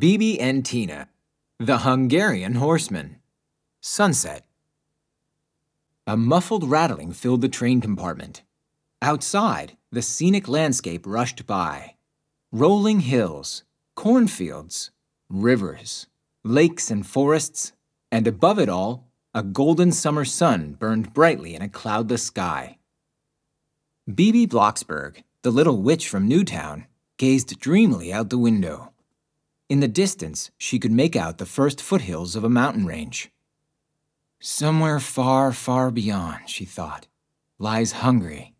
Bibi and Tina, the Hungarian Horseman. Sunset. A muffled rattling filled the train compartment. Outside, the scenic landscape rushed by. Rolling hills, cornfields, rivers, lakes and forests, and above it all, a golden summer sun burned brightly in a cloudless sky. Bibi Blocksberg, the little witch from Newtown, gazed dreamily out the window. In the distance, she could make out the first foothills of a mountain range. Somewhere far, far beyond, she thought, lies Hungary.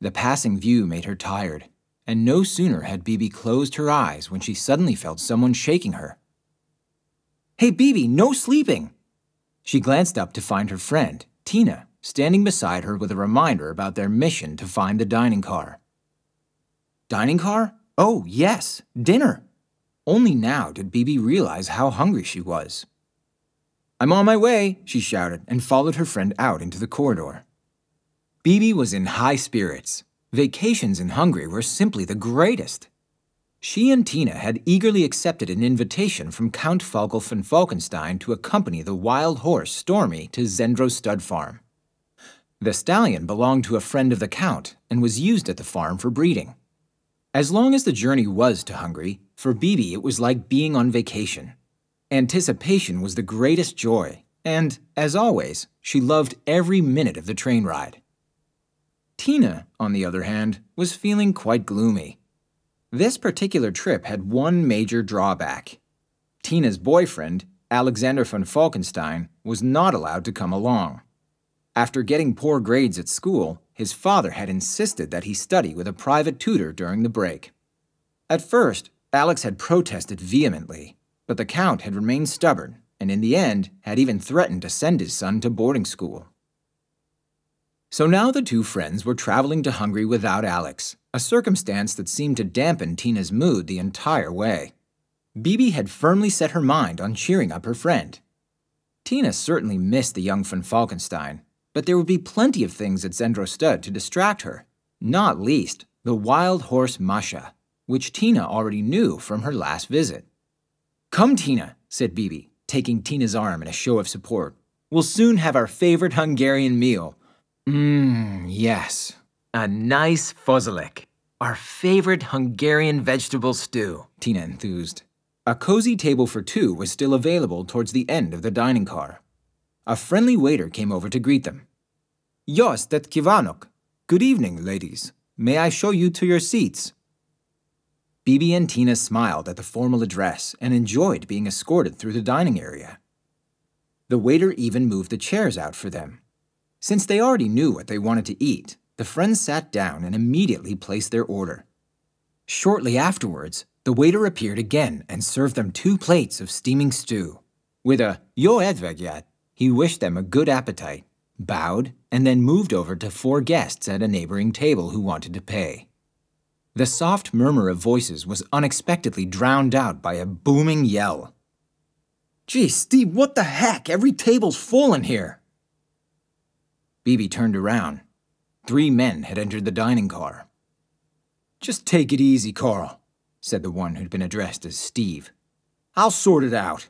The passing view made her tired, and no sooner had Bibi closed her eyes when she suddenly felt someone shaking her. "Hey, Bibi, no sleeping!" She glanced up to find her friend, Tina, standing beside her with a reminder about their mission to find the dining car. Dining car? Oh, yes, dinner. Only now did Bibi realize how hungry she was. "I'm on my way," she shouted, and followed her friend out into the corridor. Bibi was in high spirits. Vacations in Hungary were simply the greatest. She and Tina had eagerly accepted an invitation from Count Vogel von Falkenstein to accompany the wild horse Stormy to Zendro stud farm. The stallion belonged to a friend of the Count and was used at the farm for breeding. As long as the journey was to Hungary, for Bibi it was like being on vacation. Anticipation was the greatest joy, and, as always, she loved every minute of the train ride. Tina, on the other hand, was feeling quite gloomy. This particular trip had one major drawback. Tina's boyfriend, Alexander von Falkenstein, was not allowed to come along. After getting poor grades at school, his father had insisted that he study with a private tutor during the break. At first, Alex had protested vehemently, but the Count had remained stubborn and in the end had even threatened to send his son to boarding school. So now the two friends were traveling to Hungary without Alex, a circumstance that seemed to dampen Tina's mood the entire way. Bibi had firmly set her mind on cheering up her friend. Tina certainly missed the young von Falkenstein, but there would be plenty of things at Zendro stud to distract her, not least the wild horse Masha, which Tina already knew from her last visit. "Come, Tina," said Bibi, taking Tina's arm in a show of support. "We'll soon have our favorite Hungarian meal. Yes. A nice fuzzelik. Our favorite Hungarian vegetable stew," Tina enthused. A cozy table for two was still available towards the end of the dining car. A friendly waiter came over to greet them. "Jóstet kívánok. Good evening, ladies. May I show you to your seats?" Bibi and Tina smiled at the formal address and enjoyed being escorted through the dining area. The waiter even moved the chairs out for them. Since they already knew what they wanted to eat, the friends sat down and immediately placed their order. Shortly afterwards, the waiter appeared again and served them two plates of steaming stew. With a "Jó étvágyat," he wished them a good appetite, bowed, and then moved over to four guests at a neighboring table who wanted to pay. The soft murmur of voices was unexpectedly drowned out by a booming yell. "Gee, Steve, what the heck? Every table's full in here!" Bibi turned around. Three men had entered the dining car. "Just take it easy, Carl," said the one who'd been addressed as Steve. "I'll sort it out."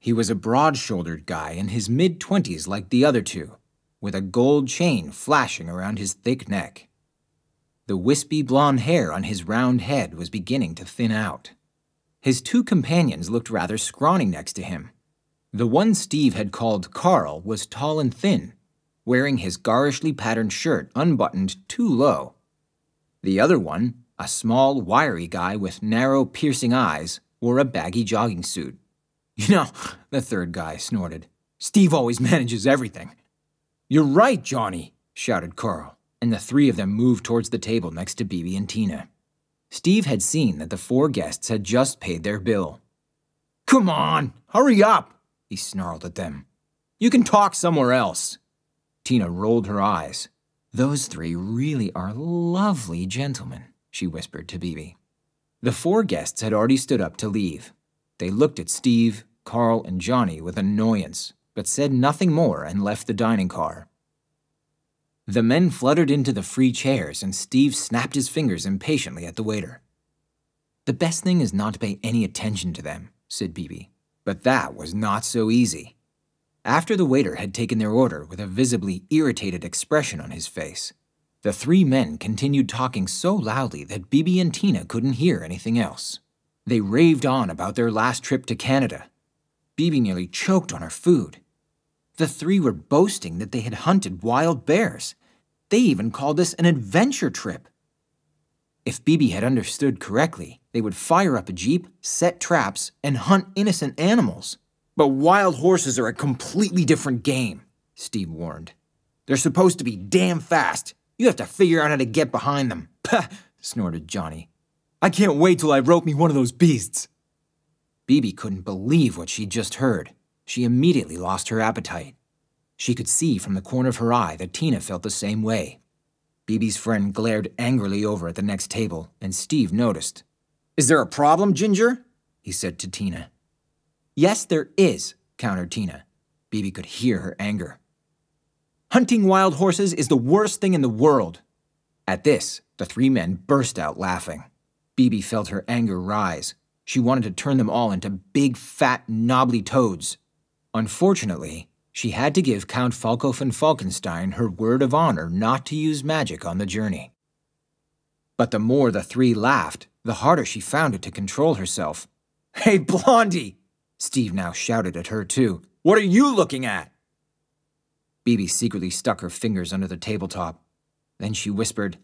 He was a broad-shouldered guy in his mid-twenties like the other two, with a gold chain flashing around his thick neck. The wispy blonde hair on his round head was beginning to thin out. His two companions looked rather scrawny next to him. The one Steve had called Carl was tall and thin, wearing his garishly patterned shirt unbuttoned too low. The other one, a small, wiry guy with narrow, piercing eyes, wore a baggy jogging suit. "You know," the third guy snorted, "Steve always manages everything." "You're right, Johnny," shouted Carl, and the three of them moved towards the table next to Bibi and Tina. Steve had seen that the four guests had just paid their bill. "Come on, hurry up," he snarled at them. "You can talk somewhere else." Tina rolled her eyes. "Those three really are lovely gentlemen," she whispered to Bibi. The four guests had already stood up to leave. They looked at Steve, Carl, and Johnny with annoyance, but said nothing more and left the dining car. The men fluttered into the free chairs and Steve snapped his fingers impatiently at the waiter. The best thing is not to pay any attention to them, said Beebe. But that was not so easy. After the waiter had taken their order with a visibly irritated expression on his face, the three men continued talking so loudly that Beebe and Tina couldn't hear anything else. They raved on about their last trip to Canada. Beebe nearly choked on her food. The three were boasting that they had hunted wild bears. They even called this an adventure trip. If Beebe had understood correctly, they would fire up a jeep, set traps, and hunt innocent animals. But wild horses are a completely different game, Steve warned. They're supposed to be damn fast. You have to figure out how to get behind them. Pah, snorted Johnny. I can't wait till I rope me one of those beasts. Beebe couldn't believe what she'd just heard. She immediately lost her appetite. She could see from the corner of her eye that Tina felt the same way. Beebe's friend glared angrily over at the next table, and Steve noticed. Is there a problem, Ginger? He said to Tina. Yes, there is, countered Tina. Beebe could hear her anger. Hunting wild horses is the worst thing in the world. At this, the three men burst out laughing. Beebe felt her anger rise. She wanted to turn them all into big, fat, knobbly toads. Unfortunately, she had to give Count Falco von Falkenstein her word of honor not to use magic on the journey. But the more the three laughed, the harder she found it to control herself. Hey, Blondie! Steve now shouted at her, too. What are you looking at? Beebe secretly stuck her fingers under the tabletop. Then she whispered,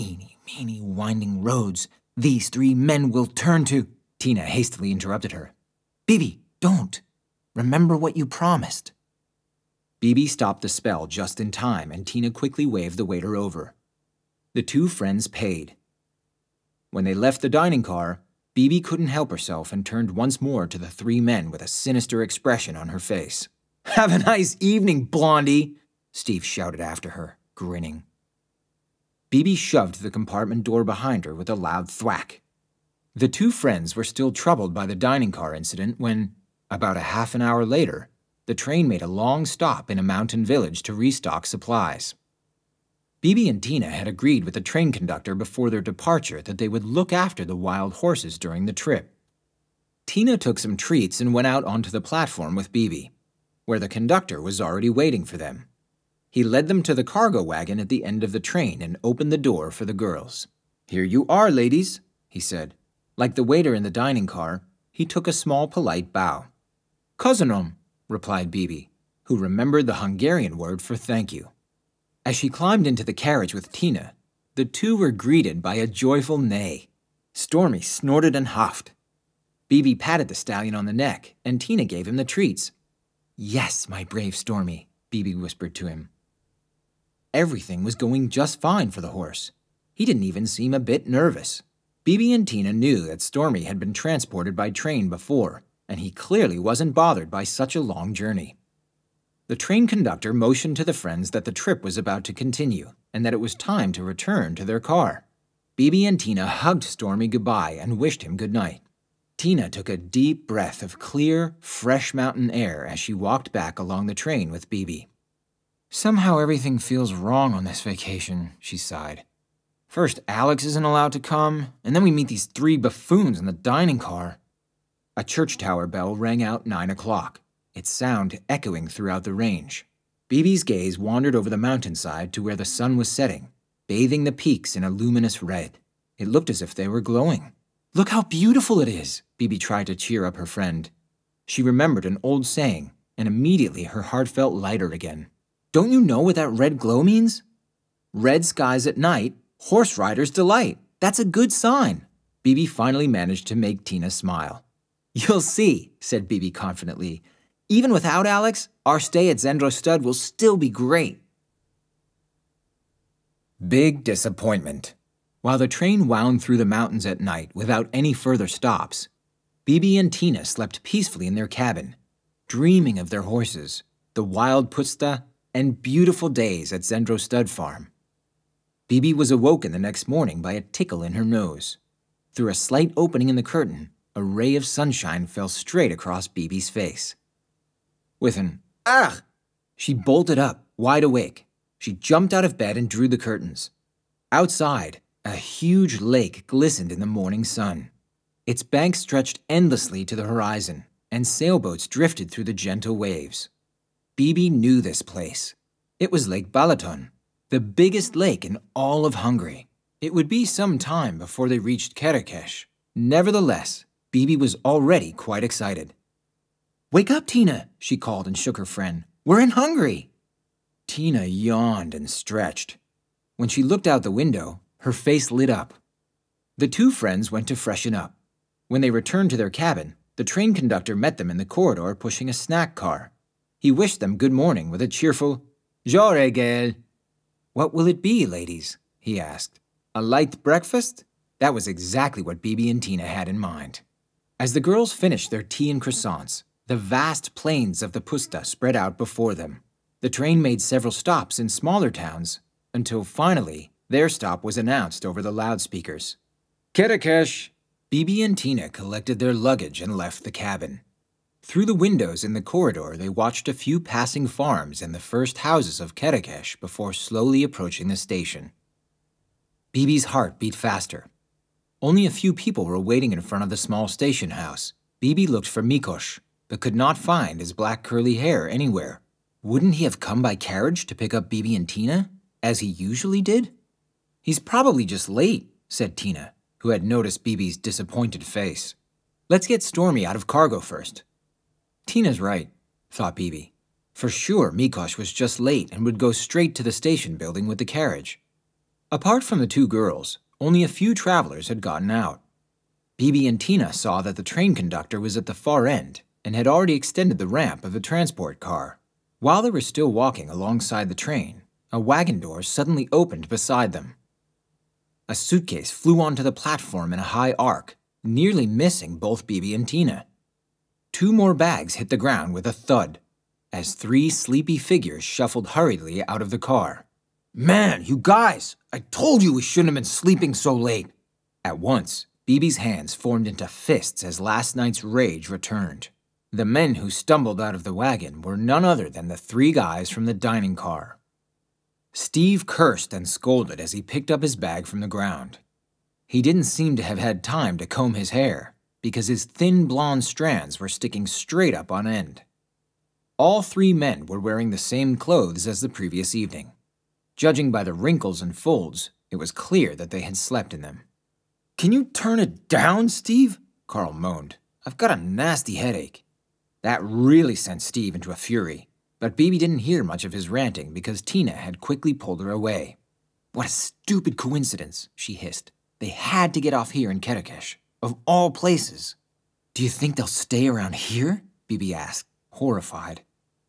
Eeny, meeny, winding roads, these three men will turn to. Tina hastily interrupted her. Beebe, don't. Remember what you promised. Beebe stopped the spell just in time, and Tina quickly waved the waiter over. The two friends paid. When they left the dining car, Beebe couldn't help herself and turned once more to the three men with a sinister expression on her face. Have a nice evening, Blondie, Steve shouted after her, grinning. Beebe shoved the compartment door behind her with a loud thwack. The two friends were still troubled by the dining car incident when, about a half an hour later, the train made a long stop in a mountain village to restock supplies. Beebe and Tina had agreed with the train conductor before their departure that they would look after the wild horses during the trip. Tina took some treats and went out onto the platform with Beebe, where the conductor was already waiting for them. He led them to the cargo wagon at the end of the train and opened the door for the girls. Here you are, ladies, he said. Like the waiter in the dining car, he took a small, polite bow. Kozanom, replied Beebe, who remembered the Hungarian word for thank you. As she climbed into the carriage with Tina, the two were greeted by a joyful neigh. Stormy snorted and huffed. Beebe patted the stallion on the neck, and Tina gave him the treats. Yes, my brave Stormy, Beebe whispered to him. Everything was going just fine for the horse. He didn't even seem a bit nervous. Beebe and Tina knew that Stormy had been transported by train before, and he clearly wasn't bothered by such a long journey. The train conductor motioned to the friends that the trip was about to continue and that it was time to return to their car. Beebe and Tina hugged Stormy goodbye and wished him good night. Tina took a deep breath of clear, fresh mountain air as she walked back along the train with Beebe. Somehow everything feels wrong on this vacation, she sighed. First, Alex isn't allowed to come, and then we meet these three buffoons in the dining car. A church tower bell rang out 9 o'clock, its sound echoing throughout the range. Beebe's gaze wandered over the mountainside to where the sun was setting, bathing the peaks in a luminous red. It looked as if they were glowing. Look how beautiful it is, Beebe tried to cheer up her friend. She remembered an old saying, and immediately her heart felt lighter again. Don't you know what that red glow means? Red skies at night, horse riders' delight. That's a good sign. Beebe finally managed to make Tina smile. You'll see, said Beebe confidently. Even without Alex, our stay at Zendrostud will still be great. Big disappointment. While the train wound through the mountains at night without any further stops, Beebe and Tina slept peacefully in their cabin, dreaming of their horses, the wild puszta, and beautiful days at Zendrostud Farm. Beebe was awoken the next morning by a tickle in her nose. Through a slight opening in the curtain, a ray of sunshine fell straight across Beebe's face. With an, ah! She bolted up, wide awake. She jumped out of bed and drew the curtains. Outside, A huge lake glistened in the morning sun. Its banks stretched endlessly to the horizon, and sailboats drifted through the gentle waves. Bibi knew this place. It was Lake Balaton, the biggest lake in all of Hungary. It would be some time before they reached Kerekes. Nevertheless, Bibi was already quite excited. "Wake up, Tina," she called and shook her friend. "We're in Hungary." Tina yawned and stretched. When she looked out the window, her face lit up. The two friends went to freshen up. When they returned to their cabin, the train conductor met them in the corridor pushing a snack car. He wished them good morning with a cheerful, "Jó reggel." "What will it be, ladies?" he asked. "A light breakfast?" That was exactly what Bibi and Tina had in mind. As the girls finished their tea and croissants, the vast plains of the Puszta spread out before them. The train made several stops in smaller towns, until finally, their stop was announced over the loudspeakers. "Kerekes!" Bibi and Tina collected their luggage and left the cabin. Through the windows in the corridor, they watched a few passing farms and the first houses of Kerekes before slowly approaching the station. Bibi's heart beat faster. Only a few people were waiting in front of the small station house. Bibi looked for Mikos, but could not find his black curly hair anywhere. Wouldn't he have come by carriage to pick up Bibi and Tina, as he usually did? "He's probably just late," said Tina, who had noticed Bibi's disappointed face. "Let's get Stormy out of cargo first." "Tina's right," thought Bibi. For sure, Mikos was just late and would go straight to the station building with the carriage. Apart from the two girls, only a few travelers had gotten out. Bibi and Tina saw that the train conductor was at the far end and had already extended the ramp of the transport car. While they were still walking alongside the train, a wagon door suddenly opened beside them. A suitcase flew onto the platform in a high arc, nearly missing both Bibi and Tina. Two more bags hit the ground with a thud, as three sleepy figures shuffled hurriedly out of the car. "Man, you guys! I told you we shouldn't have been sleeping so late!" At once, Bibi's hands formed into fists as last night's rage returned. The men who stumbled out of the wagon were none other than the three guys from the dining car. Steve cursed and scolded as he picked up his bag from the ground. He didn't seem to have had time to comb his hair, because his thin blonde strands were sticking straight up on end. All three men were wearing the same clothes as the previous evening. Judging by the wrinkles and folds, it was clear that they had slept in them. "Can you turn it down, Steve?" Carl moaned. "I've got a nasty headache." That really sent Steve into a fury. But Bibi didn't hear much of his ranting because Tina had quickly pulled her away. "What a stupid coincidence," she hissed. "They had to get off here in Kerekes, of all places." "Do you think they'll stay around here?" Bibi asked, horrified.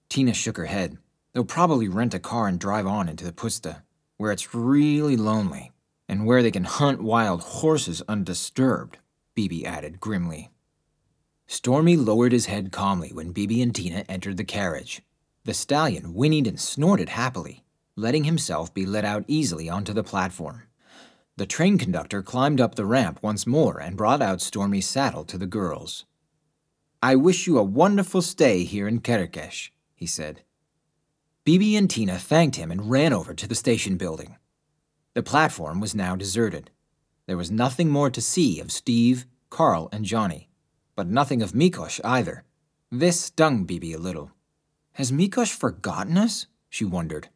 Tina shook her head. "They'll probably rent a car and drive on into the Puszta, where it's really lonely, and where they can hunt wild horses undisturbed," Bibi added grimly. Stormy lowered his head calmly when Bibi and Tina entered the carriage. The stallion whinnied and snorted happily, letting himself be let out easily onto the platform. The train conductor climbed up the ramp once more and brought out Stormy's saddle to the girls. "I wish you a wonderful stay here in Kerekes," he said. Bibi and Tina thanked him and ran over to the station building. The platform was now deserted. There was nothing more to see of Steve, Carl, and Johnny, but nothing of Mikos either. This stung Bibi a little. "Has Mikos forgotten us?" she wondered.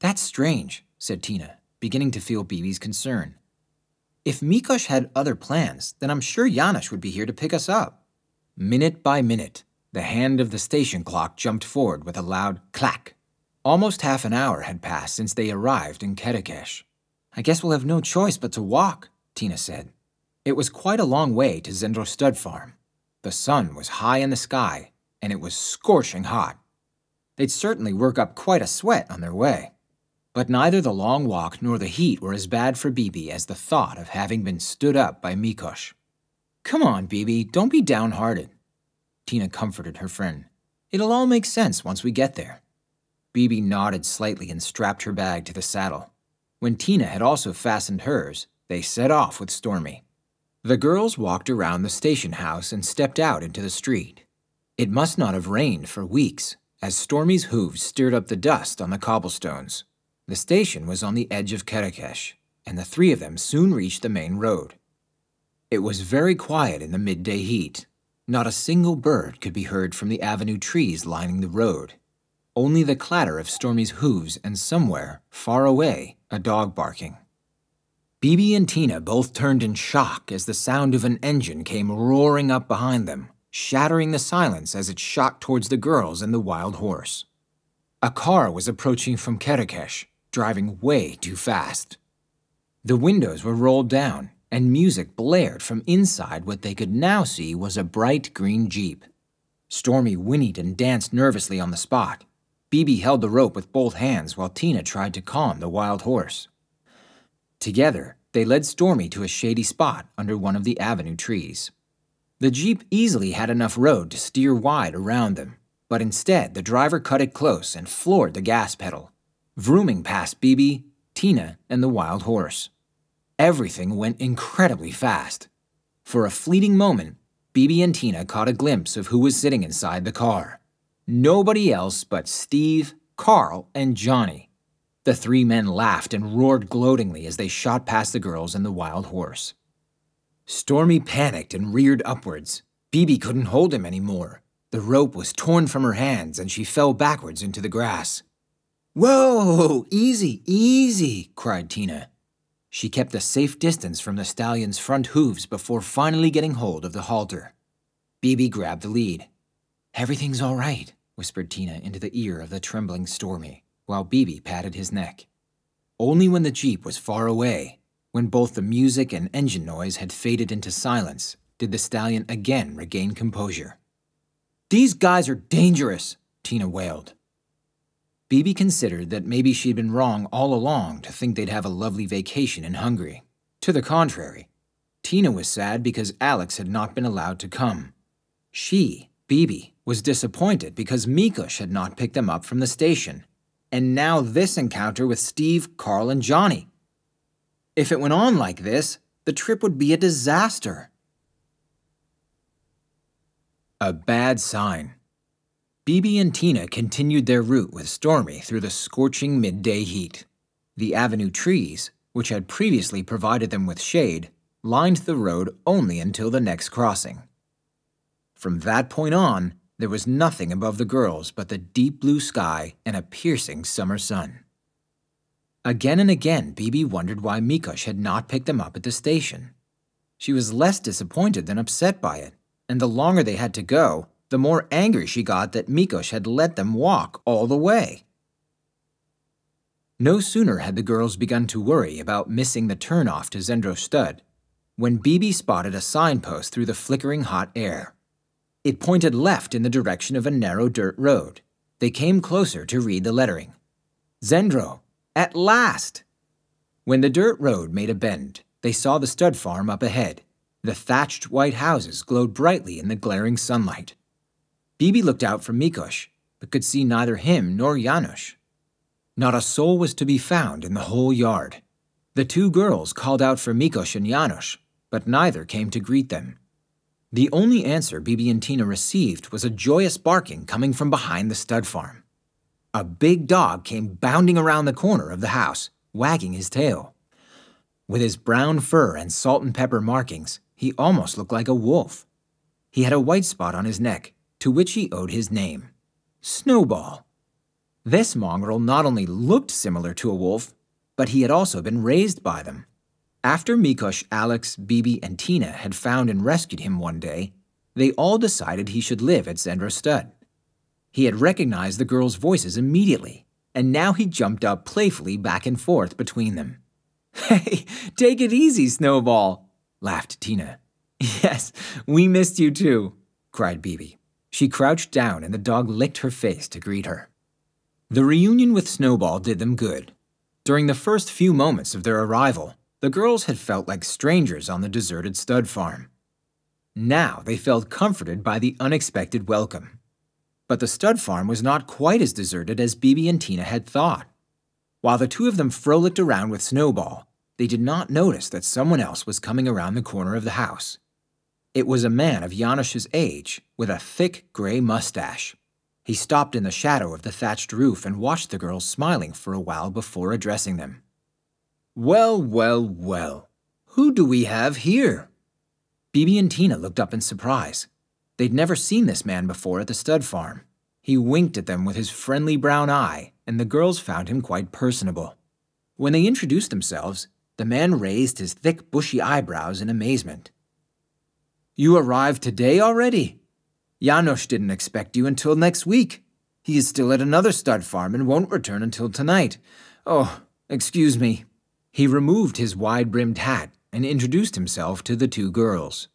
"That's strange," said Tina, beginning to feel Bibi's concern. "If Mikos had other plans, then I'm sure Janos would be here to pick us up." Minute by minute, the hand of the station clock jumped forward with a loud clack. Almost half an hour had passed since they arrived in Kerekes. "I guess we'll have no choice but to walk," Tina said. It was quite a long way to Zendrostud farm. The sun was high in the sky, and it was scorching hot. They'd certainly work up quite a sweat on their way. But neither the long walk nor the heat were as bad for Bibi as the thought of having been stood up by Mikos. "Come on, Bibi, don't be downhearted," Tina comforted her friend. "It'll all make sense once we get there." Bibi nodded slightly and strapped her bag to the saddle. When Tina had also fastened hers, they set off with Stormy. The girls walked around the station house and stepped out into the street. It must not have rained for weeks, as Stormy's hooves stirred up the dust on the cobblestones. The station was on the edge of Kerekes, and the three of them soon reached the main road. It was very quiet in the midday heat. Not a single bird could be heard from the avenue trees lining the road. Only the clatter of Stormy's hooves and somewhere, far away, a dog barking. Bibi and Tina both turned in shock as the sound of an engine came roaring up behind them, shattering the silence as it shot towards the girls and the wild horse. A car was approaching from Kerkesh, driving way too fast. The windows were rolled down, and music blared from inside what they could now see was a bright green Jeep. Stormy whinnied and danced nervously on the spot. Bibi held the rope with both hands while Tina tried to calm the wild horse. Together, they led Stormy to a shady spot under one of the avenue trees. The Jeep easily had enough road to steer wide around them, but instead the driver cut it close and floored the gas pedal, vrooming past Bibi, Tina, and the wild horse. Everything went incredibly fast. For a fleeting moment, Bibi and Tina caught a glimpse of who was sitting inside the car. Nobody else but Steve, Carl, and Johnny. The three men laughed and roared gloatingly as they shot past the girls and the wild horse. Stormy panicked and reared upwards. Bibi couldn't hold him anymore. The rope was torn from her hands and she fell backwards into the grass. "Whoa, easy, easy," cried Tina. She kept a safe distance from the stallion's front hooves before finally getting hold of the halter. Bibi grabbed the lead. "Everything's all right," whispered Tina into the ear of the trembling Stormy, while Bibi patted his neck. Only when the Jeep was far away, when both the music and engine noise had faded into silence, did the stallion again regain composure. "These guys are dangerous," Tina wailed. Bibi considered that maybe she'd been wrong all along to think they'd have a lovely vacation in Hungary. To the contrary, Tina was sad because Alex had not been allowed to come. She, Bibi, was disappointed because Mikos had not picked them up from the station. And now this encounter with Steve, Carl, and Johnny. If it went on like this, the trip would be a disaster. A bad sign. Bibi and Tina continued their route with Stormy through the scorching midday heat. The avenue trees, which had previously provided them with shade, lined the road only until the next crossing. From that point on, there was nothing above the girls but the deep blue sky and a piercing summer sun. Again and again, Bibi wondered why Mikos had not picked them up at the station. She was less disappointed than upset by it, and the longer they had to go, the more angry she got that Mikos had let them walk all the way. No sooner had the girls begun to worry about missing the turnoff to Zendrostud when Bibi spotted a signpost through the flickering hot air. It pointed left in the direction of a narrow dirt road. They came closer to read the lettering. Zendro, at last! When the dirt road made a bend, they saw the stud farm up ahead. The thatched white houses glowed brightly in the glaring sunlight. Bibi looked out for Mikos, but could see neither him nor Janusz. Not a soul was to be found in the whole yard. The two girls called out for Mikos and Janusz, but neither came to greet them. The only answer Bibi and Tina received was a joyous barking coming from behind the stud farm. A big dog came bounding around the corner of the house, wagging his tail. With his brown fur and salt and pepper markings, he almost looked like a wolf. He had a white spot on his neck, to which he owed his name, Snowball. This mongrel not only looked similar to a wolf, but he had also been raised by them. After Mikos, Alex, Bibi, and Tina had found and rescued him one day, they all decided he should live at Zendrostud. He had recognized the girls' voices immediately, and now he jumped up playfully back and forth between them. "Hey, take it easy, Snowball," laughed Tina. "Yes, we missed you too," cried Bibi. She crouched down and the dog licked her face to greet her. The reunion with Snowball did them good. During the first few moments of their arrival, the girls had felt like strangers on the deserted stud farm. Now they felt comforted by the unexpected welcome. But the stud farm was not quite as deserted as Bibi and Tina had thought. While the two of them frolicked around with Snowball, they did not notice that someone else was coming around the corner of the house. It was a man of Janusz's age with a thick gray mustache. He stopped in the shadow of the thatched roof and watched the girls smiling for a while before addressing them. Well. Who do we have here? Bibi and Tina looked up in surprise. They'd never seen this man before at the stud farm. He winked at them with his friendly brown eye, and the girls found him quite personable. When they introduced themselves, the man raised his thick, bushy eyebrows in amazement. You arrived today already? Janosch didn't expect you until next week. He is still at another stud farm and won't return until tonight. Oh, excuse me. He removed his wide-brimmed hat and introduced himself to the two girls.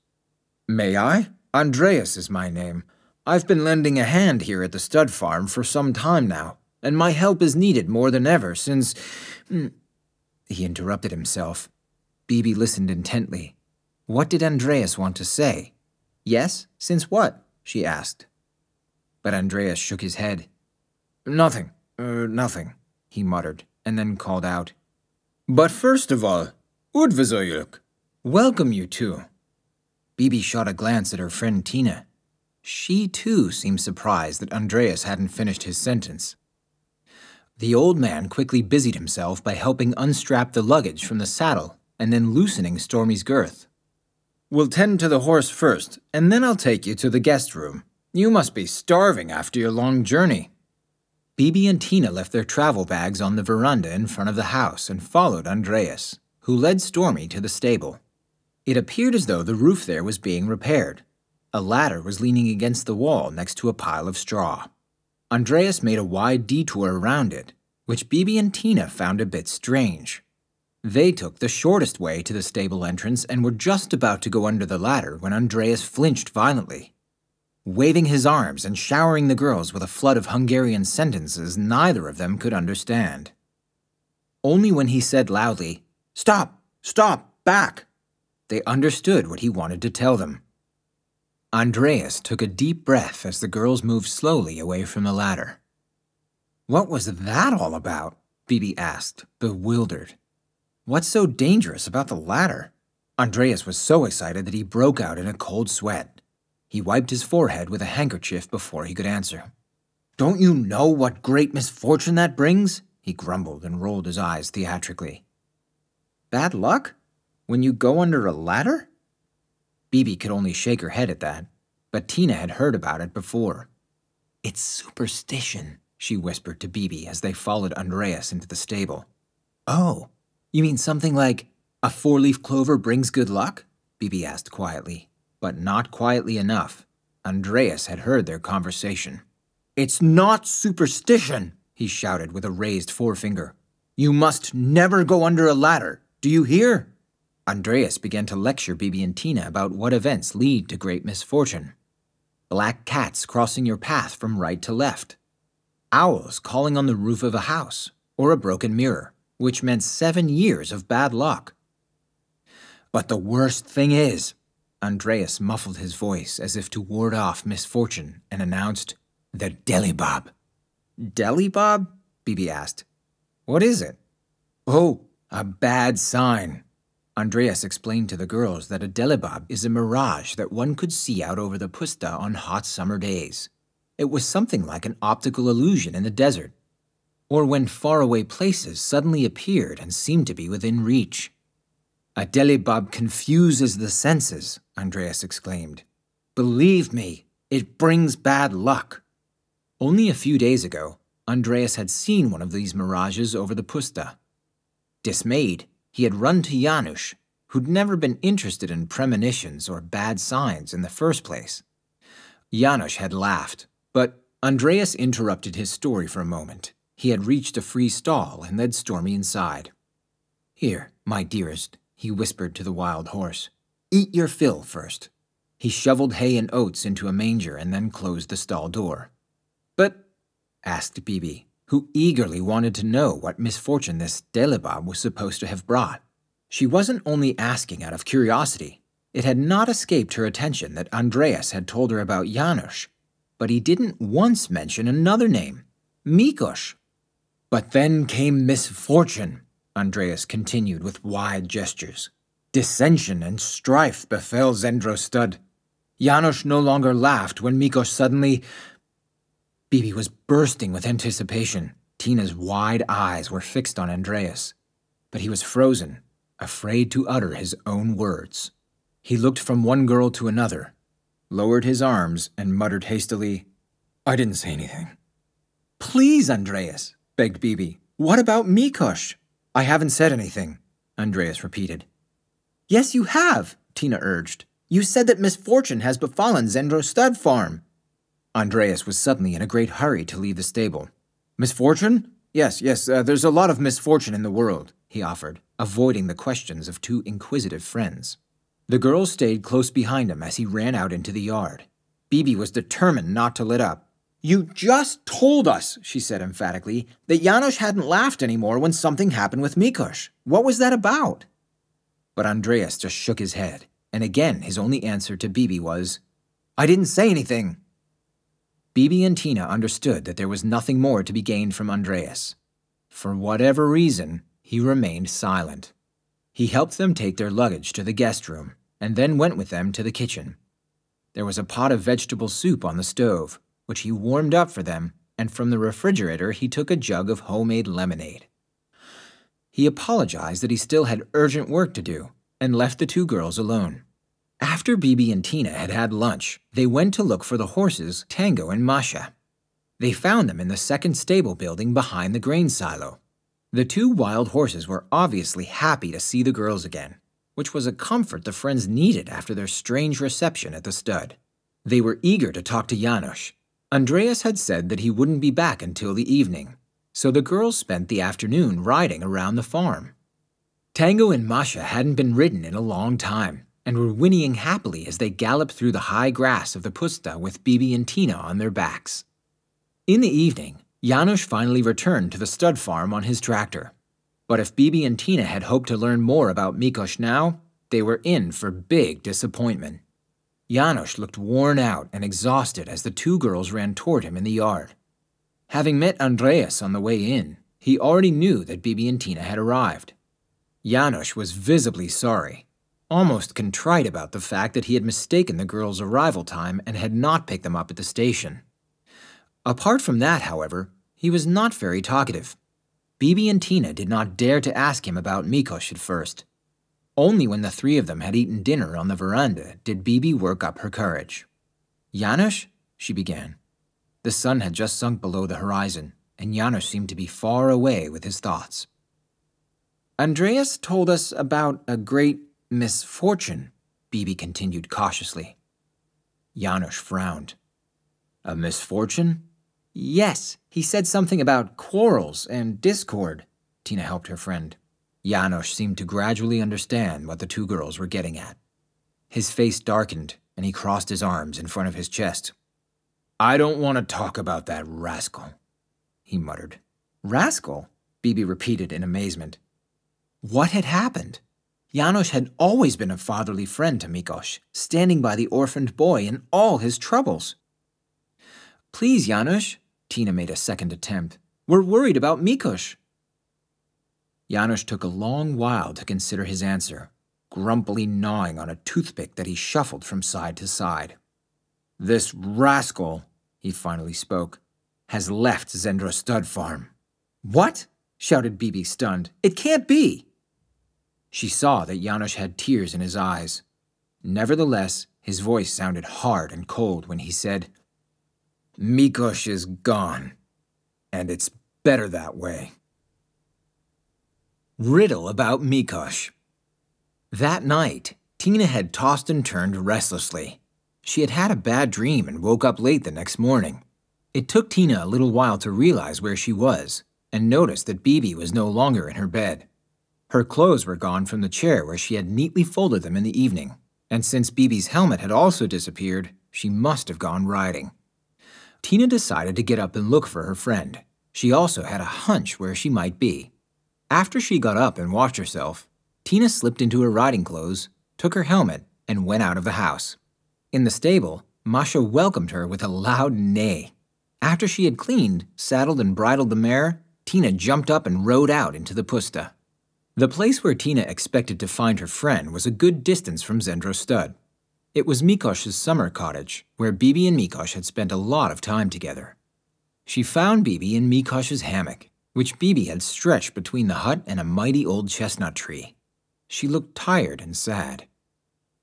May I? Andreas is my name. I've been lending a hand here at the stud farm for some time now, and my help is needed more than ever since... He interrupted himself. Bibi listened intently. What did Andreas want to say? Yes, since what? She asked. But Andreas shook his head. Nothing, nothing, he muttered, and then called out. But first of all, Udvezoyuk. Welcome you two. Bibi shot a glance at her friend Tina. She, too, seemed surprised that Andreas hadn't finished his sentence. The old man quickly busied himself by helping unstrap the luggage from the saddle and then loosening Stormy's girth. We'll tend to the horse first, and then I'll take you to the guest room. You must be starving after your long journey. Bibi and Tina left their travel bags on the veranda in front of the house and followed Andreas, who led Stormy to the stable. It appeared as though the roof there was being repaired. A ladder was leaning against the wall next to a pile of straw. Andreas made a wide detour around it, which Bibi and Tina found a bit strange. They took the shortest way to the stable entrance and were just about to go under the ladder when Andreas flinched violently. Waving his arms and showering the girls with a flood of Hungarian sentences neither of them could understand. Only when he said loudly, "Stop! Stop! Back!" they understood what he wanted to tell them. Andreas took a deep breath as the girls moved slowly away from the ladder. What was that all about? Bibi asked, bewildered. What's so dangerous about the ladder? Andreas was so excited that he broke out in a cold sweat. He wiped his forehead with a handkerchief before he could answer. Don't you know what great misfortune that brings? He grumbled and rolled his eyes theatrically. Bad luck? When you go under a ladder? Bibi could only shake her head at that, but Tina had heard about it before. It's superstition, she whispered to Bibi as they followed Andreas into the stable. Oh, you mean something like, a four-leaf clover brings good luck? Bibi asked quietly, but not quietly enough. Andreas had heard their conversation. It's not superstition, he shouted with a raised forefinger. You must never go under a ladder, do you hear? Andreas began to lecture Bibi and Tina about what events lead to great misfortune. Black cats crossing your path from right to left. Owls calling on the roof of a house, or a broken mirror, which meant 7 years of bad luck. But the worst thing is, Andreas muffled his voice as if to ward off misfortune and announced, the Delibob. Delibob? Bibi asked. What is it? Oh, a bad sign. Andreas explained to the girls that a Delibob is a mirage that one could see out over the puszta on hot summer days. It was something like an optical illusion in the desert, or when faraway places suddenly appeared and seemed to be within reach. A Delibob confuses the senses, Andreas exclaimed. Believe me, it brings bad luck. Only a few days ago, Andreas had seen one of these mirages over the puszta. Dismayed, he had run to Janosch, who'd never been interested in premonitions or bad signs in the first place. Janosch had laughed, but Andreas interrupted his story for a moment. He had reached a free stall and led Stormy inside. Here, my dearest, he whispered to the wild horse. Eat your fill first. He shoveled hay and oats into a manger and then closed the stall door. But, asked Bibi, who eagerly wanted to know what misfortune this Delibob was supposed to have brought. She wasn't only asking out of curiosity. It had not escaped her attention that Andreas had told her about Janosch, but he didn't once mention another name, Mikos. But then came misfortune, Andreas continued with wide gestures. Dissension and strife befell Zendrostud. Janosch no longer laughed when Mikos suddenly... Bibi was bursting with anticipation. Tina's wide eyes were fixed on Andreas. but he was frozen, afraid to utter his own words. He looked from one girl to another, lowered his arms, and muttered hastily, "I didn't say anything." "Please, Andreas," begged Bibi. "What about Mikosh?" "I haven't said anything," Andreas repeated. "Yes, you have," Tina urged. "You said that misfortune has befallen Zendrostad farm." Andreas was suddenly in a great hurry to leave the stable. "Misfortune? Yes, there's a lot of misfortune in the world," he offered, avoiding the questions of two inquisitive friends. The girls stayed close behind him as he ran out into the yard. Bibi was determined not to let up. "You just told us," she said emphatically, "that Janosch hadn't laughed anymore when something happened with Mikosh. What was that about?" But Andreas just shook his head, and again his only answer to Bibi was, "I didn't say anything." Bibi and Tina understood that there was nothing more to be gained from Andreas. For whatever reason, he remained silent. He helped them take their luggage to the guest room, and then went with them to the kitchen. There was a pot of vegetable soup on the stove, which he warmed up for them, and from the refrigerator he took a jug of homemade lemonade. He apologized that he still had urgent work to do, and left the two girls alone. After Bibi and Tina had had lunch, they went to look for the horses, Tango and Masha. They found them in the second stable building behind the grain silo. The two wild horses were obviously happy to see the girls again, which was a comfort the friends needed after their strange reception at the stud. They were eager to talk to Janosch. Andreas had said that he wouldn't be back until the evening, so the girls spent the afternoon riding around the farm. Tango and Masha hadn't been ridden in a long time, and were whinnying happily as they galloped through the high grass of the puszta with Bibi and Tina on their backs. In the evening, Janosch finally returned to the stud farm on his tractor. But if Bibi and Tina had hoped to learn more about Mikosh now, they were in for big disappointment. Janosch looked worn out and exhausted as the two girls ran toward him in the yard. Having met Andreas on the way in, he already knew that Bibi and Tina had arrived. Janosch was visibly sorry, almost contrite about the fact that he had mistaken the girls' arrival time and had not picked them up at the station. Apart from that, however, he was not very talkative. Bibi and Tina did not dare to ask him about Mikosh at first. Only when the three of them had eaten dinner on the veranda did Bibi work up her courage. "Janosch?" she began. The sun had just sunk below the horizon, and Janosch seemed to be far away with his thoughts. "Andreas told us about a great misfortune," Bibi continued cautiously. Janosch frowned. "A misfortune?" "Yes, he said something about quarrels and discord," Tina helped her friend. Janosch seemed to gradually understand what the two girls were getting at. His face darkened, and he crossed his arms in front of his chest. "I don't want to talk about that rascal," he muttered. "Rascal?" Bibi repeated in amazement. What had happened? Janosch had always been a fatherly friend to Mikosh, standing by the orphaned boy in all his troubles. "Please, Janosch," Tina made a second attempt. "We're worried about Mikosh." Janosch took a long while to consider his answer, grumpily gnawing on a toothpick that he shuffled from side to side. "This rascal," he finally spoke, "has left Zendrostad farm." "What?" shouted Bibi, stunned. "It can't be." She saw that Janosch had tears in his eyes. Nevertheless, his voice sounded hard and cold when he said, "Mikosh is gone, and it's better that way." Riddle about Mikosh. That night, Tina had tossed and turned restlessly. She had had a bad dream and woke up late the next morning. It took Tina a little while to realize where she was, and notice that Bibi was no longer in her bed. Her clothes were gone from the chair where she had neatly folded them in the evening, and since Bibi's helmet had also disappeared, she must have gone riding. Tina decided to get up and look for her friend. She also had a hunch where she might be. After she got up and washed herself, Tina slipped into her riding clothes, took her helmet, and went out of the house. In the stable, Masha welcomed her with a loud neigh. After she had cleaned, saddled, and bridled the mare, Tina jumped up and rode out into the puszta. The place where Tina expected to find her friend was a good distance from Zendrostad. It was Mikosh's summer cottage, where Bibi and Mikosh had spent a lot of time together. She found Bibi in Mikosh's hammock, which Bibi had stretched between the hut and a mighty old chestnut tree. She looked tired and sad.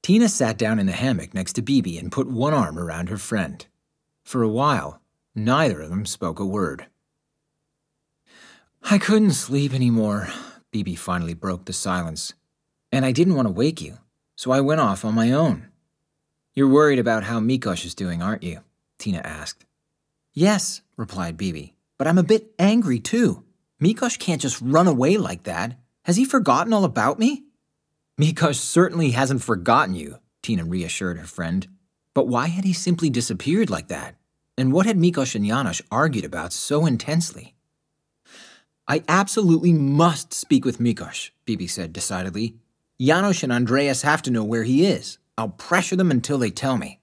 Tina sat down in the hammock next to Bibi and put one arm around her friend. For a while, neither of them spoke a word. "I couldn't sleep anymore," Bibi finally broke the silence. "And I didn't want to wake you, so I went off on my own." "You're worried about how Mikosh is doing, aren't you?" Tina asked. "Yes," replied Bibi, "but I'm a bit angry too. Mikosh can't just run away like that. Has he forgotten all about me?" "Mikosh certainly hasn't forgotten you," Tina reassured her friend. But why had he simply disappeared like that? And what had Mikosh and Janosch argued about so intensely? "I absolutely must speak with Mikosh," Bibi said decidedly. "Janosch and Andreas have to know where he is. I'll pressure them until they tell me."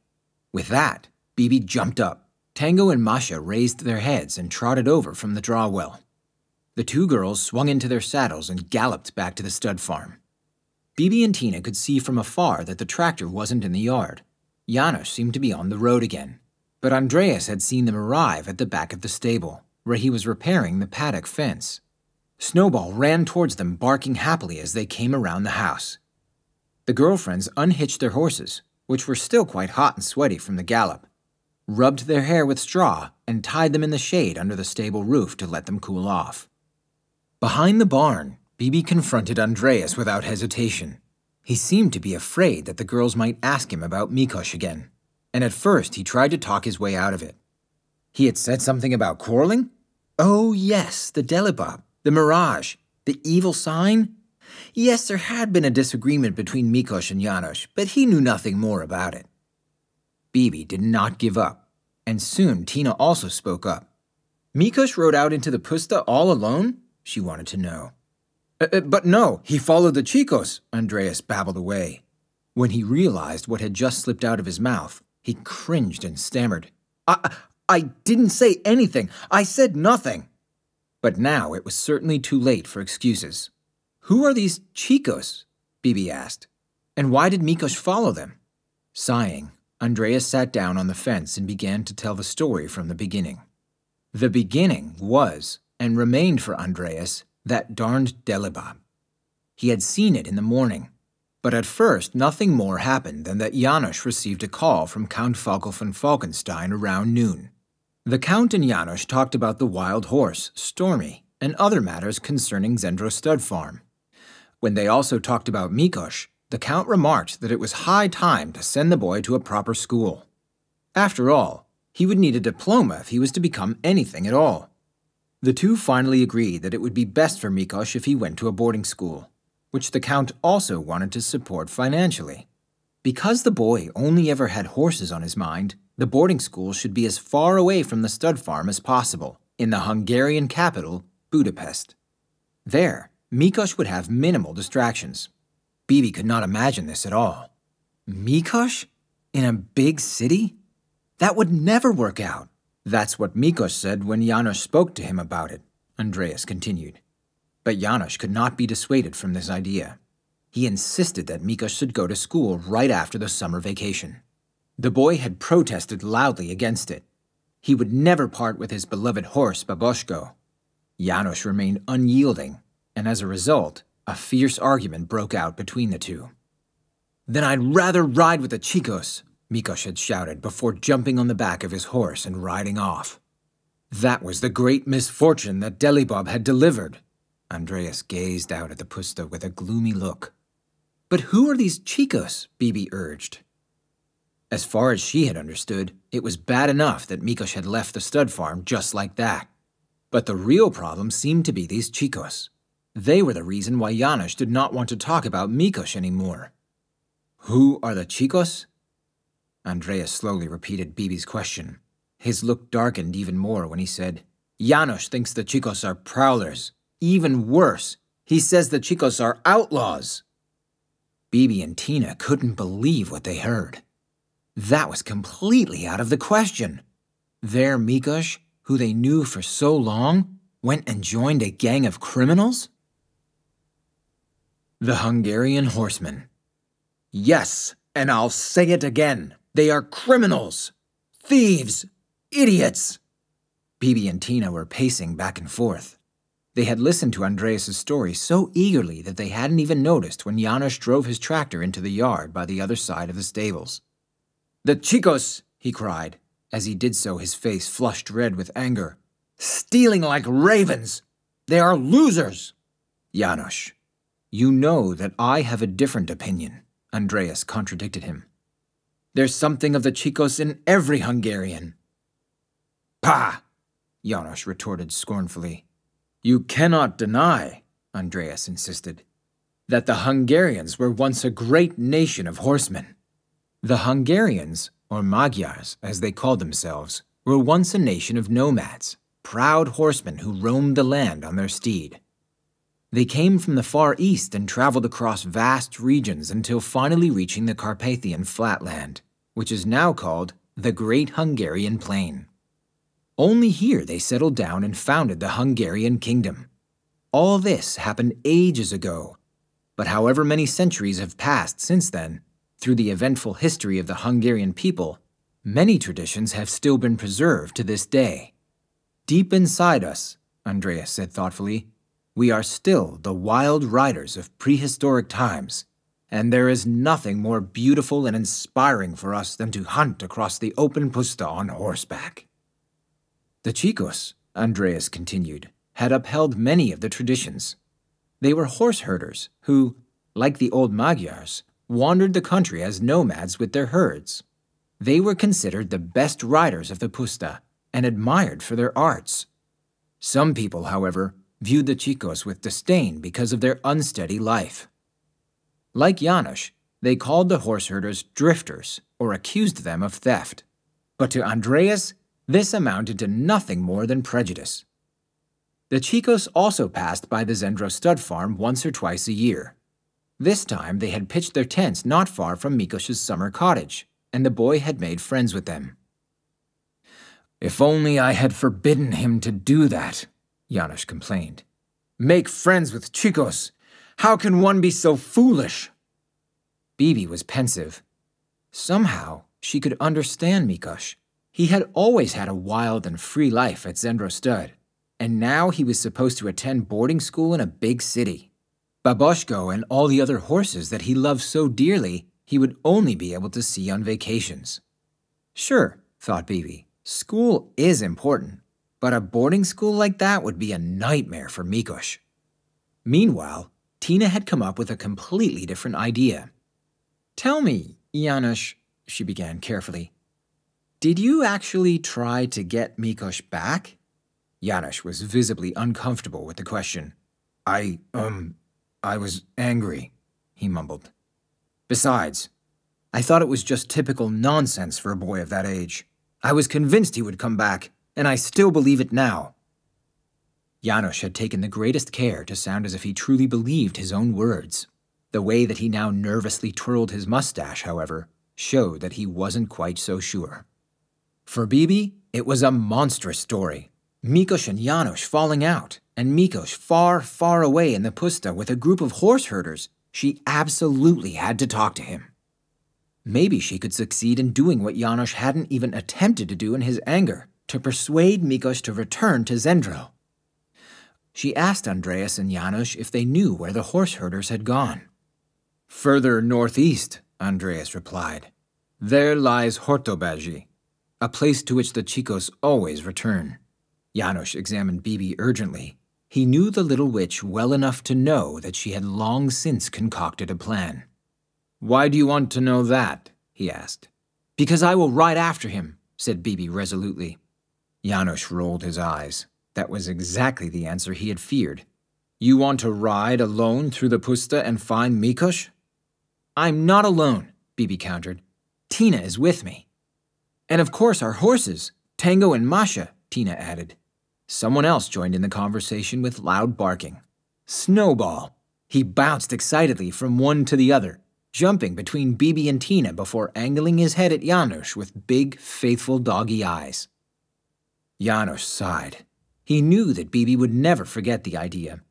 With that, Bibi jumped up. Tango and Masha raised their heads and trotted over from the draw well. The two girls swung into their saddles and galloped back to the stud farm. Bibi and Tina could see from afar that the tractor wasn't in the yard. Janosch seemed to be on the road again, but Andreas had seen them arrive at the back of the stable, where he was repairing the paddock fence. Snowball ran towards them, barking happily as they came around the house. The girlfriends unhitched their horses, which were still quite hot and sweaty from the gallop, rubbed their hair with straw, and tied them in the shade under the stable roof to let them cool off. Behind the barn, Bibi confronted Andreas without hesitation. He seemed to be afraid that the girls might ask him about Mikosh again, and at first he tried to talk his way out of it. He had said something about quarreling? Oh yes, the Delibab, the mirage, the evil sign? Yes, there had been a disagreement between Mikosh and Janosch, but he knew nothing more about it. Bibi did not give up, and soon Tina also spoke up. "Mikosh rode out into the pusta all alone?" she wanted to know. But no, he followed the Chicos," Andreas babbled away. When he realized what had just slipped out of his mouth, he cringed and stammered. I didn't say anything. I said nothing." But now it was certainly too late for excuses. "Who are these Chicos?" Bibi asked. "And why did Mikosh follow them?" Sighing, Andreas sat down on the fence and began to tell the story from the beginning. The beginning was, and remained for Andreas, that darned Delibab. He had seen it in the morning, but at first nothing more happened than that Janosch received a call from Count Falco von Falkenstein around noon. The Count and Janosch talked about the wild horse, Stormy, and other matters concerning Zendro Stud Farm. When they also talked about Mikosh, the Count remarked that it was high time to send the boy to a proper school. After all, he would need a diploma if he was to become anything at all. The two finally agreed that it would be best for Mikosh if he went to a boarding school, which the Count also wanted to support financially. Because the boy only ever had horses on his mind, the boarding school should be as far away from the stud farm as possible, in the Hungarian capital, Budapest. There, Mikosh would have minimal distractions. Bibi could not imagine this at all. Mikosh? In a big city? That would never work out. "That's what Mikosh said when Janosch spoke to him about it," Andreas continued. But Janosch could not be dissuaded from this idea. He insisted that Mikosh should go to school right after the summer vacation. The boy had protested loudly against it. He would never part with his beloved horse, Baboshko. Janosch remained unyielding, and as a result, a fierce argument broke out between the two. "Then I'd rather ride with the Chicos," Mikosh had shouted before jumping on the back of his horse and riding off. That was the great misfortune that Delibab had delivered. Andreas gazed out at the puszta with a gloomy look. "But who are these Chicos?" Bibi urged. As far as she had understood, it was bad enough that Mikosh had left the stud farm just like that. But the real problem seemed to be these Chicos. They were the reason why Janosch did not want to talk about Mikosh anymore. "Who are the Chicos?" Andreas slowly repeated Bibi's question. His look darkened even more when he said, "Janosch thinks the Chicos are prowlers. Even worse, he says the Chicos are outlaws." Bibi and Tina couldn't believe what they heard. That was completely out of the question. Their Mikosh, who they knew for so long, went and joined a gang of criminals? The Hungarian horseman. "Yes, and I'll say it again. They are criminals, thieves, idiots." Bibi and Tina were pacing back and forth. They had listened to Andreas' story so eagerly that they hadn't even noticed when Janos drove his tractor into the yard by the other side of the stables. "The Chicos!" he cried. As he did so, his face flushed red with anger. "Stealing like ravens! They are losers!" "Janos, you know that I have a different opinion," Andreas contradicted him. "There's something of the Chicos in every Hungarian." "Pah!" Janos retorted scornfully. "You cannot deny," Andreas insisted, "that the Hungarians were once a great nation of horsemen." The Hungarians, or Magyars as they called themselves, were once a nation of nomads, proud horsemen who roamed the land on their steed. They came from the Far East and traveled across vast regions until finally reaching the Carpathian Flatland, which is now called the Great Hungarian Plain. Only here they settled down and founded the Hungarian kingdom. All this happened ages ago, but however many centuries have passed since then, through the eventful history of the Hungarian people, many traditions have still been preserved to this day. Deep inside us, Andreas said thoughtfully, we are still the wild riders of prehistoric times, and there is nothing more beautiful and inspiring for us than to hunt across the open puszta on horseback. The Chicos, Andreas continued, had upheld many of the traditions. They were horse herders who, like the old Magyars, wandered the country as nomads with their herds. They were considered the best riders of the puszta and admired for their arts. Some people, however, viewed the Chicos with disdain because of their unsteady life. Like Janos, they called the horse herders drifters or accused them of theft. But to Andreas, this amounted to nothing more than prejudice. The Chicos also passed by the Zendro stud farm once or twice a year. This time they had pitched their tents not far from Mikos's summer cottage, and the boy had made friends with them. "If only I had forbidden him to do that," Janos complained. "Make friends with Chicos! How can one be so foolish?" Bibi was pensive. Somehow she could understand Mikos. He had always had a wild and free life at Zendro Stud, and now he was supposed to attend boarding school in a big city. Baboshko and all the other horses that he loved so dearly, he would only be able to see on vacations. Sure, thought Bibi, school is important, but a boarding school like that would be a nightmare for Mikos. Meanwhile, Tina had come up with a completely different idea. "Tell me, Janos," she began carefully, "did you actually try to get Mikos back?" Janos was visibly uncomfortable with the question. I was angry," he mumbled. "Besides, I thought it was just typical nonsense for a boy of that age. I was convinced he would come back, and I still believe it now." Janos had taken the greatest care to sound as if he truly believed his own words. The way that he now nervously twirled his mustache, however, showed that he wasn't quite so sure. For Bibi, it was a monstrous story. Mikos and Janos falling out, and Mikos far, far away in the puszta with a group of horse herders. She absolutely had to talk to him. Maybe she could succeed in doing what Janos hadn't even attempted to do in his anger, to persuade Mikos to return to Zendro. She asked Andreas and Janos if they knew where the horse herders had gone. "Further northeast," Andreas replied. "There lies Hortobazhi, a place to which the Chicos always return." Janos examined Bibi urgently. He knew the little witch well enough to know that she had long since concocted a plan. "Why do you want to know that?" he asked. "Because I will ride after him," said Bibi resolutely. Janos rolled his eyes. That was exactly the answer he had feared. "You want to ride alone through the puszta and find Mikos?" "I'm not alone," Bibi countered. "Tina is with me. And of course our horses, Tango and Masha," Tina added. Someone else joined in the conversation with loud barking. Snowball! He bounced excitedly from one to the other, jumping between Bibi and Tina before angling his head at Janos with big, faithful doggy eyes. Janos sighed. He knew that Bibi would never forget the idea.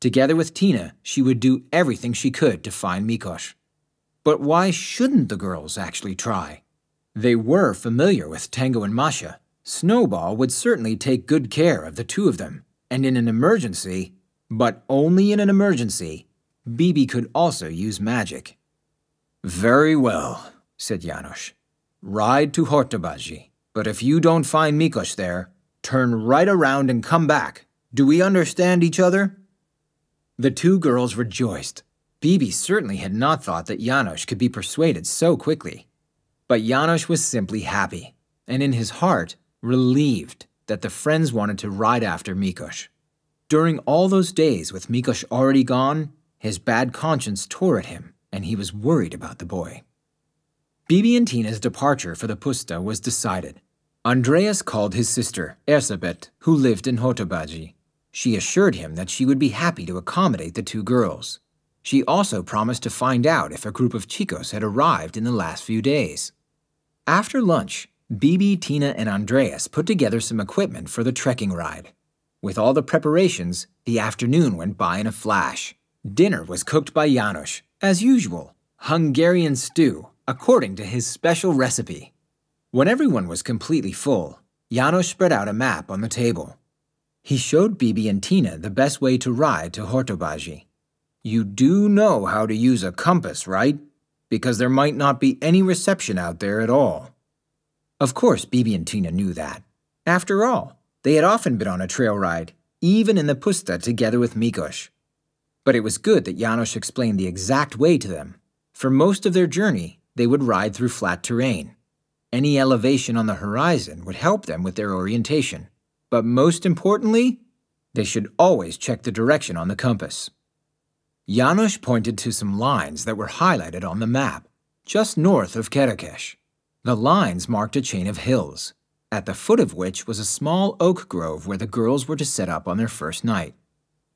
Together with Tina, she would do everything she could to find Mikos. But why shouldn't the girls actually try? They were familiar with Tango and Masha. Snowball would certainly take good care of the two of them, And in an emergency, but only in an emergency, Bibi could also use magic. "Very well," said Janos. "Ride to Hortobaji, but if you don't find Mikos there, turn right around and come back. Do we understand each other?" The two girls rejoiced. Bibi certainly had not thought that Janos could be persuaded so quickly. But Janos was simply happy, and in his heart, relieved that the friends wanted to ride after Mikos. During all those days with Mikos already gone, his bad conscience tore at him, and he was worried about the boy. Bibi and Tina's departure for the puszta was decided. Andreas called his sister, Erzsébet, who lived in Hortobaji. She assured him that she would be happy to accommodate the two girls. She also promised to find out if a group of chicos had arrived in the last few days. After lunch, Bibi, Tina, and Andreas put together some equipment for the trekking ride. With all the preparations, the afternoon went by in a flash. Dinner was cooked by Janos, as usual, Hungarian stew, according to his special recipe. When everyone was completely full, Janos spread out a map on the table. He showed Bibi and Tina the best way to ride to Hortobaji. "You do know how to use a compass, right? Because there might not be any reception out there at all." Of course, Bibi and Tina knew that. After all, they had often been on a trail ride, even in the puszta together with Mikos. But it was good that Janos explained the exact way to them. For most of their journey, they would ride through flat terrain. Any elevation on the horizon would help them with their orientation. But most importantly, they should always check the direction on the compass. Janos pointed to some lines that were highlighted on the map, just north of Kerekes. The lines marked a chain of hills, at the foot of which was a small oak grove where the girls were to set up on their first night.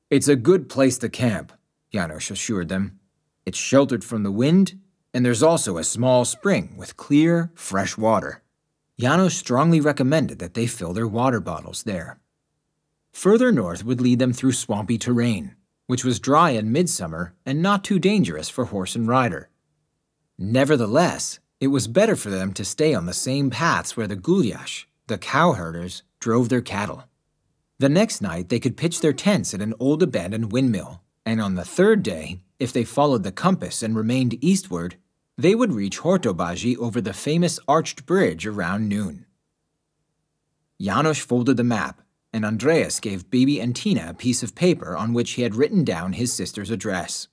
"It's a good place to camp," Janos assured them. "It's sheltered from the wind, and there's also a small spring with clear, fresh water." Janos strongly recommended that they fill their water bottles there. Further north would lead them through swampy terrain, which was dry in midsummer and not too dangerous for horse and rider. Nevertheless, it was better for them to stay on the same paths where the Gulyás, the cowherders, drove their cattle. The next night they could pitch their tents at an old abandoned windmill, and on the third day, if they followed the compass and remained eastward, they would reach Hortobaji over the famous arched bridge around noon. Janos folded the map, and Andreas gave Bibi and Tina a piece of paper on which he had written down his sister's address.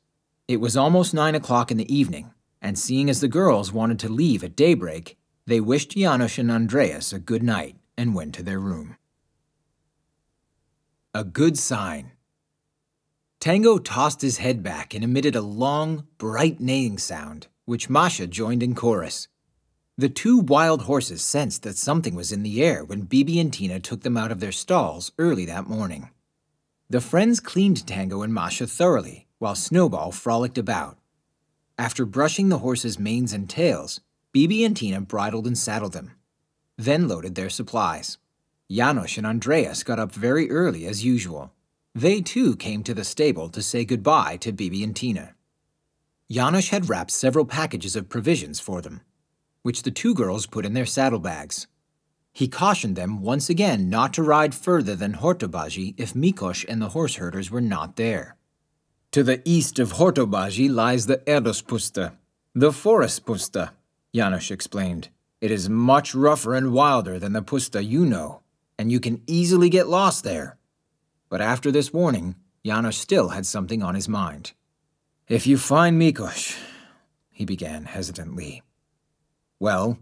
It was almost 9 o'clock in the evening, and seeing as the girls wanted to leave at daybreak, they wished Janos and Andreas a good night and went to their room. A good sign. Tango tossed his head back and emitted a long, bright neighing sound, which Masha joined in chorus. The two wild horses sensed that something was in the air when Bibi and Tina took them out of their stalls early that morning. The friends cleaned Tango and Masha thoroughly, while Snowball frolicked about. After brushing the horses' manes and tails, Bibi and Tina bridled and saddled them, then loaded their supplies. Janos and Andreas got up very early as usual. They too came to the stable to say goodbye to Bibi and Tina. Janos had wrapped several packages of provisions for them, which the two girls put in their saddlebags. He cautioned them once again not to ride further than Hortobaji if Mikos and the horse herders were not there. "To the east of Hortobaji lies the Erdos puszta, the forest puszta," Janos explained. "It is much rougher and wilder than the puszta you know, and you can easily get lost there." But after this warning, Janos still had something on his mind. "If you find Mikos," he began hesitantly. "Well,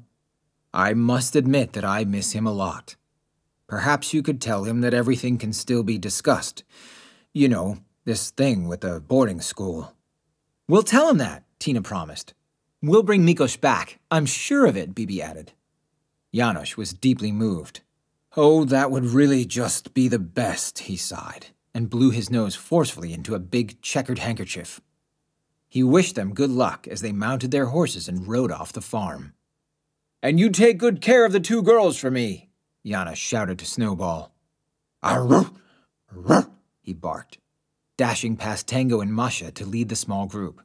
I must admit that I miss him a lot. Perhaps you could tell him that everything can still be discussed. You know, this thing with the boarding school." "We'll tell him that," Tina promised. "We'll bring Mikos back. I'm sure of it," Bibi added. Janos was deeply moved. "Oh, that would really just be the best," he sighed, and blew his nose forcefully into a big checkered handkerchief. He wished them good luck as they mounted their horses and rode off the farm. "And you take good care of the two girls for me," Janos shouted to Snowball. "Arrgh! Arrgh!" he barked, dashing past Tango and Masha to lead the small group.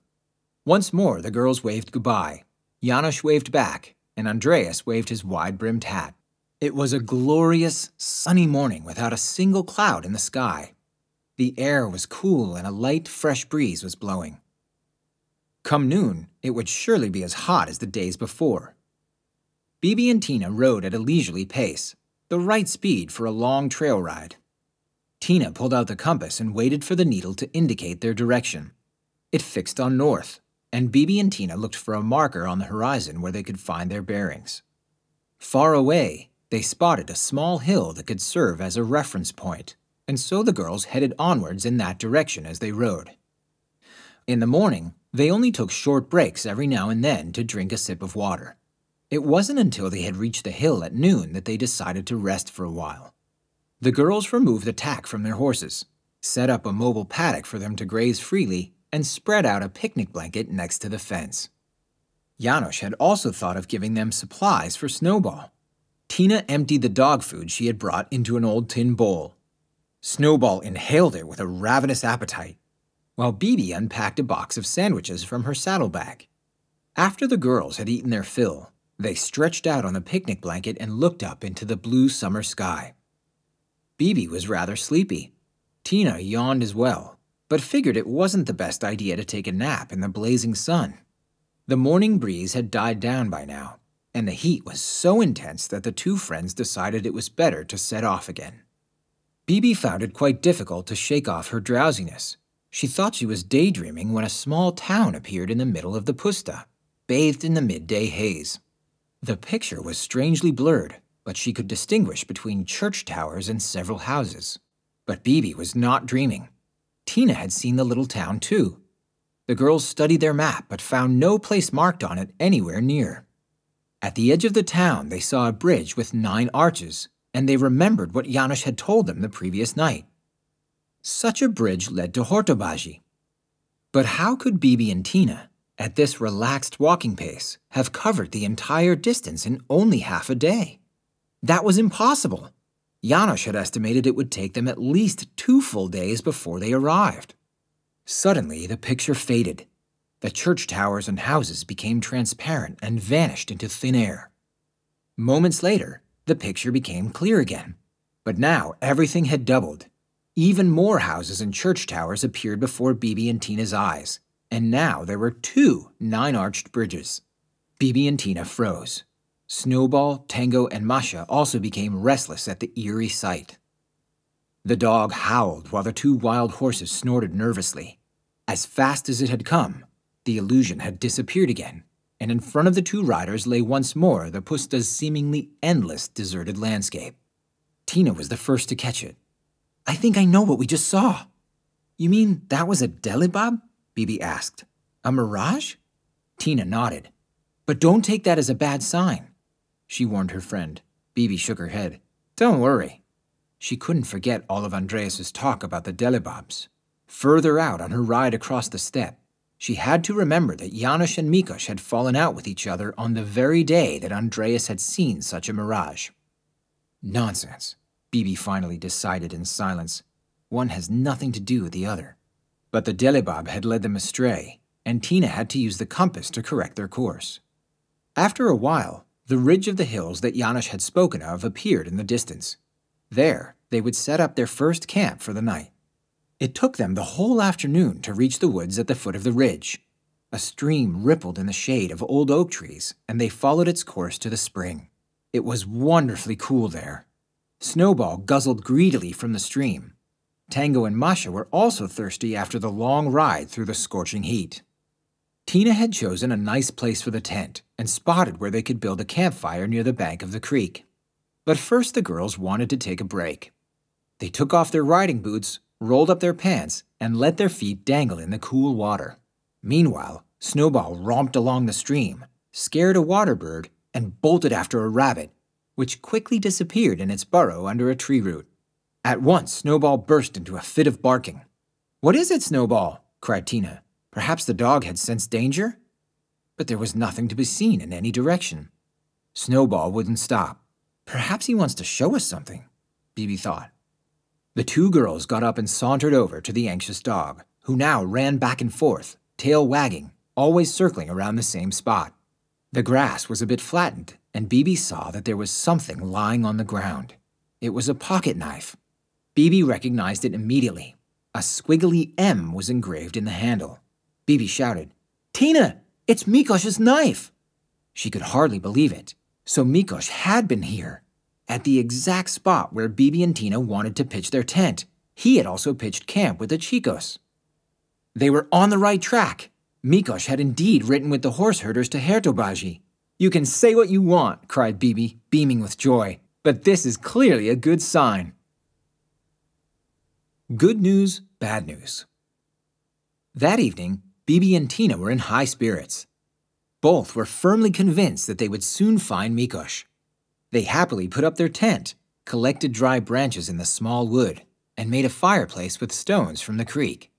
Once more, the girls waved goodbye. Janos waved back, and Andreas waved his wide-brimmed hat. It was a glorious, sunny morning without a single cloud in the sky. The air was cool and a light, fresh breeze was blowing. Come noon, it would surely be as hot as the days before. Bibi and Tina rode at a leisurely pace, the right speed for a long trail ride. Tina pulled out the compass and waited for the needle to indicate their direction. It fixed on north, and Bibi and Tina looked for a marker on the horizon where they could find their bearings. Far away, they spotted a small hill that could serve as a reference point, and so the girls headed onwards in that direction as they rode. In the morning, they only took short breaks every now and then to drink a sip of water. It wasn't until they had reached the hill at noon that they decided to rest for a while. The girls removed the tack from their horses, set up a mobile paddock for them to graze freely, and spread out a picnic blanket next to the fence. Janos had also thought of giving them supplies for Snowball. Tina emptied the dog food she had brought into an old tin bowl. Snowball inhaled it with a ravenous appetite, while Bibi unpacked a box of sandwiches from her saddlebag. After the girls had eaten their fill, they stretched out on the picnic blanket and looked up into the blue summer sky. Bibi was rather sleepy. Tina yawned as well, but figured it wasn't the best idea to take a nap in the blazing sun. The morning breeze had died down by now, and the heat was so intense that the two friends decided it was better to set off again. Bibi found it quite difficult to shake off her drowsiness. She thought she was daydreaming when a small town appeared in the middle of the puszta, bathed in the midday haze. The picture was strangely blurred, but she could distinguish between church towers and several houses. But Bibi was not dreaming. Tina had seen the little town too. The girls studied their map but found no place marked on it anywhere near. At the edge of the town, they saw a bridge with 9 arches, and they remembered what Janos had told them the previous night. Such a bridge led to Hortobaji. But how could Bibi and Tina, at this relaxed walking pace, have covered the entire distance in only half a day? That was impossible. Janos had estimated it would take them at least 2 full days before they arrived. Suddenly, the picture faded. The church towers and houses became transparent and vanished into thin air. Moments later, the picture became clear again. But now, everything had doubled. Even more houses and church towers appeared before Bibi and Tina's eyes, and now there were 2 9-arched bridges. Bibi and Tina froze. Snowball, Tango, and Masha also became restless at the eerie sight. The dog howled while the 2 wild horses snorted nervously. As fast as it had come, the illusion had disappeared again, and in front of the 2 riders lay once more the puszta's seemingly endless deserted landscape. Tina was the first to catch it. "I think I know what we just saw." "You mean that was a Delibab?" Bibi asked. "A mirage?" Tina nodded. "But don't take that as a bad sign," she warned her friend. Bibi shook her head. "Don't worry." She couldn't forget all of Andreas's talk about the Delibabs. Further out on her ride across the steppe, she had to remember that Janos and Mikoš had fallen out with each other on the very day that Andreas had seen such a mirage. "Nonsense," Bibi finally decided in silence. "One has nothing to do with the other." But the Delibab had led them astray, and Tina had to use the compass to correct their course. After a while, the ridge of the hills that Janos had spoken of appeared in the distance. There, they would set up their first camp for the night. It took them the whole afternoon to reach the woods at the foot of the ridge. A stream rippled in the shade of old oak trees, and they followed its course to the spring. It was wonderfully cool there. Snowball guzzled greedily from the stream. Tango and Masha were also thirsty after the long ride through the scorching heat. Tina had chosen a nice place for the tent and spotted where they could build a campfire near the bank of the creek. But first the girls wanted to take a break. They took off their riding boots, rolled up their pants, and let their feet dangle in the cool water. Meanwhile, Snowball romped along the stream, scared a water bird, and bolted after a rabbit, which quickly disappeared in its burrow under a tree root. At once, Snowball burst into a fit of barking. "What is it, Snowball?" cried Tina. Perhaps the dog had sensed danger? But there was nothing to be seen in any direction. Snowball wouldn't stop. "Perhaps he wants to show us something," Bibi thought. The 2 girls got up and sauntered over to the anxious dog, who now ran back and forth, tail wagging, always circling around the same spot. The grass was a bit flattened, and Bibi saw that there was something lying on the ground. It was a pocket knife. Bibi recognized it immediately. A squiggly M was engraved in the handle. Bibi shouted, "Tina, it's Mikosh's knife!" She could hardly believe it. So Mikosh had been here, at the exact spot where Bibi and Tina wanted to pitch their tent. He had also pitched camp with the Chicos. They were on the right track. Mikosh had indeed ridden with the horse herders to Hertobaji. "You can say what you want," cried Bibi, beaming with joy, "but this is clearly a good sign." Good news, bad news. That evening, Bibi and Tina were in high spirits. Both were firmly convinced that they would soon find Mikosh. They happily put up their tent, collected dry branches in the small wood, and made a fireplace with stones from the creek.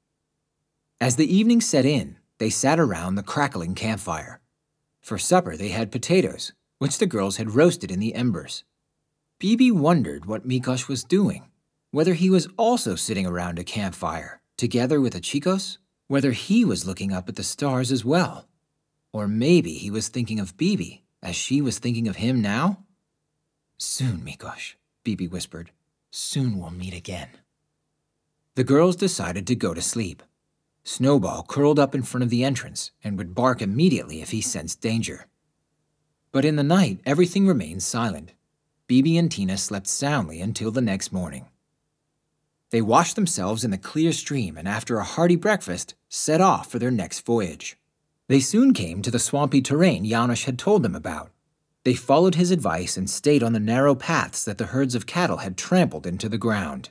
As the evening set in, they sat around the crackling campfire. For supper, they had potatoes, which the girls had roasted in the embers. Bibi wondered what Mikosh was doing, whether he was also sitting around a campfire, together with the Chicos, whether he was looking up at the stars as well. Or maybe he was thinking of Bibi, as she was thinking of him now? "Soon, Mikosh," Bibi whispered. "Soon we'll meet again." The girls decided to go to sleep. Snowball curled up in front of the entrance and would bark immediately if he sensed danger. But in the night, everything remained silent. Bibi and Tina slept soundly until the next morning. They washed themselves in the clear stream and after a hearty breakfast, set off for their next voyage. They soon came to the swampy terrain Janos had told them about. They followed his advice and stayed on the narrow paths that the herds of cattle had trampled into the ground.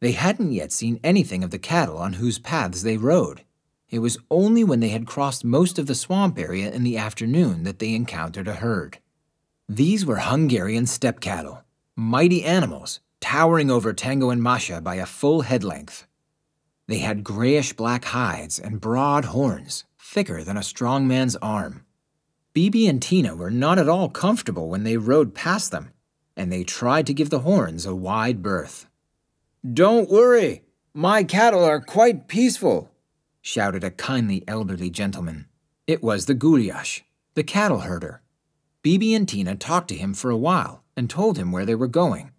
They hadn't yet seen anything of the cattle on whose paths they rode. It was only when they had crossed most of the swamp area in the afternoon that they encountered a herd. These were Hungarian steppe cattle, mighty animals, towering over Tango and Masha by a full head length. They had grayish-black hides and broad horns, thicker than a strong man's arm. Bibi and Tina were not at all comfortable when they rode past them, and they tried to give the horns a wide berth. "Don't worry, my cattle are quite peaceful," shouted a kindly elderly gentleman. It was the Gulyas, the cattle herder. Bibi and Tina talked to him for a while and told him where they were going.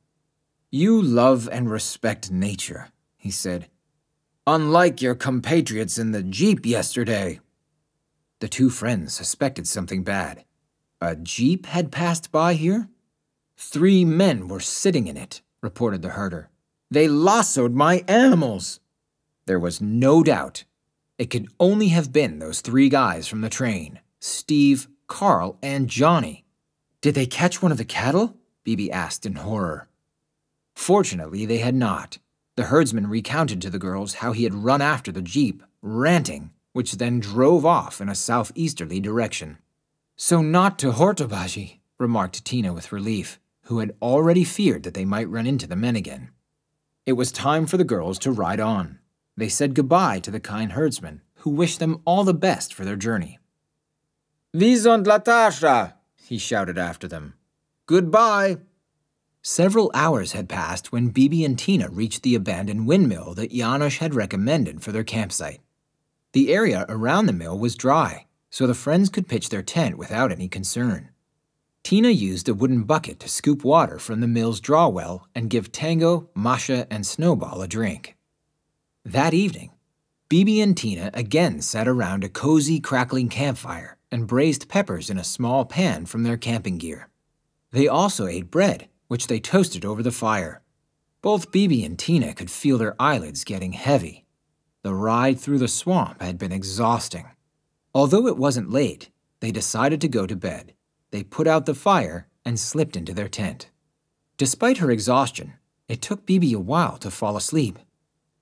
"You love and respect nature," he said, "unlike your compatriots in the jeep yesterday." The two friends suspected something bad. A jeep had passed by here? "Three men were sitting in it," reported the herder. "They lassoed my animals." There was no doubt. It could only have been those three guys from the train, Steve, Carl, and Johnny. "Did they catch one of the cattle?" Bibi asked in horror. Fortunately, they had not. The herdsman recounted to the girls how he had run after the jeep, ranting, which then drove off in a southeasterly direction. "So not to Hertobaji," remarked Tina with relief, who had already feared that they might run into the men again. It was time for the girls to ride on. They said goodbye to the kind herdsman, who wished them all the best for their journey. "Visont Latasha!" he shouted after them. "Goodbye!" Several hours had passed when Bibi and Tina reached the abandoned windmill that Janos had recommended for their campsite. The area around the mill was dry, so the friends could pitch their tent without any concern. Tina used a wooden bucket to scoop water from the mill's draw well and give Tango, Masha, and Snowball a drink. That evening, Bibi and Tina again sat around a cozy, crackling campfire and braised peppers in a small pan from their camping gear. They also ate bread, which they toasted over the fire. Both Bibi and Tina could feel their eyelids getting heavy. The ride through the swamp had been exhausting. Although it wasn't late, they decided to go to bed. They put out the fire and slipped into their tent. Despite her exhaustion, it took Bibi a while to fall asleep.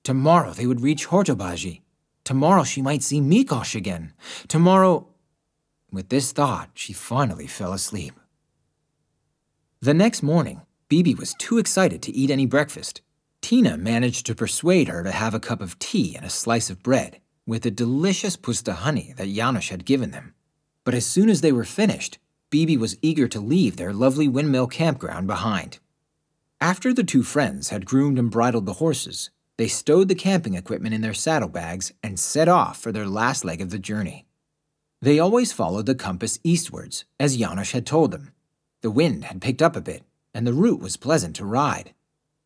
Tomorrow they would reach Hertobaji. Tomorrow she might see Mikosh again. Tomorrow... With this thought, she finally fell asleep. The next morning, Bibi was too excited to eat any breakfast. Tina managed to persuade her to have a cup of tea and a slice of bread with the delicious pusta honey that Janos had given them. But as soon as they were finished, Bibi was eager to leave their lovely windmill campground behind. After the two friends had groomed and bridled the horses, they stowed the camping equipment in their saddlebags and set off for their last leg of the journey. They always followed the compass eastwards, as Janos had told them. The wind had picked up a bit, and the route was pleasant to ride.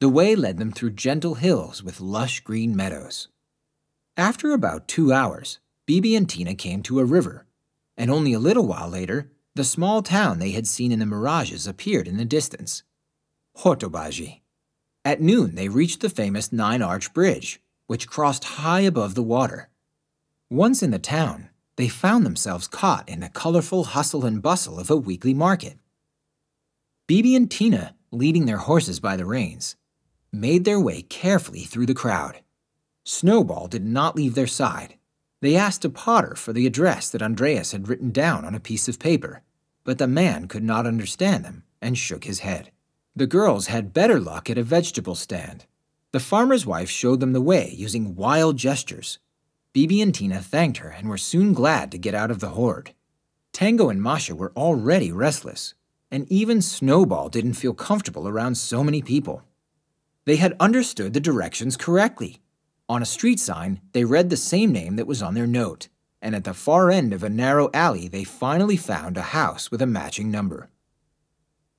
The way led them through gentle hills with lush green meadows. After about 2 hours, Bibi and Tina came to a river, and only a little while later, the small town they had seen in the mirages appeared in the distance, Hortobaji. At noon, they reached the famous 9-arch bridge, which crossed high above the water. Once in the town, they found themselves caught in the colorful hustle and bustle of a weekly market. Bibi and Tina, leading their horses by the reins, made their way carefully through the crowd. Snowball did not leave their side. They asked a potter for the address that Andreas had written down on a piece of paper, but the man could not understand them and shook his head. The girls had better luck at a vegetable stand. The farmer's wife showed them the way using wild gestures. Bibi and Tina thanked her and were soon glad to get out of the horde. Tango and Masha were already restless, and even Snowball didn't feel comfortable around so many people. They had understood the directions correctly. On a street sign, they read the same name that was on their note, and at the far end of a narrow alley they finally found a house with a matching number.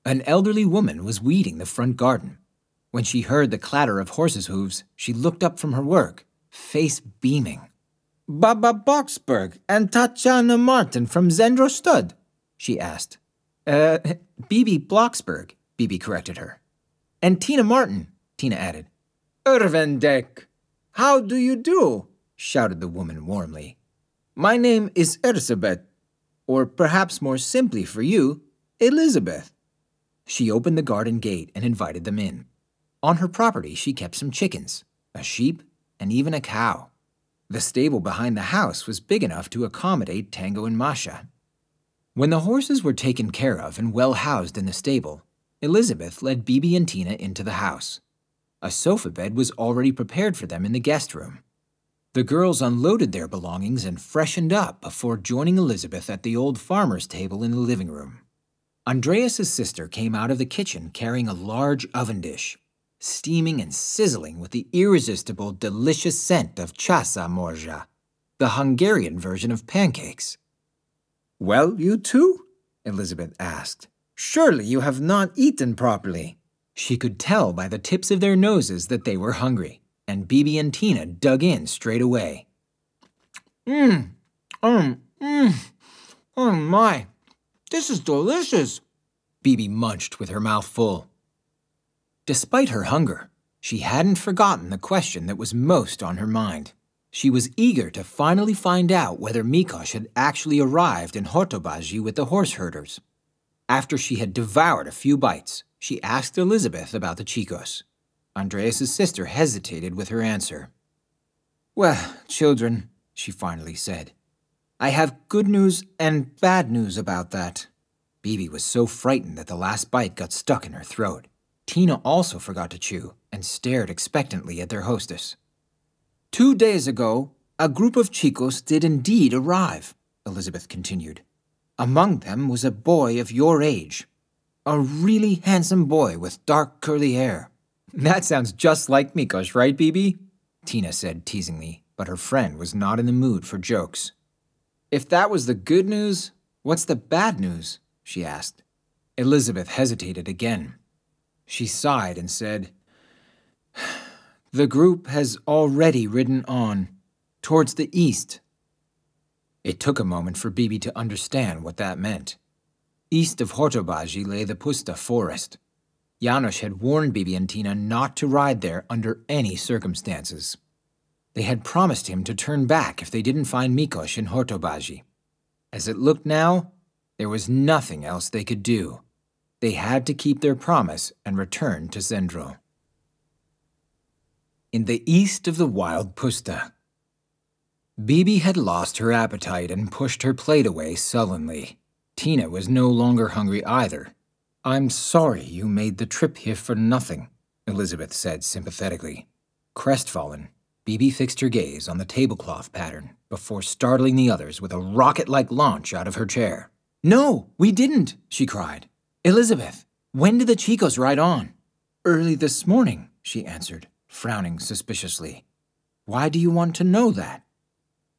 An elderly woman was weeding the front garden. When she heard the clatter of horses' hooves, she looked up from her work, face beaming. "Baba Boxberg and Tatjana Martin from Zendrostud?" she asked. Bibi Bloxberg," Bibi corrected her. "And Tina Martin," Tina added. "Ervendek! How do you do?" shouted the woman warmly. "My name is Erzabet, or perhaps more simply for you, Elizabeth." She opened the garden gate and invited them in. On her property she kept some chickens, a sheep, and even a cow. The stable behind the house was big enough to accommodate Tango and Masha. When the horses were taken care of and well housed in the stable, Elizabeth led Bibi and Tina into the house. A sofa bed was already prepared for them in the guest room. The girls unloaded their belongings and freshened up before joining Elizabeth at the old farmer's table in the living room. Andreas's sister came out of the kitchen carrying a large oven dish, steaming and sizzling with the irresistible, delicious scent of chasa morja, the Hungarian version of pancakes. "Well, you two?" Elizabeth asked. "Surely you have not eaten properly." She could tell by the tips of their noses that they were hungry, and Bibi and Tina dug in straight away. Oh my, this is delicious," Bibi munched with her mouth full. Despite her hunger, she hadn't forgotten the question that was most on her mind. She was eager to finally find out whether Mikosh had actually arrived in Hortobaji with the horse herders. After she had devoured a few bites, she asked Elizabeth about the Chicos. Andreas's sister hesitated with her answer. "Well, children," she finally said, "I have good news and bad news about that." Bibi was so frightened that the last bite got stuck in her throat. Tina also forgot to chew and stared expectantly at their hostess. "2 days ago, a group of Chicos did indeed arrive," Elizabeth continued. "Among them was a boy of your age. A really handsome boy with dark curly hair." "That sounds just like Mikosh, right, Bibi?" Tina said teasingly, but her friend was not in the mood for jokes. "If that was the good news, what's the bad news?" she asked. Elizabeth hesitated again. She sighed and said, "The group has already ridden on, towards the east." It took a moment for Bibi to understand what that meant. East of Hortobaji lay the Puszta forest. János had warned Bibi and Tina not to ride there under any circumstances. They had promised him to turn back if they didn't find Mikosh in Hortobaji. As it looked now, there was nothing else they could do. They had to keep their promise and return to Zendro. In the east of the wild Puszta, Bibi had lost her appetite and pushed her plate away sullenly. Tina was no longer hungry either. "I'm sorry you made the trip here for nothing," Elizabeth said sympathetically. Crestfallen, Bibi fixed her gaze on the tablecloth pattern before startling the others with a rocket-like launch out of her chair. "No, we didn't," she cried. "Elizabeth, when did the Chicos ride on?" "Early this morning," she answered, frowning suspiciously. "Why do you want to know that?"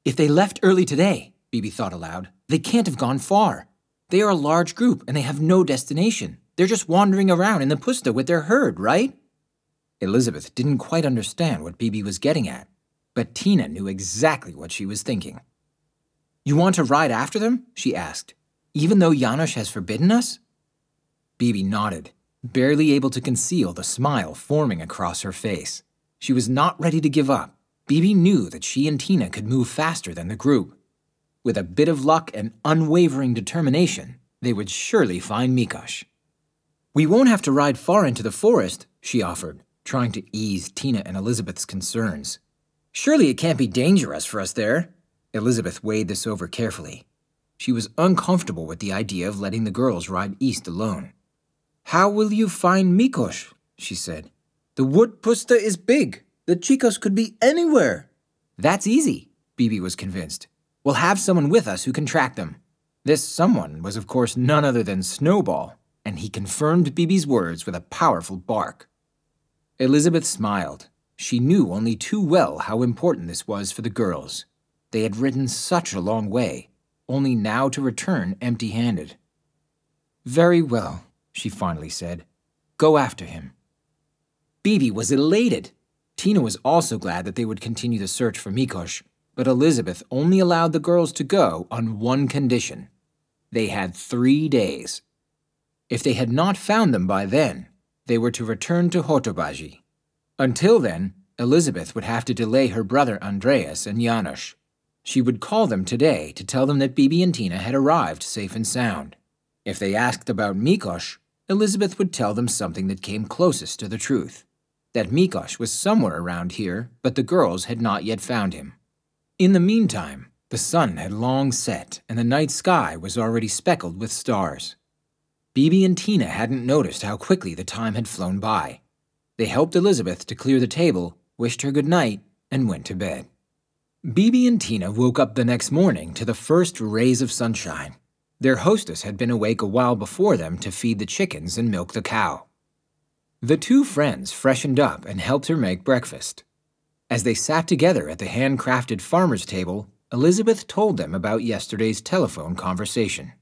"If they left early today," Bibi thought aloud, "they can't have gone far. They are a large group and they have no destination. They're just wandering around in the pusta with their herd, right? Elizabeth didn't quite understand what Bibi was getting at, but Tina knew exactly what she was thinking. You want to ride after them? She asked. Even though Janosch has forbidden us? Bibi nodded, barely able to conceal the smile forming across her face. She was not ready to give up. Bibi knew that she and Tina could move faster than the group. With a bit of luck and unwavering determination, they would surely find Mikosh. We won't have to ride far into the forest, she offered, trying to ease Tina and Elizabeth's concerns. Surely it can't be dangerous for us there. Elizabeth weighed this over carefully. She was uncomfortable with the idea of letting the girls ride east alone. How will you find Mikosh? She said. The wood pusta is big. The Chicos could be anywhere. That's easy, Bibi was convinced. We'll have someone with us who can track them. This someone was, of course, none other than Snowball, and he confirmed Bibi's words with a powerful bark. Elizabeth smiled. She knew only too well how important this was for the girls. They had ridden such a long way, only now to return empty-handed. Very well, she finally said. Go after him. Bibi was elated. Tina was also glad that they would continue the search for Mikosh, but Elizabeth only allowed the girls to go on one condition. They had 3 days. If they had not found them by then, they were to return to Hotobaji. Until then, Elizabeth would have to delay her brother Andreas and Janosch. She would call them today to tell them that Bibi and Tina had arrived safe and sound. If they asked about Mikosh, Elizabeth would tell them something that came closest to the truth, that Mikosh was somewhere around here, but the girls had not yet found him. In the meantime, the sun had long set and the night sky was already speckled with stars. Bibi and Tina hadn't noticed how quickly the time had flown by. They helped Elizabeth to clear the table, wished her good night, and went to bed. Bibi and Tina woke up the next morning to the first rays of sunshine. Their hostess had been awake a while before them to feed the chickens and milk the cow. The two friends freshened up and helped her make breakfast. As they sat together at the handcrafted farmer's table, Elizabeth told them about yesterday's telephone conversation.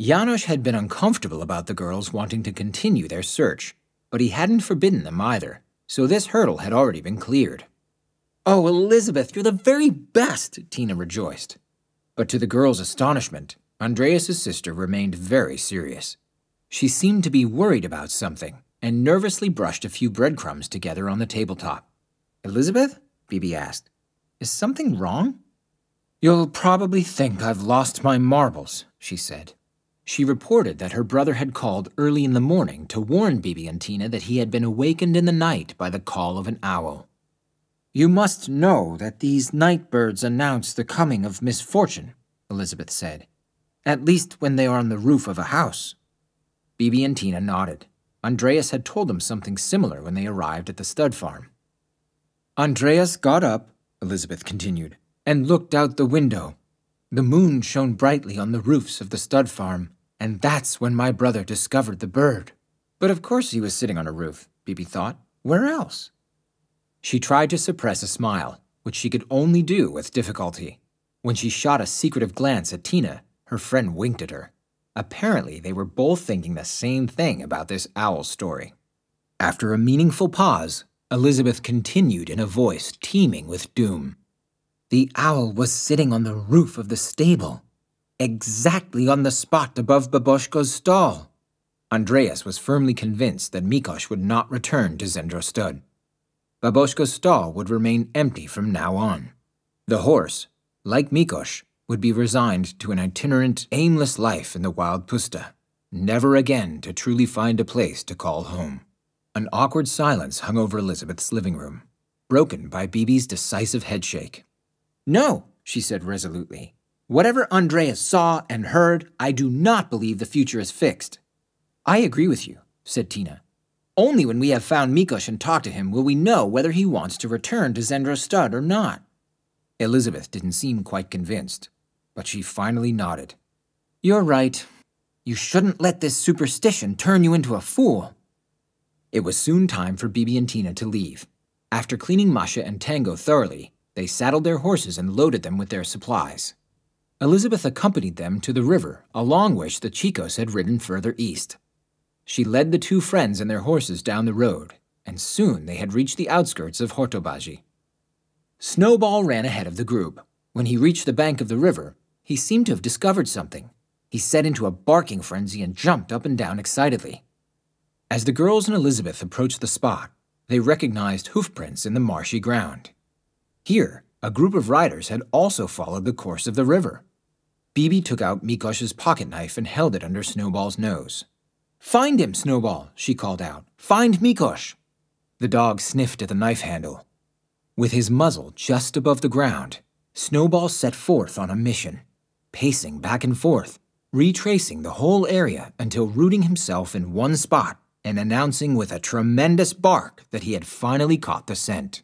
Janosch had been uncomfortable about the girls wanting to continue their search, but he hadn't forbidden them either, so this hurdle had already been cleared. Oh, Elizabeth, you're the very best, Tina rejoiced. But to the girls' astonishment, Andreas' sister remained very serious. She seemed to be worried about something and nervously brushed a few breadcrumbs together on the tabletop. Elizabeth? Bibi asked. Is something wrong? You'll probably think I've lost my marbles, she said. She reported that her brother had called early in the morning to warn Bibi and Tina that he had been awakened in the night by the call of an owl. You must know that these night birds announce the coming of misfortune, Elizabeth said, at least when they are on the roof of a house. Bibi and Tina nodded. Andreas had told them something similar when they arrived at the stud farm. Andreas got up, Elizabeth continued, and looked out the window. The moon shone brightly on the roofs of the stud farm, and that's when my brother discovered the bird. But of course he was sitting on a roof, Bibi thought. Where else? She tried to suppress a smile, which she could only do with difficulty. When she shot a secretive glance at Tina, her friend winked at her. Apparently, they were both thinking the same thing about this owl story. After a meaningful pause, Elizabeth continued in a voice teeming with doom. The owl was sitting on the roof of the stable, exactly on the spot above Baboshko's stall. Andreas was firmly convinced that Mikosh would not return to Zendrostud. Baboshko's stall would remain empty from now on. The horse, like Mikosh, would be resigned to an itinerant, aimless life in the wild pusta, never again to truly find a place to call home. An awkward silence hung over Elizabeth's living room, broken by Bibi's decisive headshake. No, she said resolutely. Whatever Andreas saw and heard, I do not believe the future is fixed. I agree with you, said Tina. Only when we have found Mikosh and talked to him will we know whether he wants to return to Zendrostud or not. Elizabeth didn't seem quite convinced, but she finally nodded. You're right. You shouldn't let this superstition turn you into a fool. It was soon time for Bibi and Tina to leave. After cleaning Masha and Tango thoroughly, they saddled their horses and loaded them with their supplies. Elizabeth accompanied them to the river, along which the Chicos had ridden further east. She led the two friends and their horses down the road, and soon they had reached the outskirts of Hortobaji. Snowball ran ahead of the group. When he reached the bank of the river, he seemed to have discovered something. He set into a barking frenzy and jumped up and down excitedly. As the girls and Elizabeth approached the spot, they recognized hoofprints in the marshy ground. Here, a group of riders had also followed the course of the river. Bibi took out Mikosh's pocket knife and held it under Snowball's nose. "Find him, Snowball," she called out. "Find Mikosh." The dog sniffed at the knife handle. With his muzzle just above the ground, Snowball set forth on a mission, pacing back and forth, retracing the whole area until rooting himself in one spot and announcing with a tremendous bark that he had finally caught the scent.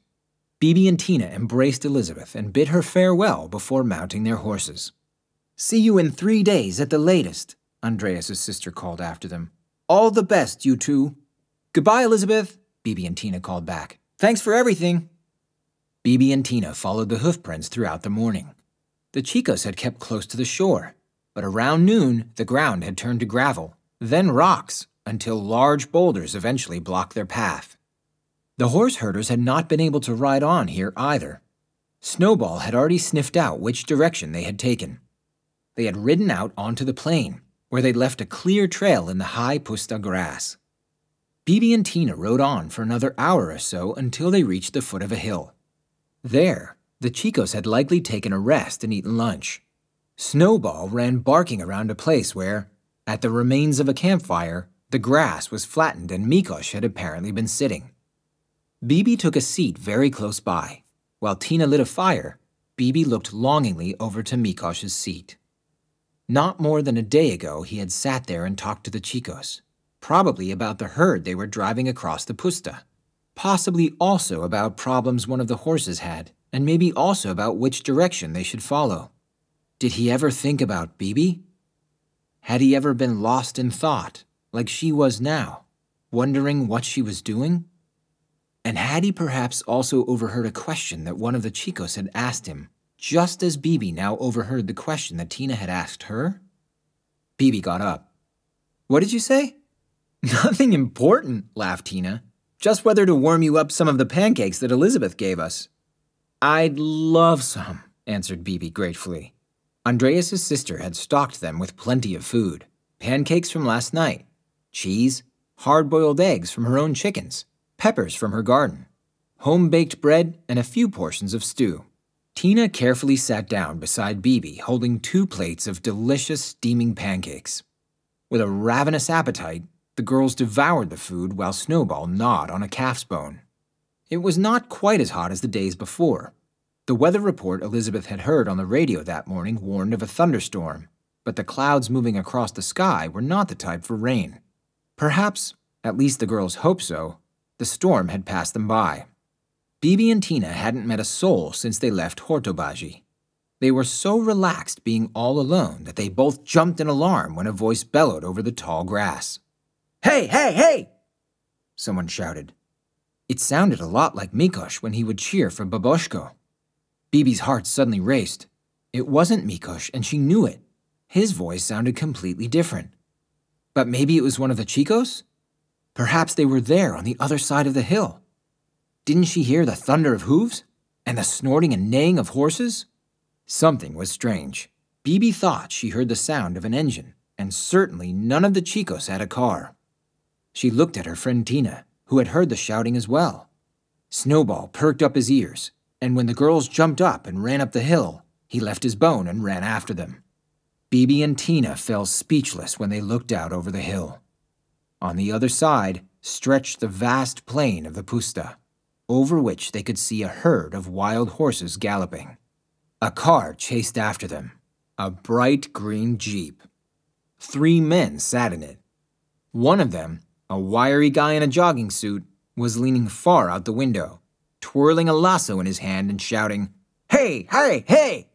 Bibi and Tina embraced Elizabeth and bid her farewell before mounting their horses. "See you in 3 days at the latest," Andreas' sister called after them. "All the best, you two." "Goodbye, Elizabeth," Bibi and Tina called back. "Thanks for everything." Bibi and Tina followed the hoofprints throughout the morning. The Chicos had kept close to the shore, but around noon, the ground had turned to gravel, then rocks, until large boulders eventually blocked their path. The horse herders had not been able to ride on here either. Snowball had already sniffed out which direction they had taken. They had ridden out onto the plain, where they left a clear trail in the high pusta grass. Bibi and Tina rode on for another hour or so until they reached the foot of a hill. There, the Chicos had likely taken a rest and eaten lunch. Snowball ran barking around a place where, at the remains of a campfire, the grass was flattened and Mikosh had apparently been sitting. Bibi took a seat very close by. While Tina lit a fire, Bibi looked longingly over to Mikosh's seat. Not more than a day ago, he had sat there and talked to the Chicos, probably about the herd they were driving across the pusta, possibly also about problems one of the horses had, and maybe also about which direction they should follow. Did he ever think about Bibi? Had he ever been lost in thought, like she was now, wondering what she was doing? And had he perhaps also overheard a question that one of the Chicos had asked him, just as Bibi now overheard the question that Tina had asked her? Bibi got up. "What did you say?" "Nothing important," laughed Tina. "Just whether to warm you up some of the pancakes that Elizabeth gave us." "I'd love some," answered Bibi gratefully. Andreas' sister had stocked them with plenty of food. Pancakes from last night, cheese, hard-boiled eggs from her own chickens, peppers from her garden, home-baked bread, and a few portions of stew. Tina carefully sat down beside Bibi, holding 2 plates of delicious steaming pancakes. With a ravenous appetite, the girls devoured the food while Snowball gnawed on a calf's bone. It was not quite as hot as the days before. The weather report Elizabeth had heard on the radio that morning warned of a thunderstorm, but the clouds moving across the sky were not the type for rain. Perhaps, at least the girls hoped so, the storm had passed them by. Bibi and Tina hadn't met a soul since they left Hortobaji. They were so relaxed being all alone that they both jumped in alarm when a voice bellowed over the tall grass. "Hey, hey, hey!" someone shouted. It sounded a lot like Mikosh when he would cheer for Baboshko. Bibi's heart suddenly raced. It wasn't Mikosh, and she knew it. His voice sounded completely different. But maybe it was one of the Chicos? Perhaps they were there on the other side of the hill. Didn't she hear the thunder of hooves? And the snorting and neighing of horses? Something was strange. Bibi thought she heard the sound of an engine, and certainly none of the Chicos had a car. She looked at her friend Tina, who had heard the shouting as well. Snowball perked up his ears, and when the girls jumped up and ran up the hill, he left his bone and ran after them. Bibi and Tina fell speechless when they looked out over the hill. On the other side stretched the vast plain of the pusta, over which they could see a herd of wild horses galloping. A car chased after them, a bright green jeep. 3 men sat in it. One of them, a wiry guy in a jogging suit, was leaning far out the window, twirling a lasso in his hand and shouting, "Hey, hey, hey!"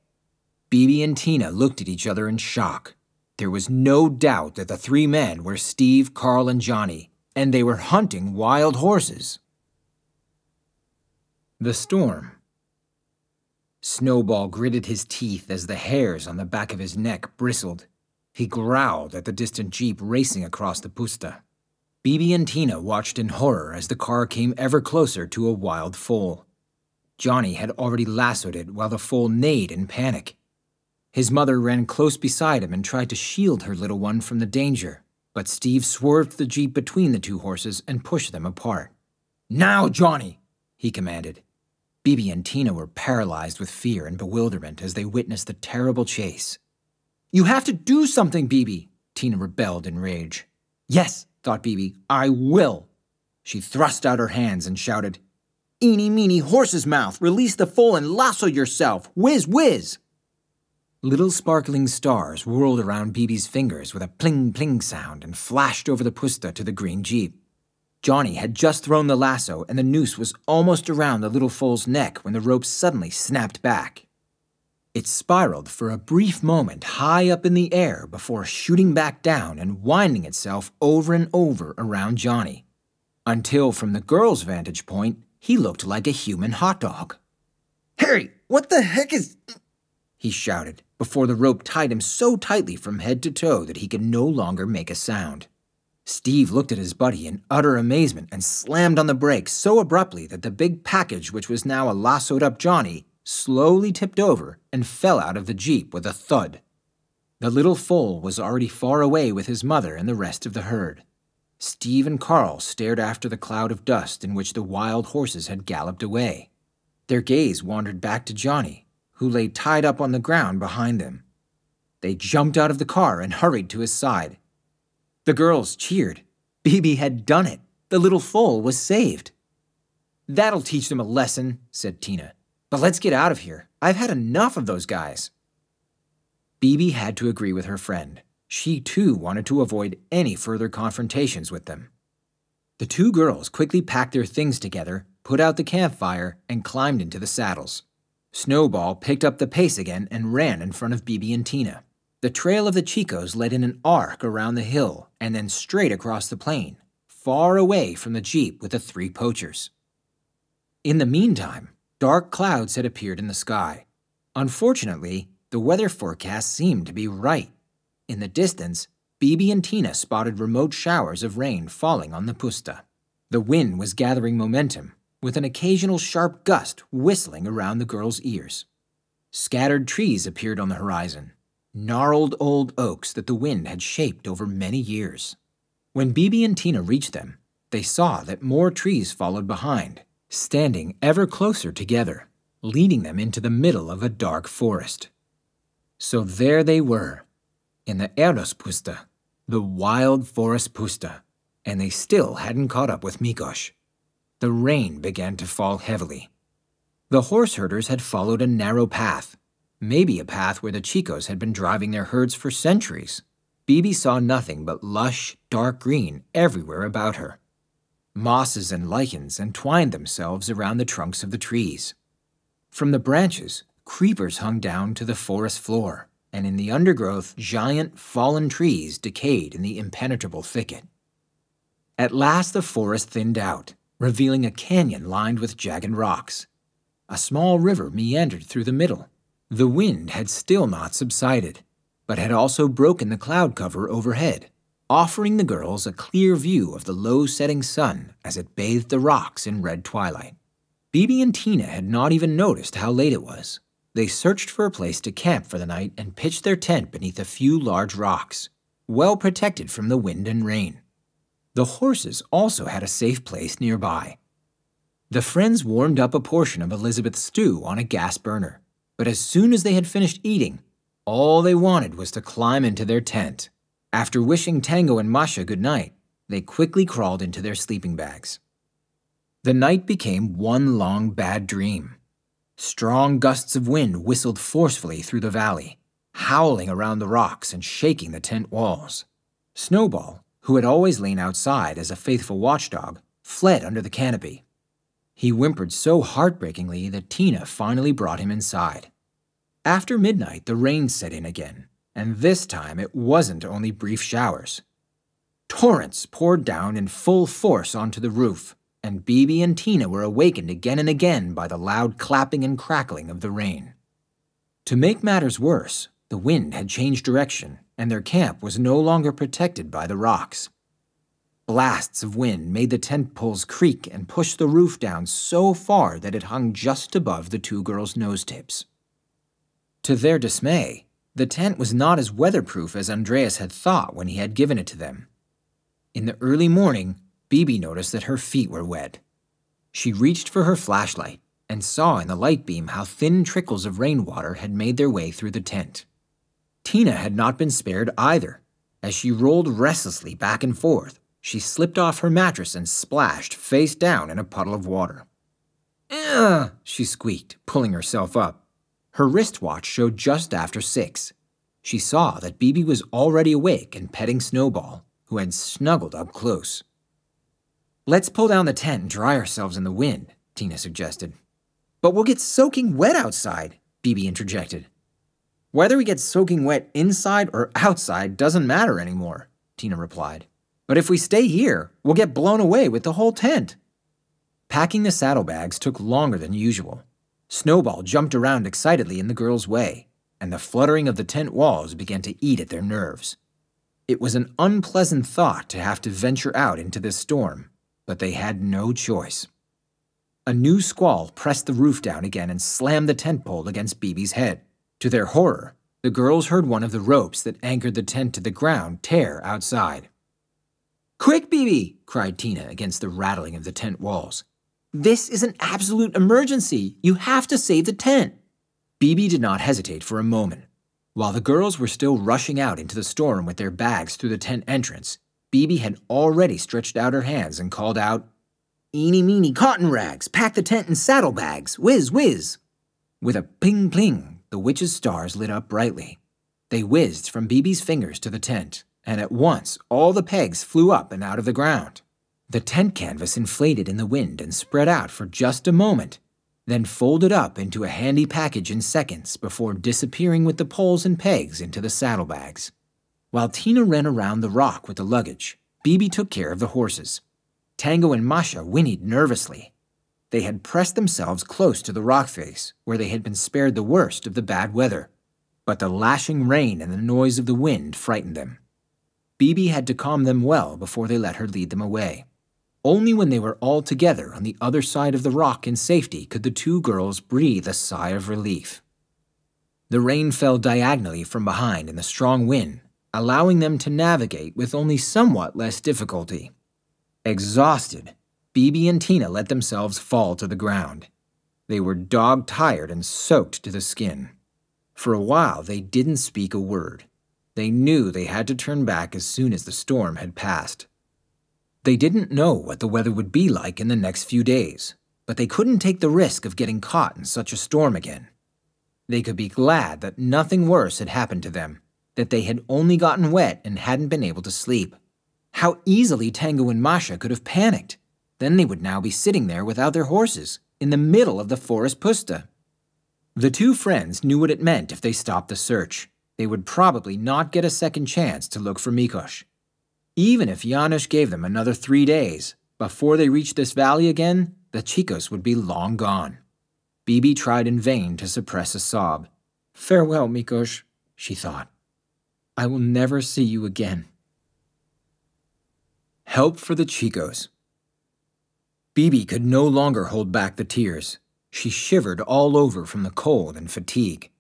Bibi and Tina looked at each other in shock. There was no doubt that the 3 men were Steve, Carl, and Johnny, and they were hunting wild horses. The storm. Snowball gritted his teeth as the hairs on the back of his neck bristled. He growled at the distant jeep racing across the pusta. Bibi and Tina watched in horror as the car came ever closer to a wild foal. Johnny had already lassoed it while the foal neighed in panic. His mother ran close beside him and tried to shield her little one from the danger, but Steve swerved the jeep between the two horses and pushed them apart. "Now, Johnny!" he commanded. Bibi and Tina were paralyzed with fear and bewilderment as they witnessed the terrible chase. "You have to do something, Bibi!" Tina rebelled in rage. "Yes," thought Bibi, "I will!" She thrust out her hands and shouted, "Eeny, meeny, horse's mouth! Release the foal and lasso yourself! Whiz, whiz!" Little sparkling stars whirled around Bibi's fingers with a pling-pling sound and flashed over the pusta to the green jeep. Johnny had just thrown the lasso and the noose was almost around the little foal's neck when the rope suddenly snapped back. It spiraled for a brief moment high up in the air before shooting back down and winding itself over and over around Johnny, until from the girl's vantage point, he looked like a human hot dog. "Harry, what the heck is—" he shouted, before the rope tied him so tightly from head to toe that he could no longer make a sound. Steve looked at his buddy in utter amazement and slammed on the brakes so abruptly that the big package, which was now a lassoed-up Johnny, slowly tipped over and fell out of the jeep with a thud. The little foal was already far away with his mother and the rest of the herd. Steve and Carl stared after the cloud of dust in which the wild horses had galloped away. Their gaze wandered back to Johnny, who lay tied up on the ground behind them. They jumped out of the car and hurried to his side. The girls cheered. Bibi had done it. The little foal was saved. "That'll teach them a lesson," said Tina. "But let's get out of here. I've had enough of those guys." Bibi had to agree with her friend. She too wanted to avoid any further confrontations with them. The two girls quickly packed their things together, put out the campfire, and climbed into the saddles. Snowball picked up the pace again and ran in front of Bibi and Tina. The trail of the Chicos led in an arc around the hill and then straight across the plain, far away from the jeep with the three poachers. In the meantime, dark clouds had appeared in the sky. Unfortunately, the weather forecast seemed to be right. In the distance, Bibi and Tina spotted remote showers of rain falling on the pusta. The wind was gathering momentum, with an occasional sharp gust whistling around the girls' ears. Scattered trees appeared on the horizon, gnarled old oaks that the wind had shaped over many years. When Bibi and Tina reached them, they saw that more trees followed behind, standing ever closer together, leading them into the middle of a dark forest. So there they were, in the Erdos Pusta, the wild forest pusta, and they still hadn't caught up with Mikosh. The rain began to fall heavily. The horse herders had followed a narrow path, maybe a path where the Chicos had been driving their herds for centuries. Bibi saw nothing but lush, dark green everywhere about her. Mosses and lichens entwined themselves around the trunks of the trees. From the branches, creepers hung down to the forest floor, and in the undergrowth, giant fallen trees decayed in the impenetrable thicket. At last the forest thinned out, revealing a canyon lined with jagged rocks. A small river meandered through the middle. The wind had still not subsided, but had also broken the cloud cover overhead, offering the girls a clear view of the low-setting sun as it bathed the rocks in red twilight. Bibi and Tina had not even noticed how late it was. They searched for a place to camp for the night and pitched their tent beneath a few large rocks, well protected from the wind and rain. The horses also had a safe place nearby. The friends warmed up a portion of Elizabeth's stew on a gas burner, but as soon as they had finished eating, all they wanted was to climb into their tent. After wishing Tango and Masha good night, they quickly crawled into their sleeping bags. The night became one long bad dream. Strong gusts of wind whistled forcefully through the valley, howling around the rocks and shaking the tent walls. Snowball, who had always lain outside as a faithful watchdog, fled under the canopy. He whimpered so heartbreakingly that Tina finally brought him inside. After midnight, the rain set in again, and this time it wasn't only brief showers. Torrents poured down in full force onto the roof, and Bibi and Tina were awakened again and again by the loud clapping and crackling of the rain. To make matters worse, the wind had changed direction, and their camp was no longer protected by the rocks. Blasts of wind made the tent poles creak and pushed the roof down so far that it hung just above the two girls' nose tips. To their dismay, the tent was not as weatherproof as Andreas had thought when he had given it to them. In the early morning, Bibi noticed that her feet were wet. She reached for her flashlight and saw in the light beam how thin trickles of rainwater had made their way through the tent. Tina had not been spared either. As she rolled restlessly back and forth, she slipped off her mattress and splashed face down in a puddle of water. "Ugh!" she squeaked, pulling herself up. Her wristwatch showed just after 6. She saw that Bibi was already awake and petting Snowball, who had snuggled up close. "Let's pull down the tent and dry ourselves in the wind," Tina suggested. "But we'll get soaking wet outside," Bibi interjected. "Whether we get soaking wet inside or outside doesn't matter anymore," Tina replied. "But if we stay here, we'll get blown away with the whole tent." Packing the saddlebags took longer than usual. Snowball jumped around excitedly in the girls' way, and the fluttering of the tent walls began to eat at their nerves. It was an unpleasant thought to have to venture out into this storm, but they had no choice. A new squall pressed the roof down again and slammed the tent pole against Bibi's head. To their horror, the girls heard one of the ropes that anchored the tent to the ground tear outside. "Quick, Bibi!" cried Tina against the rattling of the tent walls. "This is an absolute emergency! You have to save the tent!" Bibi did not hesitate for a moment. While the girls were still rushing out into the storm with their bags through the tent entrance, Bibi had already stretched out her hands and called out, "Eeny meeny cotton rags, pack the tent in saddlebags, whiz whiz!" With a ping pling, the witch's stars lit up brightly. They whizzed from Bibi's fingers to the tent, and at once all the pegs flew up and out of the ground. The tent canvas inflated in the wind and spread out for just a moment, then folded up into a handy package in seconds before disappearing with the poles and pegs into the saddlebags. While Tina ran around the rock with the luggage, Bibi took care of the horses. Tango and Masha whinnied nervously. They had pressed themselves close to the rock face, where they had been spared the worst of the bad weather, but the lashing rain and the noise of the wind frightened them. Bibi had to calm them well before they let her lead them away. Only when they were all together on the other side of the rock in safety could the two girls breathe a sigh of relief. The rain fell diagonally from behind in the strong wind, allowing them to navigate with only somewhat less difficulty. Exhausted, Bibi and Tina let themselves fall to the ground. They were dog-tired and soaked to the skin. For a while, they didn't speak a word. They knew they had to turn back as soon as the storm had passed. They didn't know what the weather would be like in the next few days, but they couldn't take the risk of getting caught in such a storm again. They could be glad that nothing worse had happened to them, that they had only gotten wet and hadn't been able to sleep. How easily Tango and Masha could have panicked. Then they would now be sitting there without their horses, in the middle of the forest puszta. The two friends knew what it meant if they stopped the search. They would probably not get a second chance to look for Mikosh. Even if Janusz gave them another 3 days, before they reached this valley again, the Chicos would be long gone. Bibi tried in vain to suppress a sob. "Farewell, Mikosh," she thought. "I will never see you again." Help for the Chicos. Bibi could no longer hold back the tears. She shivered all over from the cold and fatigue.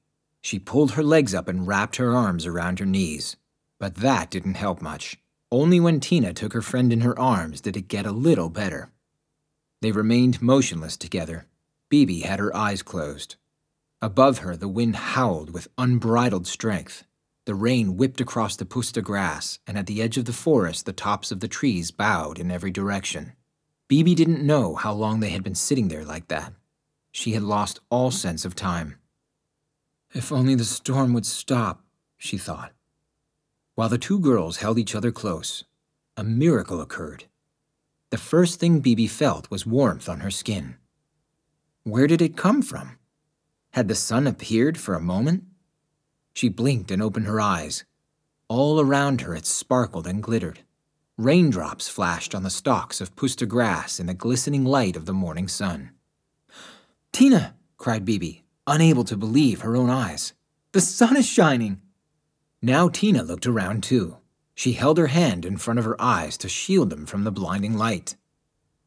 She pulled her legs up and wrapped her arms around her knees. But that didn't help much. Only when Tina took her friend in her arms did it get a little better. They remained motionless together. Bibi had her eyes closed. Above her, the wind howled with unbridled strength. The rain whipped across the puszta grass, and at the edge of the forest, the tops of the trees bowed in every direction. Bibi didn't know how long they had been sitting there like that. She had lost all sense of time. "If only the storm would stop," she thought. While the two girls held each other close, a miracle occurred. The first thing Bibi felt was warmth on her skin. Where did it come from? Had the sun appeared for a moment? She blinked and opened her eyes. All around her it sparkled and glittered. Raindrops flashed on the stalks of puszta grass in the glistening light of the morning sun. "Tina!" cried Bibi, unable to believe her own eyes. The sun is shining! Now Tina looked around too. She held her hand in front of her eyes to shield them from the blinding light.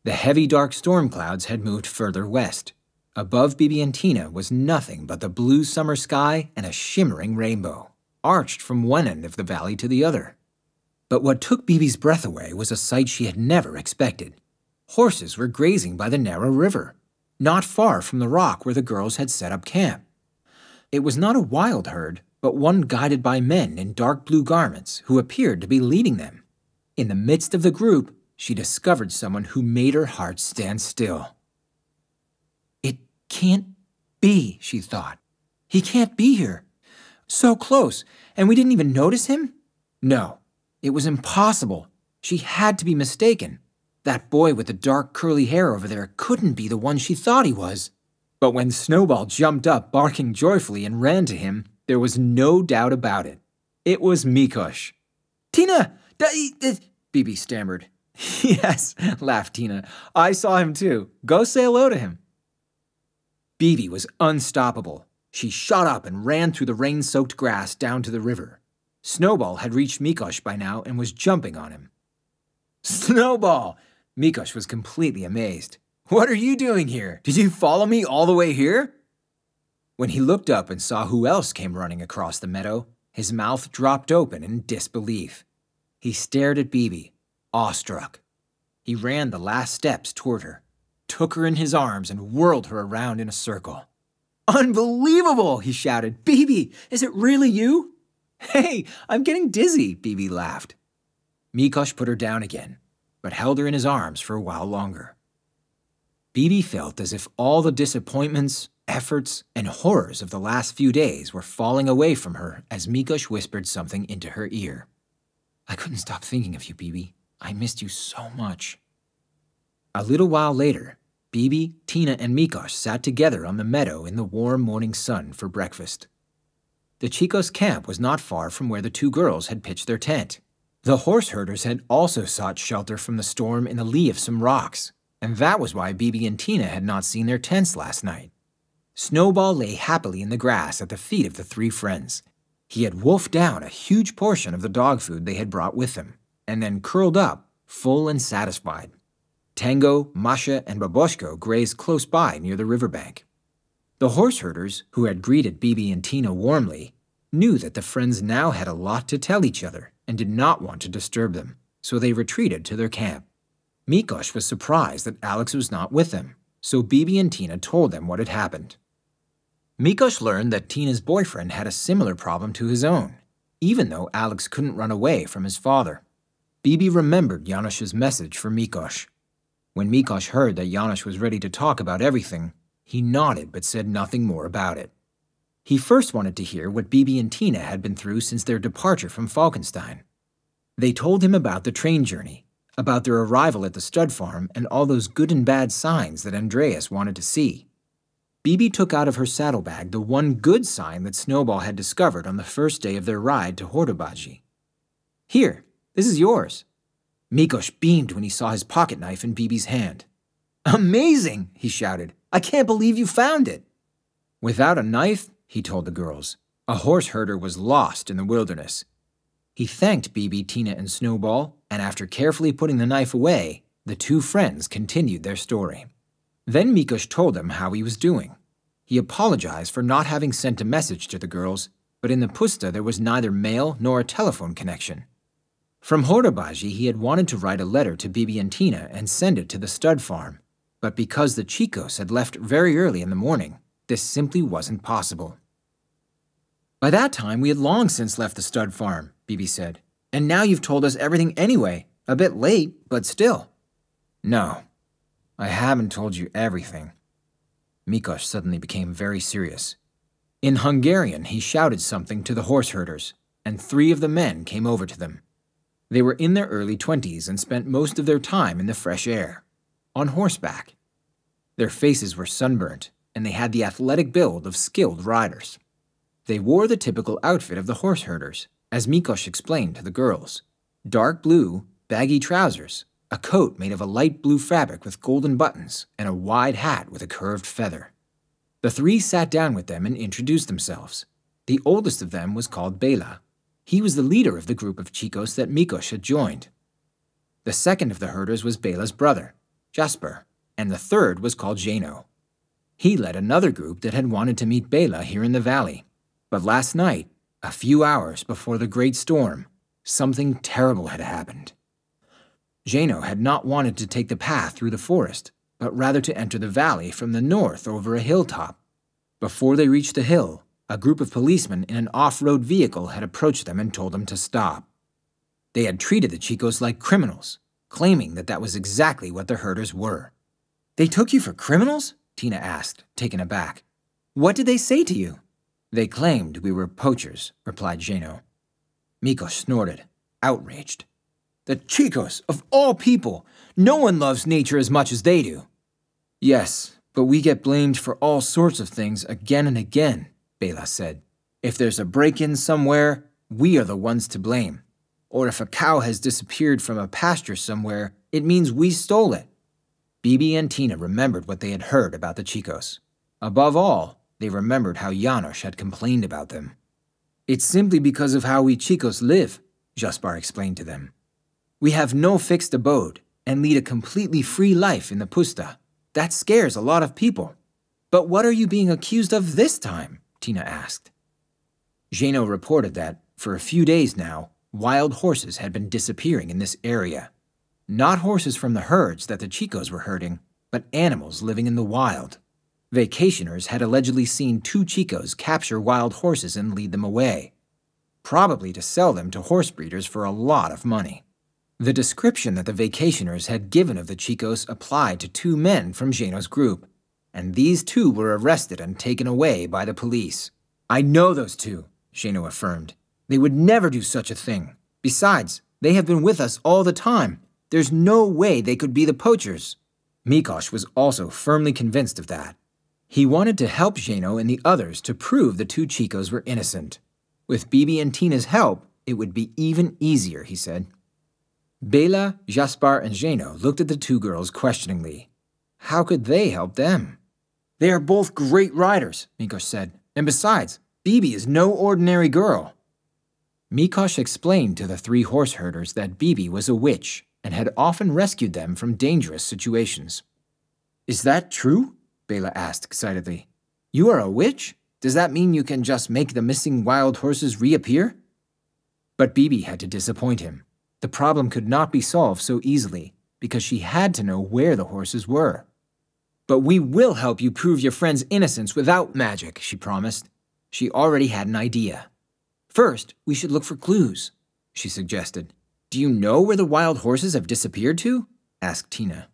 The heavy dark storm clouds had moved further west. Above Bibi and Tina was nothing but the blue summer sky and a shimmering rainbow, arched from one end of the valley to the other. But what took Bibi's breath away was a sight she had never expected. Horses were grazing by the narrow river, not far from the rock where the girls had set up camp. It was not a wild herd, but one guided by men in dark blue garments who appeared to be leading them. In the midst of the group, she discovered someone who made her heart stand still. "It can't be," she thought. "He can't be here. So close, and we didn't even notice him?" No, it was impossible. She had to be mistaken. That boy with the dark curly hair over there couldn't be the one she thought he was. But when Snowball jumped up, barking joyfully, and ran to him, there was no doubt about it. It was Mikush. "Tina! Bibi stammered. "Yes," laughed Tina. "I saw him too. Go say hello to him." Bibi was unstoppable. She shot up and ran through the rain-soaked grass down to the river. Snowball had reached Mikush by now and was jumping on him. "Snowball!" Mikush was completely amazed. "What are you doing here? Did you follow me all the way here?" When he looked up and saw who else came running across the meadow, his mouth dropped open in disbelief. He stared at Bibi, awestruck. He ran the last steps toward her, took her in his arms, and whirled her around in a circle. "Unbelievable!" he shouted. "Bibi, is it really you?" "Hey, I'm getting dizzy," Bibi laughed. Mikush put her down again, but held her in his arms for a while longer. Bibi felt as if all the disappointments, efforts, and horrors of the last few days were falling away from her as Mikush whispered something into her ear. "I couldn't stop thinking of you, Bibi. I missed you so much." A little while later, Bibi, Tina, and Mikush sat together on the meadow in the warm morning sun for breakfast. The Chicos' camp was not far from where the two girls had pitched their tent. The horse herders had also sought shelter from the storm in the lee of some rocks, and that was why Bibi and Tina had not seen their tents last night. Snowball lay happily in the grass at the feet of the three friends. He had wolfed down a huge portion of the dog food they had brought with him, and then curled up, full and satisfied. Tango, Masha, and Baboshko grazed close by near the riverbank. The horse herders, who had greeted Bibi and Tina warmly, knew that the friends now had a lot to tell each other and did not want to disturb them, so they retreated to their camp. Mikush was surprised that Alex was not with them, so Bibi and Tina told them what had happened. Mikush learned that Tina's boyfriend had a similar problem to his own, even though Alex couldn't run away from his father. Bibi remembered Janush's message for Mikush. When Mikush heard that Janush was ready to talk about everything, he nodded but said nothing more about it. He first wanted to hear what Bibi and Tina had been through since their departure from Falkenstein. They told him about the train journey, about their arrival at the stud farm, and all those good and bad signs that Andreas wanted to see. Bibi took out of her saddlebag the one good sign that Snowball had discovered on the first day of their ride to Hordobaji. "Here, this is yours." Mikush beamed when he saw his pocket knife in Bibi's hand. "Amazing!" he shouted. "I can't believe you found it." Without a knife, he told the girls, a horse herder was lost in the wilderness. He thanked Bibi, Tina, and Snowball, and after carefully putting the knife away, the two friends continued their story. Then Mikush told them how he was doing. He apologized for not having sent a message to the girls, but in the puszta there was neither mail nor a telephone connection. From Hordobaji he had wanted to write a letter to Bibi and Tina and send it to the stud farm, but because the Chicos had left very early in the morning, this simply wasn't possible. "By that time we had long since left the stud farm," Bibi said. "And now you've told us everything anyway, a bit late, but still." "No, I haven't told you everything." Mikush suddenly became very serious. In Hungarian, he shouted something to the horse herders, and three of the men came over to them. They were in their early 20s and spent most of their time in the fresh air, on horseback. Their faces were sunburnt, and they had the athletic build of skilled riders. They wore the typical outfit of the horse herders, as Mikush explained to the girls. Dark blue, baggy trousers, a coat made of a light blue fabric with golden buttons, and a wide hat with a curved feather. The three sat down with them and introduced themselves. The oldest of them was called Bela. He was the leader of the group of Chicos that Mikosh had joined. The second of the herders was Bela's brother, Jasper, and the third was called Jano. He led another group that had wanted to meet Bela here in the valley. But last night, a few hours before the great storm, something terrible had happened. Jano had not wanted to take the path through the forest, but rather to enter the valley from the north over a hilltop. Before they reached the hill, a group of policemen in an off-road vehicle had approached them and told them to stop. They had treated the Chicos like criminals, claiming that was exactly what the herders were. "They took you for criminals?" Tina asked, taken aback. "What did they say to you?" "They claimed we were poachers," replied Jano. Mikosh snorted, outraged. "The Chicos, of all people! No one loves nature as much as they do." "Yes, but we get blamed for all sorts of things again and again," Bela said. "If there's a break-in somewhere, we are the ones to blame. Or if a cow has disappeared from a pasture somewhere, it means we stole it." Bibi and Tina remembered what they had heard about the Chicos. Above all, they remembered how Janosch had complained about them. "It's simply because of how we Chicos live," Jaspar explained to them. "We have no fixed abode and lead a completely free life in the Puszta. That scares a lot of people." "But what are you being accused of this time?" Tina asked. Jano reported that, for a few days now, wild horses had been disappearing in this area. Not horses from the herds that the Chicos were herding, but animals living in the wild. Vacationers had allegedly seen two Chicos capture wild horses and lead them away, probably to sell them to horse breeders for a lot of money. The description that the vacationers had given of the Chicos applied to two men from Jano's group, and these two were arrested and taken away by the police. "I know those two," Jano affirmed. "They would never do such a thing. Besides, they have been with us all the time. There's no way they could be the poachers." Mikosh was also firmly convinced of that. He wanted to help Jano and the others to prove the two Chicos were innocent. With Bibi and Tina's help, it would be even easier, he said. Bela, Jaspar, and Jano looked at the two girls questioningly. How could they help them? "They are both great riders," Mikosh said. "And besides, Bibi is no ordinary girl." Mikosh explained to the three horse herders that Bibi was a witch and had often rescued them from dangerous situations. "Is that true?" Bela asked excitedly. "You are a witch? Does that mean you can just make the missing wild horses reappear?" But Bibi had to disappoint him. The problem could not be solved so easily, because she had to know where the horses were. "But we will help you prove your friend's innocence without magic," she promised. She already had an idea. "First, we should look for clues," she suggested. "Do you know where the wild horses have disappeared to?" asked Tina.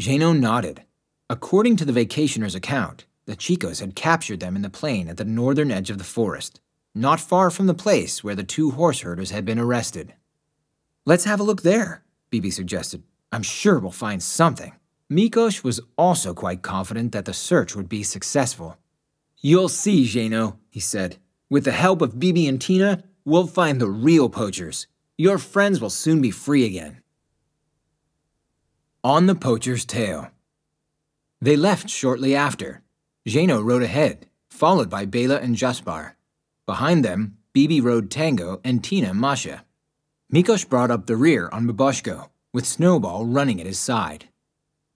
Jano nodded. According to the vacationer's account, the Chicos had captured them in the plain at the northern edge of the forest, not far from the place where the two horse herders had been arrested. "Let's have a look there," Bibi suggested. "I'm sure we'll find something." Mikosh was also quite confident that the search would be successful. "You'll see, Jano," he said. "With the help of Bibi and Tina, we'll find the real poachers. Your friends will soon be free again." On the Poacher's Tale. They left shortly after. Jano rode ahead, followed by Bela and Jaspar. Behind them, Bibi rode Tango and Tina Masha. Mikosh brought up the rear on Baboshko, with Snowball running at his side.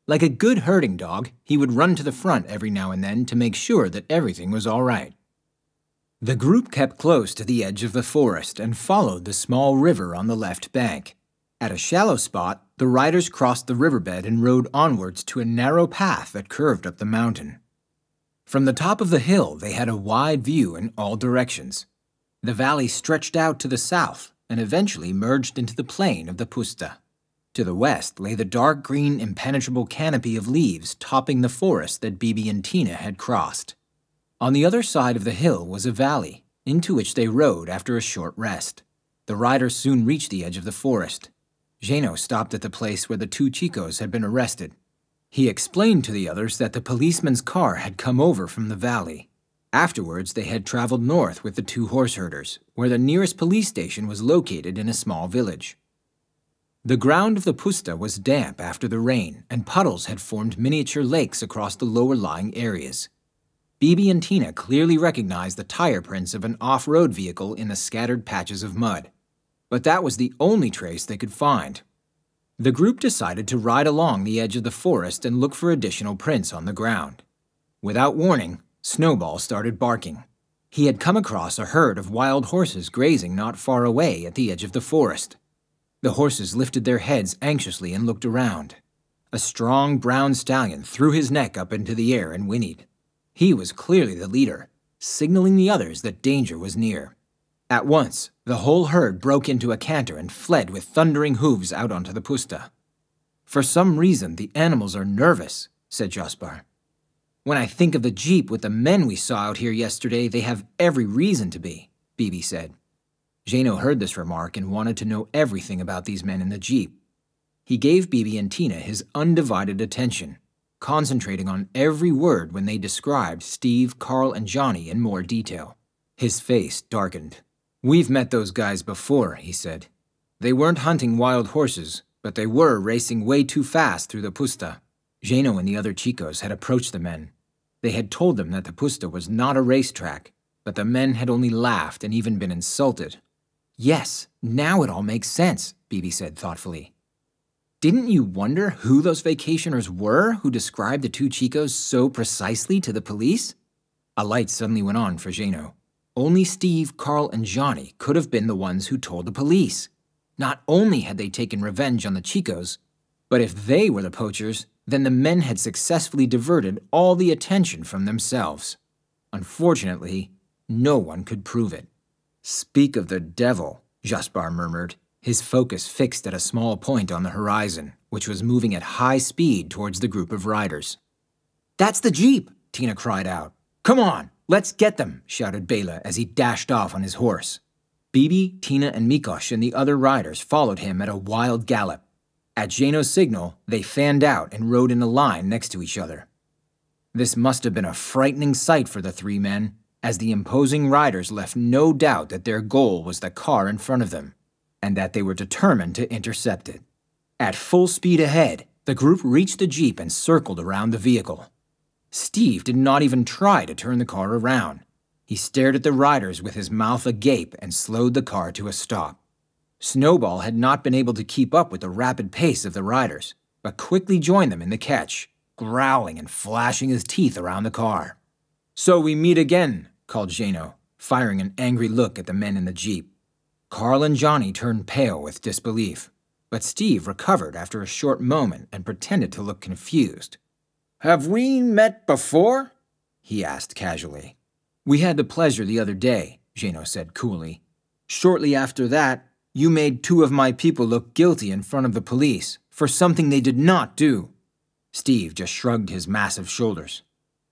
Like a good herding dog, he would run to the front every now and then to make sure that everything was all right. The group kept close to the edge of the forest and followed the small river on the left bank. At a shallow spot, the riders crossed the riverbed and rode onwards to a narrow path that curved up the mountain. From the top of the hill, they had a wide view in all directions. The valley stretched out to the south and eventually merged into the plain of the Puszta. To the west lay the dark green impenetrable canopy of leaves topping the forest that Bibi and Tina had crossed. On the other side of the hill was a valley, into which they rode after a short rest. The riders soon reached the edge of the forest. Jano stopped at the place where the two Chicos had been arrested. He explained to the others that the policeman's car had come over from the valley. Afterwards, they had traveled north with the two horse herders, where the nearest police station was located in a small village. The ground of the Puszta was damp after the rain, and puddles had formed miniature lakes across the lower-lying areas. Bebe and Tina clearly recognized the tire prints of an off-road vehicle in the scattered patches of mud, but that was the only trace they could find. The group decided to ride along the edge of the forest and look for additional prints on the ground. Without warning, Snowball started barking. He had come across a herd of wild horses grazing not far away at the edge of the forest. The horses lifted their heads anxiously and looked around. A strong brown stallion threw his neck up into the air and whinnied. He was clearly the leader, signaling the others that danger was near. At once, the whole herd broke into a canter and fled with thundering hooves out onto the puszta. "For some reason, the animals are nervous," said Jasper. "When I think of the jeep with the men we saw out here yesterday, they have every reason to be," Bebe said. Jano heard this remark and wanted to know everything about these men in the Jeep. He gave Bebe and Tina his undivided attention, concentrating on every word when they described Steve, Carl, and Johnny in more detail. His face darkened. "We've met those guys before," he said. "They weren't hunting wild horses, but they were racing way too fast through the puszta." Jano and the other Chicos had approached the men. They had told them that the puszta was not a racetrack, but the men had only laughed and even been insulted. "Yes, now it all makes sense," Bebe said thoughtfully. "Didn't you wonder who those vacationers were who described the two Chicos so precisely to the police?" A light suddenly went on for Jano. Only Steve, Carl, and Johnny could have been the ones who told the police. Not only had they taken revenge on the Chicos, but if they were the poachers, then the men had successfully diverted all the attention from themselves. Unfortunately, no one could prove it. "Speak of the devil," Jasper murmured, his focus fixed at a small point on the horizon, which was moving at high speed towards the group of riders. "That's the jeep," Tina cried out. "Come on, let's get them," shouted Bela as he dashed off on his horse. Bebe, Tina, and Mikosh and the other riders followed him at a wild gallop. At Jano's signal, they fanned out and rode in a line next to each other. This must have been a frightening sight for the three men, as the imposing riders left no doubt that their goal was the car in front of them, and that they were determined to intercept it. At full speed ahead, the group reached the Jeep and circled around the vehicle. Steve did not even try to turn the car around. He stared at the riders with his mouth agape and slowed the car to a stop. Snowball had not been able to keep up with the rapid pace of the riders, but quickly joined them in the catch, growling and flashing his teeth around the car. "So we meet again," called Jano, firing an angry look at the men in the Jeep. Carl and Johnny turned pale with disbelief, but Steve recovered after a short moment and pretended to look confused. "Have we met before?" he asked casually. "We had the pleasure the other day," Jano said coolly. "Shortly after that, you made two of my people look guilty in front of the police for something they did not do." Steve just shrugged his massive shoulders.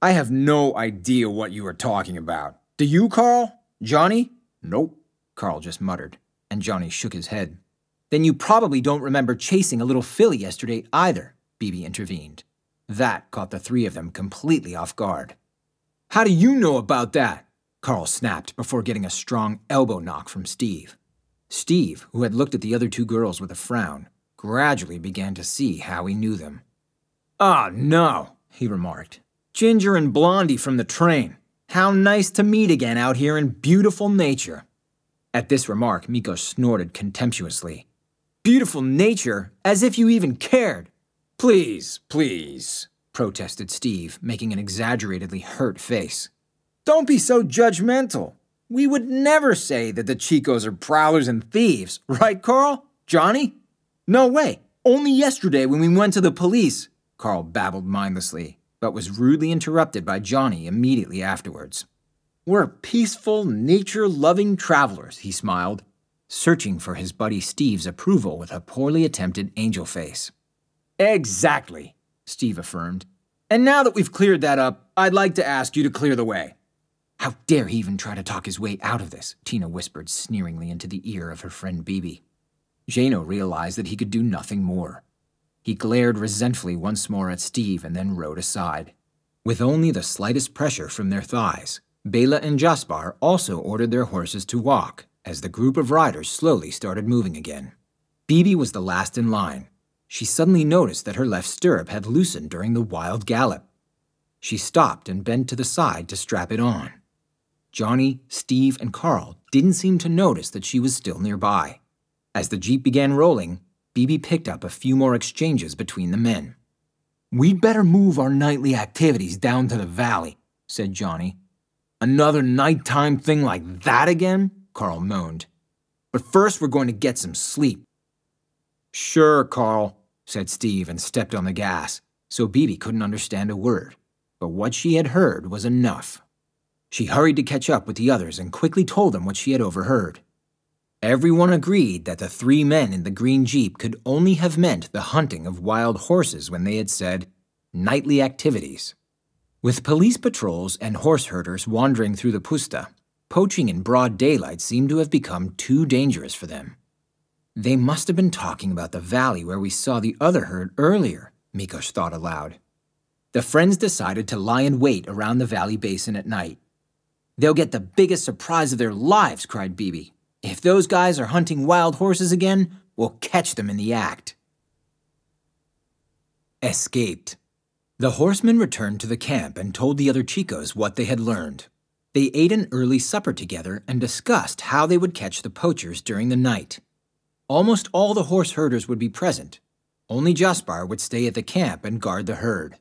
"I have no idea what you are talking about. Do you, Carl? Johnny?" "Nope," Carl just muttered, and Johnny shook his head. "Then you probably don't remember chasing a little filly yesterday either," Bebe intervened. That caught the three of them completely off guard. "How do you know about that?" Carl snapped before getting a strong elbow knock from Steve. Steve, who had looked at the other two girls with a frown, gradually began to see how he knew them. "Ah, no," he remarked. "Ginger and Blondie from the train. How nice to meet again out here in beautiful nature." At this remark, Mikosh snorted contemptuously. "Beautiful nature? As if you even cared." "Please, please," protested Steve, making an exaggeratedly hurt face. "Don't be so judgmental. We would never say that the Chicos are prowlers and thieves, right, Carl? Johnny?" "No way. Only yesterday when we went to the police," Carl babbled mindlessly, but was rudely interrupted by Johnny immediately afterwards. "We're peaceful, nature-loving travelers," he smiled, searching for his buddy Steve's approval with a poorly attempted angel face. "Exactly," Steve affirmed. "And now that we've cleared that up, I'd like to ask you to clear the way." "How dare he even try to talk his way out of this," Tina whispered sneeringly into the ear of her friend Bebe. Jano realized that he could do nothing more. He glared resentfully once more at Steve and then rode aside. With only the slightest pressure from their thighs, Bela and Jasper also ordered their horses to walk as the group of riders slowly started moving again. Bebe was the last in line. She suddenly noticed that her left stirrup had loosened during the wild gallop. She stopped and bent to the side to strap it on. Johnny, Steve, and Carl didn't seem to notice that she was still nearby. As the Jeep began rolling, Bebe picked up a few more exchanges between the men. "We'd better move our nightly activities down to the valley," said Johnny. "Another nighttime thing like that again?" Carl moaned. "But first we're going to get some sleep." "Sure, Carl," said Steve and stepped on the gas, so Bebe couldn't understand a word. But what she had heard was enough. She hurried to catch up with the others and quickly told them what she had overheard. Everyone agreed that the three men in the green Jeep could only have meant the hunting of wild horses when they had said, "nightly activities." With police patrols and horse herders wandering through the pusta, poaching in broad daylight seemed to have become too dangerous for them. "They must have been talking about the valley where we saw the other herd earlier," Mikosh thought aloud. The friends decided to lie in wait around the valley basin at night. "They'll get the biggest surprise of their lives," cried Bebe. "If those guys are hunting wild horses again, we'll catch them in the act." Escaped. The horsemen returned to the camp and told the other Chicos what they had learned. They ate an early supper together and discussed how they would catch the poachers during the night. Almost all the horse herders would be present. Only Jaspar would stay at the camp and guard the herd.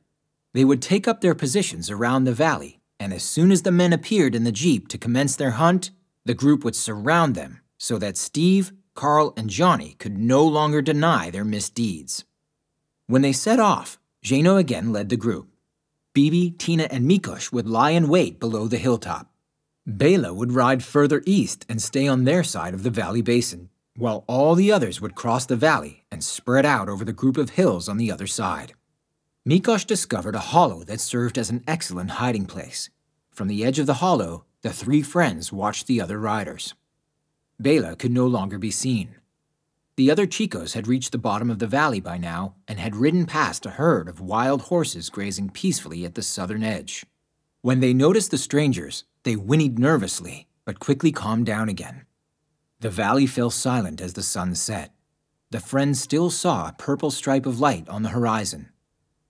They would take up their positions around the valley, and as soon as the men appeared in the Jeep to commence their hunt, the group would surround them so that Steve, Carl, and Johnny could no longer deny their misdeeds. When they set off, Zeno again led the group. Bebe, Tina, and Mikosh would lie in wait below the hilltop. Bela would ride further east and stay on their side of the valley basin, while all the others would cross the valley and spread out over the group of hills on the other side. Mikosh discovered a hollow that served as an excellent hiding place. From the edge of the hollow, the three friends watched the other riders. Bela could no longer be seen. The other Chicos had reached the bottom of the valley by now and had ridden past a herd of wild horses grazing peacefully at the southern edge. When they noticed the strangers, they whinnied nervously, but quickly calmed down again. The valley fell silent as the sun set. The friends still saw a purple stripe of light on the horizon.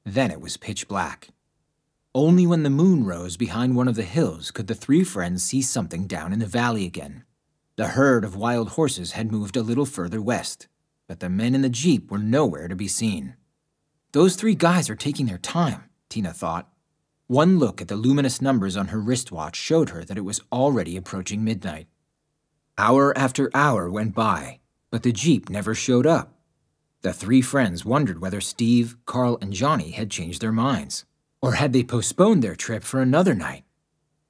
Then it was pitch black. Only when the moon rose behind one of the hills could the three friends see something down in the valley again. The herd of wild horses had moved a little further west, but the men in the Jeep were nowhere to be seen. "Those three guys are taking their time," Tina thought. One look at the luminous numbers on her wristwatch showed her that it was already approaching midnight. Hour after hour went by, but the Jeep never showed up. The three friends wondered whether Steve, Carl, and Johnny had changed their minds. Or had they postponed their trip for another night?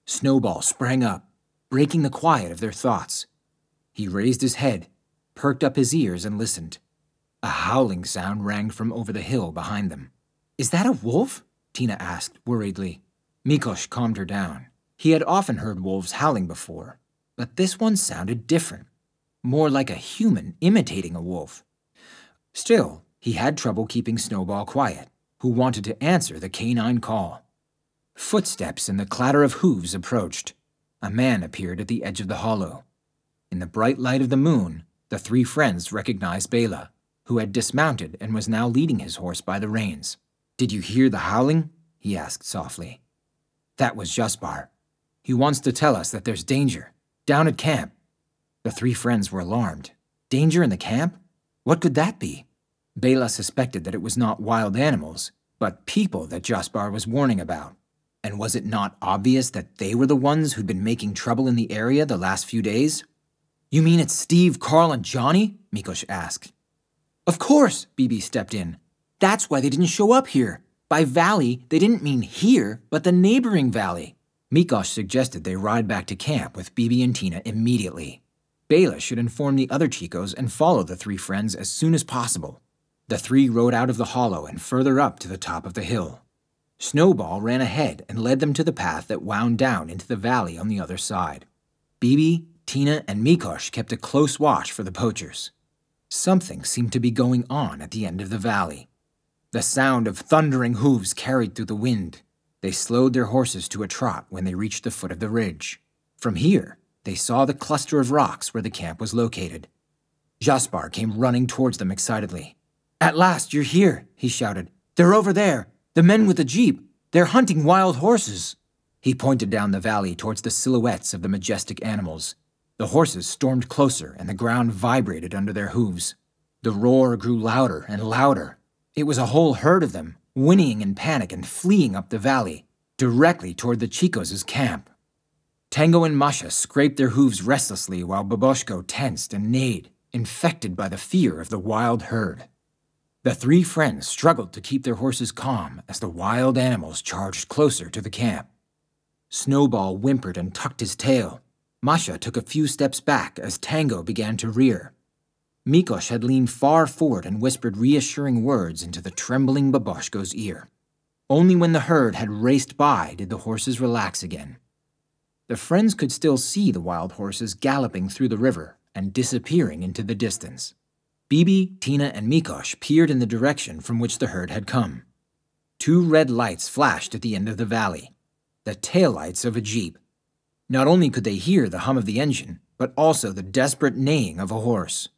Snowball sprang up, breaking the quiet of their thoughts. He raised his head, perked up his ears, and listened. A howling sound rang from over the hill behind them. "Is that a wolf?" Tina asked worriedly. Mikosh calmed her down. He had often heard wolves howling before, but this one sounded different, more like a human imitating a wolf. Still, he had trouble keeping Snowball quiet, who wanted to answer the canine call. Footsteps and the clatter of hooves approached. A man appeared at the edge of the hollow. In the bright light of the moon, the three friends recognized Bela, who had dismounted and was now leading his horse by the reins. "Did you hear the howling?" he asked softly. "That was Jaspar. He wants to tell us that there's danger, down at camp." The three friends were alarmed. Danger in the camp? What could that be? Bela suspected that it was not wild animals, but people that Jaspar was warning about. And was it not obvious that they were the ones who'd been making trouble in the area the last few days? "You mean it's Steve, Carl, and Johnny?" Mikosh asked. "Of course," Bebe stepped in. "That's why they didn't show up here. By valley, they didn't mean here, but the neighboring valley." Mikosh suggested they ride back to camp with Bebe and Tina immediately. Bela should inform the other Chicos and follow the three friends as soon as possible. The three rode out of the hollow and further up to the top of the hill. Snowball ran ahead and led them to the path that wound down into the valley on the other side. Bebe, Tina, and Mikosh kept a close watch for the poachers. Something seemed to be going on at the end of the valley. The sound of thundering hooves carried through the wind. They slowed their horses to a trot when they reached the foot of the ridge. From here, they saw the cluster of rocks where the camp was located. Jaspar came running towards them excitedly. "At last, you're here," he shouted. "They're over there, the men with the Jeep. They're hunting wild horses. He pointed down the valley towards the silhouettes of the majestic animals. The horses stormed closer, and the ground vibrated under their hooves. The roar grew louder and louder. It was a whole herd of them, whinnying in panic and fleeing up the valley, directly toward the Chicos' camp. Tango and Masha scraped their hooves restlessly while Baboshko tensed and neighed, infected by the fear of the wild herd. The three friends struggled to keep their horses calm as the wild animals charged closer to the camp. Snowball whimpered and tucked his tail. Masha took a few steps back as Tango began to rear. Mikosh had leaned far forward and whispered reassuring words into the trembling Baboshko's ear. Only when the herd had raced by did the horses relax again. The friends could still see the wild horses galloping through the river and disappearing into the distance. Bibi, Tina, and Mikosh peered in the direction from which the herd had come. Two red lights flashed at the end of the valley, the taillights of a jeep. Not only could they hear the hum of the engine, but also the desperate neighing of a horse.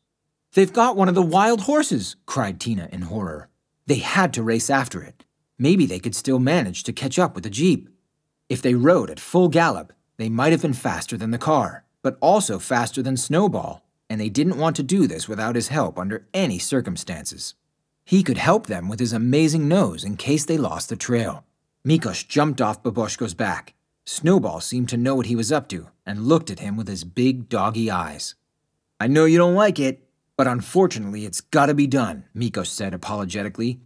"They've got one of the wild horses!" cried Tina in horror. They had to race after it. Maybe they could still manage to catch up with the jeep. If they rode at full gallop, they might have been faster than the car, but also faster than Snowball, and they didn't want to do this without his help under any circumstances. He could help them with his amazing nose in case they lost the trail. Mikosh jumped off Baboshko's back. Snowball seemed to know what he was up to and looked at him with his big doggy eyes. "I know you don't like it, but unfortunately it's gotta be done," Mikosh said apologetically.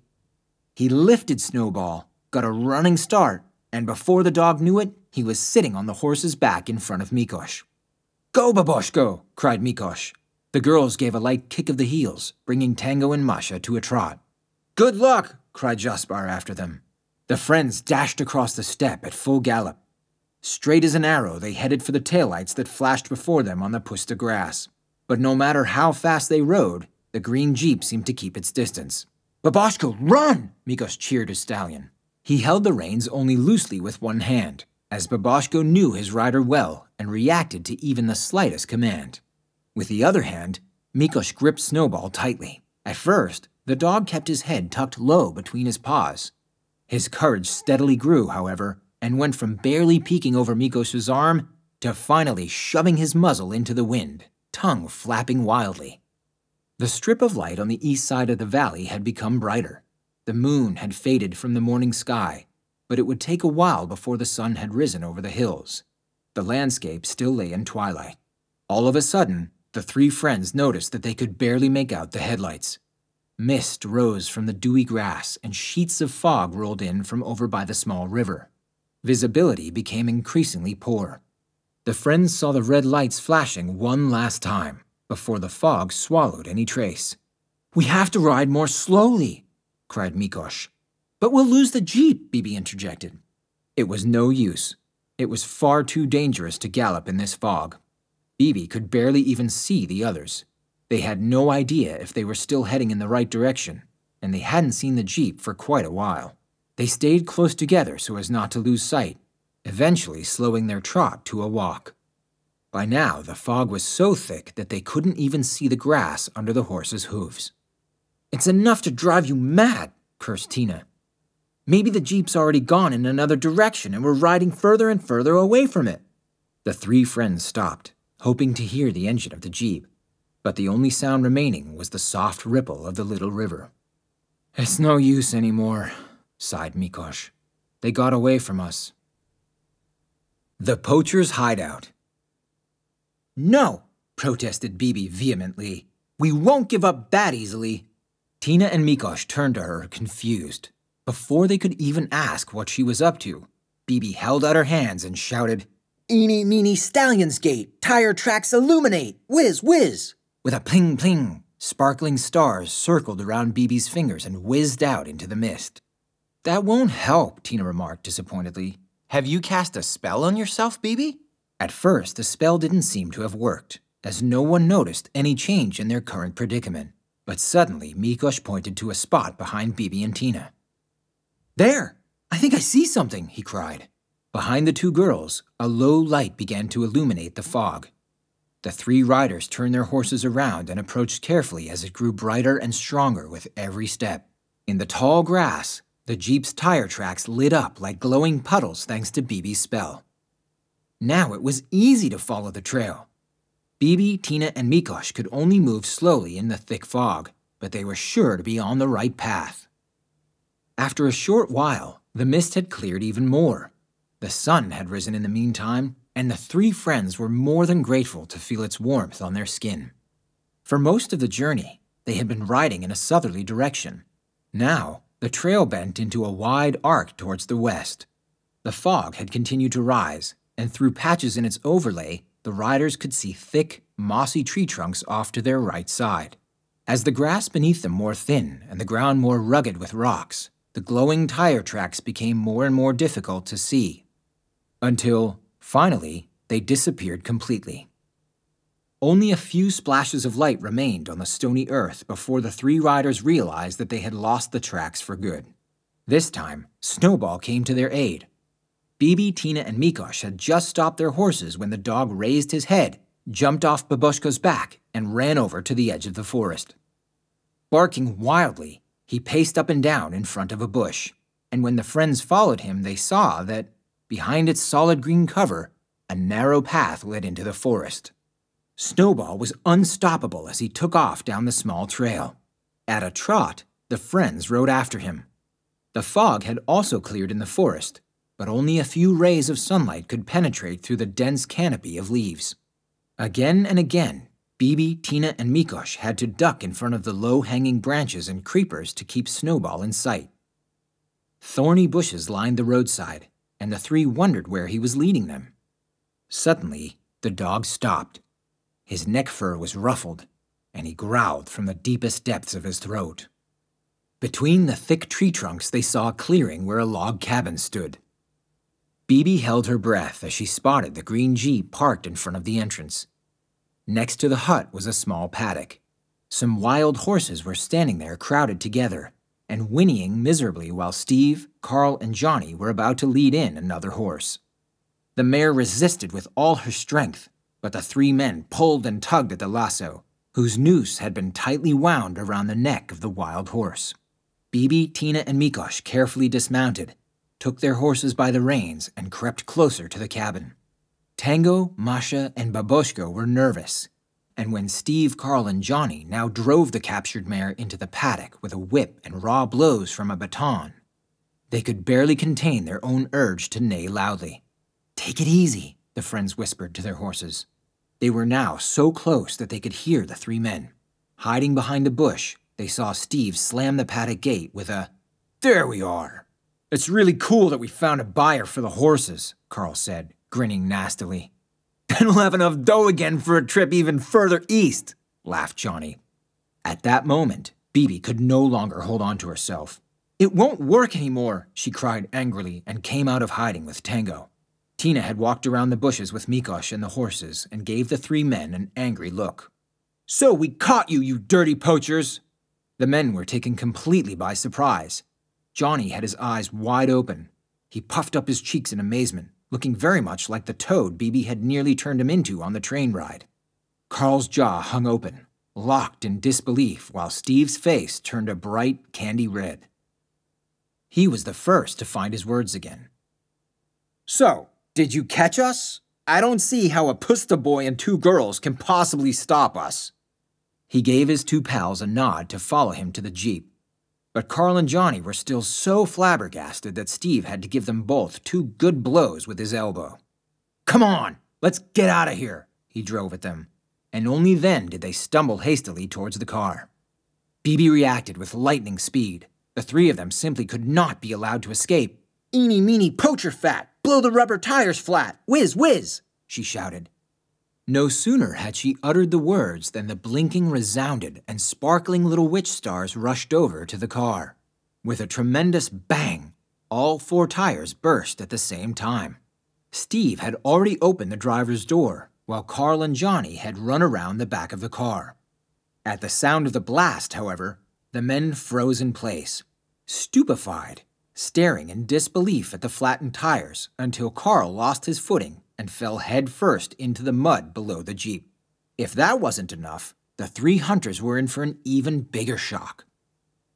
He lifted Snowball, got a running start, and before the dog knew it, he was sitting on the horse's back in front of Mikosh. "Go, Baboshko!" cried Mikosh. The girls gave a light kick of the heels, bringing Tango and Masha to a trot. "Good luck!" cried Jaspar after them. The friends dashed across the steppe at full gallop. Straight as an arrow, they headed for the taillights that flashed before them on the pusta grass. But no matter how fast they rode, the green jeep seemed to keep its distance. "Baboshko, run!" Mikosh cheered his stallion. He held the reins only loosely with one hand, as Baboshko knew his rider well and reacted to even the slightest command. With the other hand, Mikosh gripped Snowball tightly. At first, the dog kept his head tucked low between his paws. His courage steadily grew, however, and went from barely peeking over Mikosh's arm to finally shoving his muzzle into the wind, tongue flapping wildly. The strip of light on the east side of the valley had become brighter. The moon had faded from the morning sky, but it would take a while before the sun had risen over the hills. The landscape still lay in twilight. All of a sudden, the three friends noticed that they could barely make out the headlights. Mist rose from the dewy grass, and sheets of fog rolled in from over by the small river. Visibility became increasingly poor. The friends saw the red lights flashing one last time, before the fog swallowed any trace. "We have to ride more slowly," cried Mikosh. "But we'll lose the jeep," Bibi interjected. It was no use. It was far too dangerous to gallop in this fog. Bibi could barely even see the others. They had no idea if they were still heading in the right direction, and they hadn't seen the jeep for quite a while. They stayed close together so as not to lose sight, eventually slowing their trot to a walk. By now, the fog was so thick that they couldn't even see the grass under the horses' hooves. "It's enough to drive you mad," cursed Tina. "Maybe the jeep's already gone in another direction and we're riding further and further away from it." The three friends stopped, hoping to hear the engine of the jeep, but the only sound remaining was the soft ripple of the little river. "It's no use anymore," sighed Mikosh. "They got away from us." The Poacher's Hideout. "No," protested Bibi vehemently. "We won't give up that easily." Tina and Mikosh turned to her, confused. Before they could even ask what she was up to, Bibi held out her hands and shouted, "Eeny, meeny, stallion's gate, tire tracks illuminate, whiz, whiz!" With a pling, pling, sparkling stars circled around Bibi's fingers and whizzed out into the mist. "That won't help," Tina remarked disappointedly. "Have you cast a spell on yourself, Bibi?" At first, the spell didn't seem to have worked, as no one noticed any change in their current predicament. But suddenly, Mikosh pointed to a spot behind Bibi and Tina. "There! I think I see something!" he cried. Behind the two girls, a low light began to illuminate the fog. The three riders turned their horses around and approached carefully as it grew brighter and stronger with every step. In the tall grass, The Jeep's tire tracks lit up like glowing puddles thanks to BB's spell. Now it was easy to follow the trail. BB, Tina, and Mikosh could only move slowly in the thick fog, but they were sure to be on the right path. After a short while, the mist had cleared even more. The sun had risen in the meantime, and the three friends were more than grateful to feel its warmth on their skin. For most of the journey, they had been riding in a southerly direction. Now, the trail bent into a wide arc towards the west. The fog had continued to rise, and through patches in its overlay, the riders could see thick, mossy tree trunks off to their right side. As the grass beneath them wore thin and the ground more rugged with rocks, the glowing tire tracks became more and more difficult to see, until, finally, they disappeared completely. Only a few splashes of light remained on the stony earth before the three riders realized that they had lost the tracks for good. This time, Snowball came to their aid. BB, Tina, and Mikosh had just stopped their horses when the dog raised his head, jumped off Babushka's back, and ran over to the edge of the forest. Barking wildly, he paced up and down in front of a bush, and when the friends followed him, they saw that, behind its solid green cover, a narrow path led into the forest. Snowball was unstoppable as he took off down the small trail. At a trot, the friends rode after him. The fog had also cleared in the forest, but only a few rays of sunlight could penetrate through the dense canopy of leaves. Again and again, BB, Tina, and Mikosh had to duck in front of the low-hanging branches and creepers to keep Snowball in sight. Thorny bushes lined the roadside, and the three wondered where he was leading them. Suddenly, the dog stopped. His neck fur was ruffled, and he growled from the deepest depths of his throat. Between the thick tree trunks, they saw a clearing where a log cabin stood. BB held her breath as she spotted the green Jeep parked in front of the entrance. Next to the hut was a small paddock. Some wild horses were standing there crowded together and whinnying miserably while Steve, Carl, and Johnny were about to lead in another horse. The mare resisted with all her strength, but the three men pulled and tugged at the lasso, whose noose had been tightly wound around the neck of the wild horse. BB, Tina, and Mikosh carefully dismounted, took their horses by the reins, and crept closer to the cabin. Tango, Masha, and Babushka were nervous, and when Steve, Carl, and Johnny now drove the captured mare into the paddock with a whip and raw blows from a baton, they could barely contain their own urge to neigh loudly. "Take it easy," the friends whispered to their horses. They were now so close that they could hear the three men. Hiding behind a bush, they saw Steve slam the paddock gate with a, "There we are!" "It's really cool that we found a buyer for the horses," Carl said, grinning nastily. "And we'll have enough dough again for a trip even further east," laughed Johnny. At that moment, BB could no longer hold on to herself. "It won't work anymore," she cried angrily and came out of hiding with Tango. Tina had walked around the bushes with Mikosh and the horses and gave the three men an angry look. "So we caught you, you dirty poachers!" The men were taken completely by surprise. Johnny had his eyes wide open. He puffed up his cheeks in amazement, looking very much like the toad BB had nearly turned him into on the train ride. Carl's jaw hung open, locked in disbelief, while Steve's face turned a bright, candy red. He was the first to find his words again. "So, did you catch us? I don't see how a pusta boy and two girls can possibly stop us." He gave his two pals a nod to follow him to the Jeep. But Carl and Johnny were still so flabbergasted that Steve had to give them both two good blows with his elbow. "Come on, let's get out of here," he drove at them, and only then did they stumble hastily towards the car. BB reacted with lightning speed. The three of them simply could not be allowed to escape. "Eeny, meeny, poacher fat, blow the rubber tires flat, whiz, whiz," she shouted. No sooner had she uttered the words than the blinking resounded and sparkling little witch stars rushed over to the car. With a tremendous bang, all four tires burst at the same time. Steve had already opened the driver's door, while Carl and Johnny had run around the back of the car. At the sound of the blast, however, the men froze in place, stupefied, staring in disbelief at the flattened tires until Carl lost his footing and fell headfirst into the mud below the Jeep. If that wasn't enough, the three hunters were in for an even bigger shock.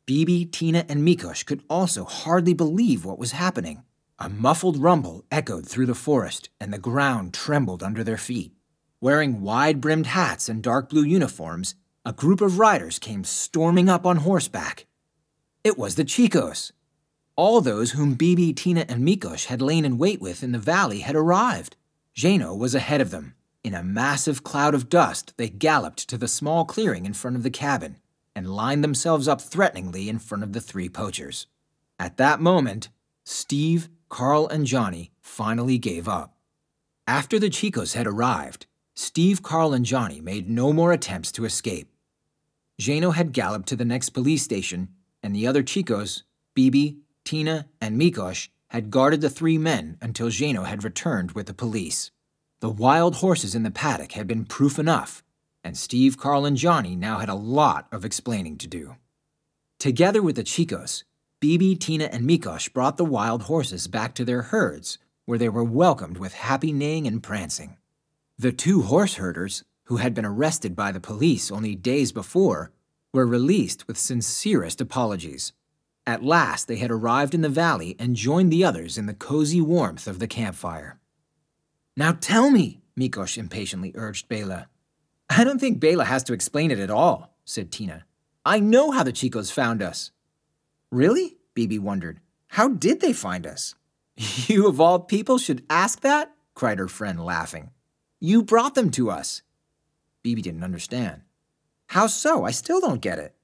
Bibi, Tina, and Mikosh could also hardly believe what was happening. A muffled rumble echoed through the forest, and the ground trembled under their feet. Wearing wide-brimmed hats and dark blue uniforms, a group of riders came storming up on horseback. It was the Chicos. All those whom Bibi, Tina, and Mikosh had lain in wait with in the valley had arrived. Zheno was ahead of them. In a massive cloud of dust, they galloped to the small clearing in front of the cabin and lined themselves up threateningly in front of the three poachers. At that moment, Steve, Carl, and Johnny finally gave up. After the Chicos had arrived, Steve, Carl, and Johnny made no more attempts to escape. Zheno had galloped to the next police station, and the other Chicos, Bibi, Tina, and Mikosh, had guarded the three men until Zheno had returned with the police. The wild horses in the paddock had been proof enough, and Steve, Carl, and Johnny now had a lot of explaining to do. Together with the Chicos, Bibi, Tina, and Mikosh brought the wild horses back to their herds, where they were welcomed with happy neighing and prancing. The two horse herders, who had been arrested by the police only days before, were released with sincerest apologies. At last, they had arrived in the valley and joined the others in the cozy warmth of the campfire. "Now tell me," Mikosh impatiently urged Bela. "I don't think Bela has to explain it at all," said Tina. "I know how the Chicos found us." "Really?" Bibi wondered. "How did they find us?" "You of all people should ask that?" cried her friend, laughing. "You brought them to us." Bibi didn't understand. "How so? I still don't get it."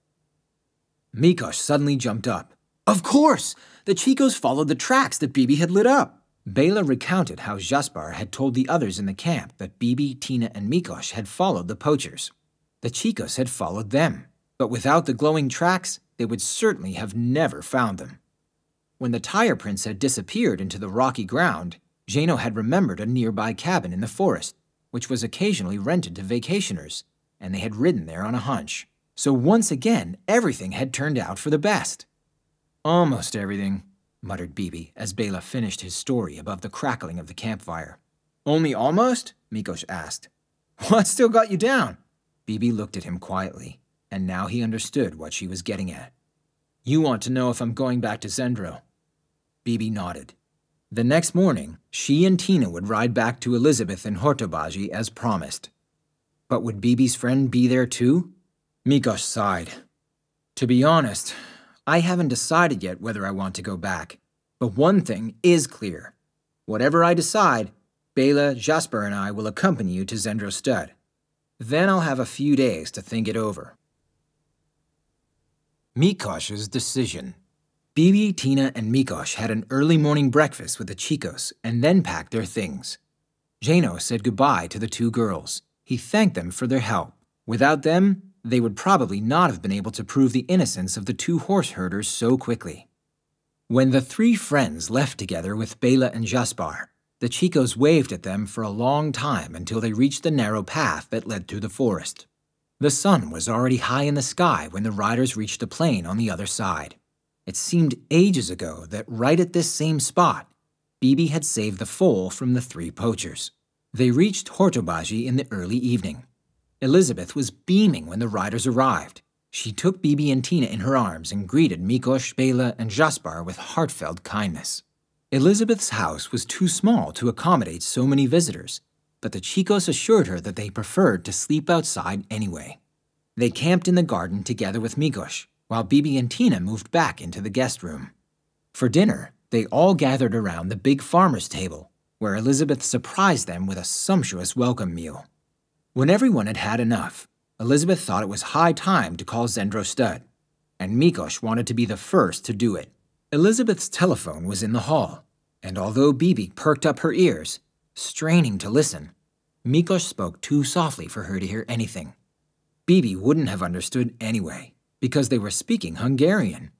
Mikosh suddenly jumped up. "Of course! The Chicos followed the tracks that Bibi had lit up." Bela recounted how Jaspar had told the others in the camp that Bibi, Tina, and Mikosh had followed the poachers. The Chicos had followed them, but without the glowing tracks, they would certainly have never found them. When the tire prints had disappeared into the rocky ground, Zheno had remembered a nearby cabin in the forest, which was occasionally rented to vacationers, and they had ridden there on a hunch. So once again, everything had turned out for the best. "Almost everything," muttered Bibi as Bela finished his story above the crackling of the campfire. "Only almost?" Mikosh asked. "What still got you down?" Bibi looked at him quietly, and now he understood what she was getting at. "You want to know if I'm going back to Zendro." Bibi nodded. The next morning, she and Tina would ride back to Elizabeth and Hortobaji as promised. But would Bibi's friend be there too? Mikosh sighed. "To be honest, I haven't decided yet whether I want to go back. But one thing is clear. Whatever I decide, Bela, Jasper, and I will accompany you to Zendro Stud. Then I'll have a few days to think it over." Mikosh's decision. Bibi, Tina, and Mikosh had an early morning breakfast with the Chicos and then packed their things. Zheno said goodbye to the two girls. He thanked them for their help. Without them, they would probably not have been able to prove the innocence of the two horse herders so quickly. When the three friends left together with Bela and Jaspar, the Chicos waved at them for a long time until they reached the narrow path that led through the forest. The sun was already high in the sky when the riders reached the plain on the other side. It seemed ages ago that right at this same spot, Bibi had saved the foal from the three poachers. They reached Hortobaji in the early evening. Elizabeth was beaming when the riders arrived. She took Bibi and Tina in her arms and greeted Mikosh, Bela, and Jaspar with heartfelt kindness. Elizabeth's house was too small to accommodate so many visitors, but the Chicos assured her that they preferred to sleep outside anyway. They camped in the garden together with Mikosh, while Bibi and Tina moved back into the guest room. For dinner, they all gathered around the big farmer's table, where Elizabeth surprised them with a sumptuous welcome meal. When everyone had had enough, Elizabeth thought it was high time to call Zendro Stud, and Mikosh wanted to be the first to do it. Elizabeth's telephone was in the hall, and although Bibi perked up her ears, straining to listen, Mikosh spoke too softly for her to hear anything. Bibi wouldn't have understood anyway, because they were speaking Hungarian.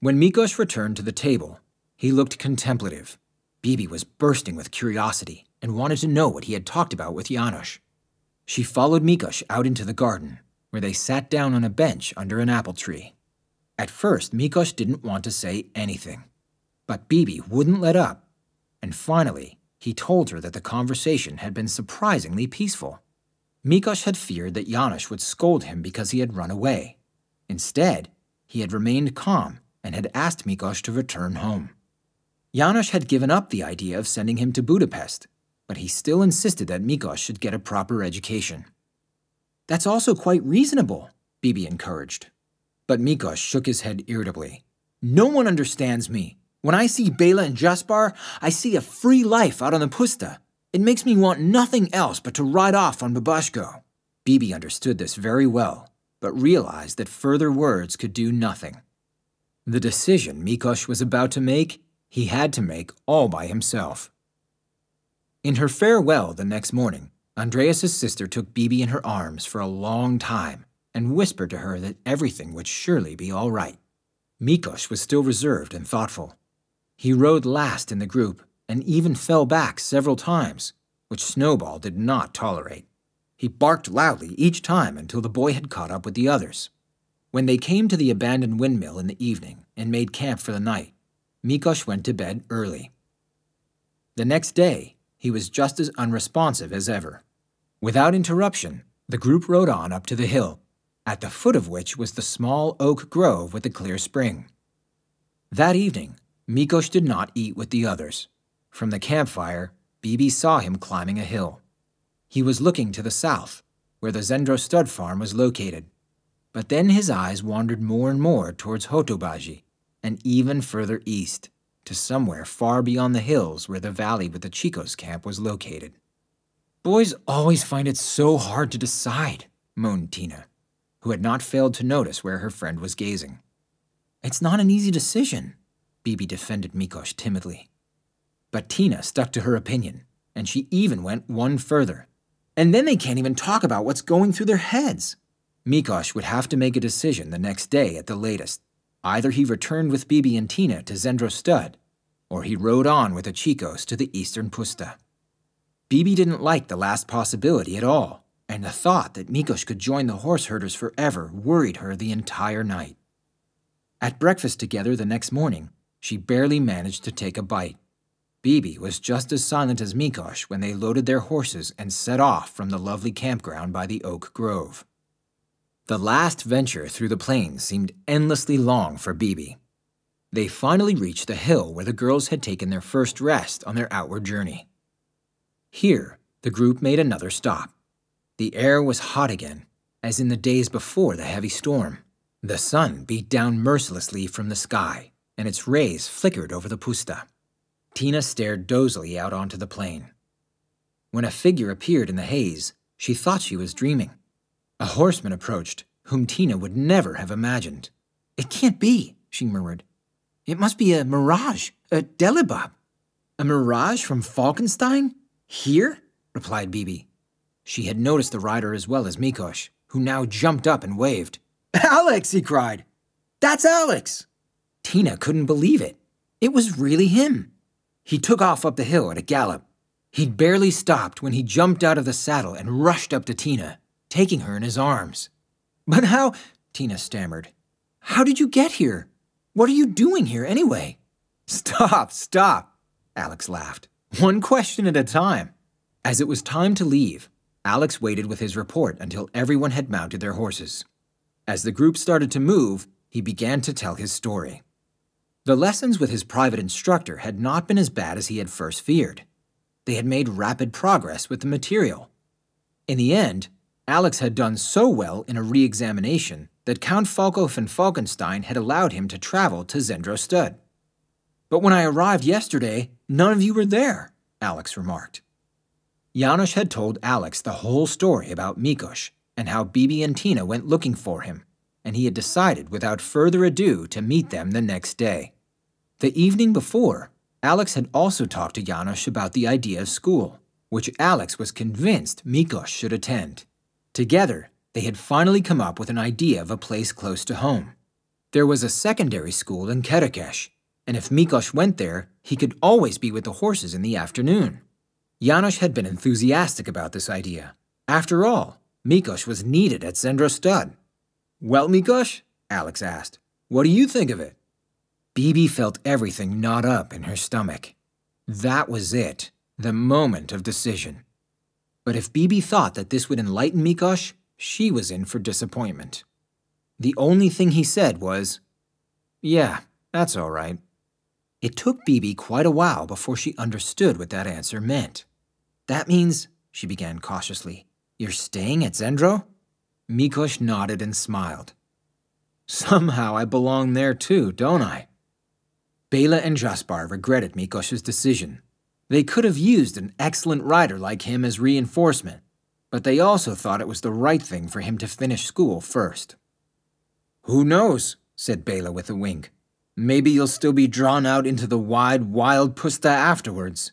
When Mikosh returned to the table, he looked contemplative. Bibi was bursting with curiosity and wanted to know what he had talked about with János. She followed Mikosh out into the garden, where they sat down on a bench under an apple tree. At first, Mikosh didn't want to say anything, but Bibi wouldn't let up, and finally, he told her that the conversation had been surprisingly peaceful. Mikosh had feared that János would scold him because he had run away. Instead, He had remained calm and had asked Mikos to return home. János had given up the idea of sending him to Budapest, but he still insisted that Mikos should get a proper education. "That's also quite reasonable," Bibi encouraged. But Mikos shook his head irritably. "No one understands me. When I see Bela and Jaspar, I see a free life out on the puszta. It makes me want nothing else but to ride off on Babashko." Bibi understood this very well, but realized that further words could do nothing. The decision Mikos was about to make, he had to make all by himself. In her farewell the next morning, Andreas' sister took Bibi in her arms for a long time and whispered to her that everything would surely be all right. Mikos was still reserved and thoughtful. He rode last in the group and even fell back several times, which Snowball did not tolerate. He barked loudly each time until the boy had caught up with the others. When they came to the abandoned windmill in the evening and made camp for the night, Mikos went to bed early. The next day, he was just as unresponsive as ever. Without interruption, the group rode on up to the hill, at the foot of which was the small oak grove with the clear spring. That evening, Mikos did not eat with the others. From the campfire, Bibi saw him climbing a hill. He was looking to the south, where the Zendro stud farm was located, but then his eyes wandered more and more towards Hotobaji, and even further east, to somewhere far beyond the hills where the valley with the Chicos camp was located. "Boys always find it so hard to decide," moaned Tina, who had not failed to notice where her friend was gazing. "It's not an easy decision," Bibi defended Mikos timidly. But Tina stuck to her opinion, and she even went one further. "And then they can't even talk about what's going through their heads." Mikos would have to make a decision the next day at the latest. Either he returned with Bibi and Tina to Zendro Stud, or he rode on with the Chicos to the eastern puszta. Bibi didn't like the last possibility at all, and the thought that Mikos could join the horse herders forever worried her the entire night. At breakfast together the next morning, she barely managed to take a bite. Bibi was just as silent as Mikos when they loaded their horses and set off from the lovely campground by the oak grove. The last venture through the plains seemed endlessly long for Bibi. They finally reached the hill where the girls had taken their first rest on their outward journey. Here, the group made another stop. The air was hot again, as in the days before the heavy storm. The sun beat down mercilessly from the sky, and its rays flickered over the puszta. Tina stared dozily out onto the plain. When a figure appeared in the haze, she thought she was dreaming. A horseman approached, whom Tina would never have imagined. "It can't be," she murmured. "It must be a mirage, a Delibab." "A mirage from Falkenstein? Here?" replied Bibi. She had noticed the rider as well as Mikos, who now jumped up and waved. "Alex!" he cried. "That's Alex!" Tina couldn't believe it. It was really him. He took off up the hill at a gallop. He'd barely stopped when he jumped out of the saddle and rushed up to Tina, taking her in his arms. "But how," Tina stammered, "how did you get here? What are you doing here anyway?" Stop, Alex laughed. "One question at a time." As it was time to leave, Alex waited with his report until everyone had mounted their horses. As the group started to move, he began to tell his story. The lessons with his private instructor had not been as bad as he had first feared. They had made rapid progress with the material. In the end, Alex had done so well in a re-examination that Count Falco von Falkenstein had allowed him to travel to Zendro Stud. "But when I arrived yesterday, none of you were there," Alex remarked. János had told Alex the whole story about Mikos and how Bibi and Tina went looking for him, and he had decided without further ado to meet them the next day. The evening before, Alex had also talked to János about the idea of school, which Alex was convinced Mikos should attend. Together, they had finally come up with an idea of a place close to home. There was a secondary school in Kerekesh, and if Mikos went there, he could always be with the horses in the afternoon. János had been enthusiastic about this idea. After all, Mikos was needed at Zendro Stud. "Well, Mikos," Alex asked, "what do you think of it?" Bibi felt everything knot up in her stomach. That was it, the moment of decision. But if Bibi thought that this would enlighten Mikos, she was in for disappointment. The only thing he said was, "Yeah, that's all right." It took Bibi quite a while before she understood what that answer meant. "That means," she began cautiously, "you're staying at Zendro?" Mikosh nodded and smiled. "Somehow I belong there too, don't I?" Bela and Jaspar regretted Mikosh's decision. They could have used an excellent rider like him as reinforcement, but they also thought it was the right thing for him to finish school first. "Who knows," said Bela with a wink. "Maybe you'll still be drawn out into the wide, wild pusta afterwards."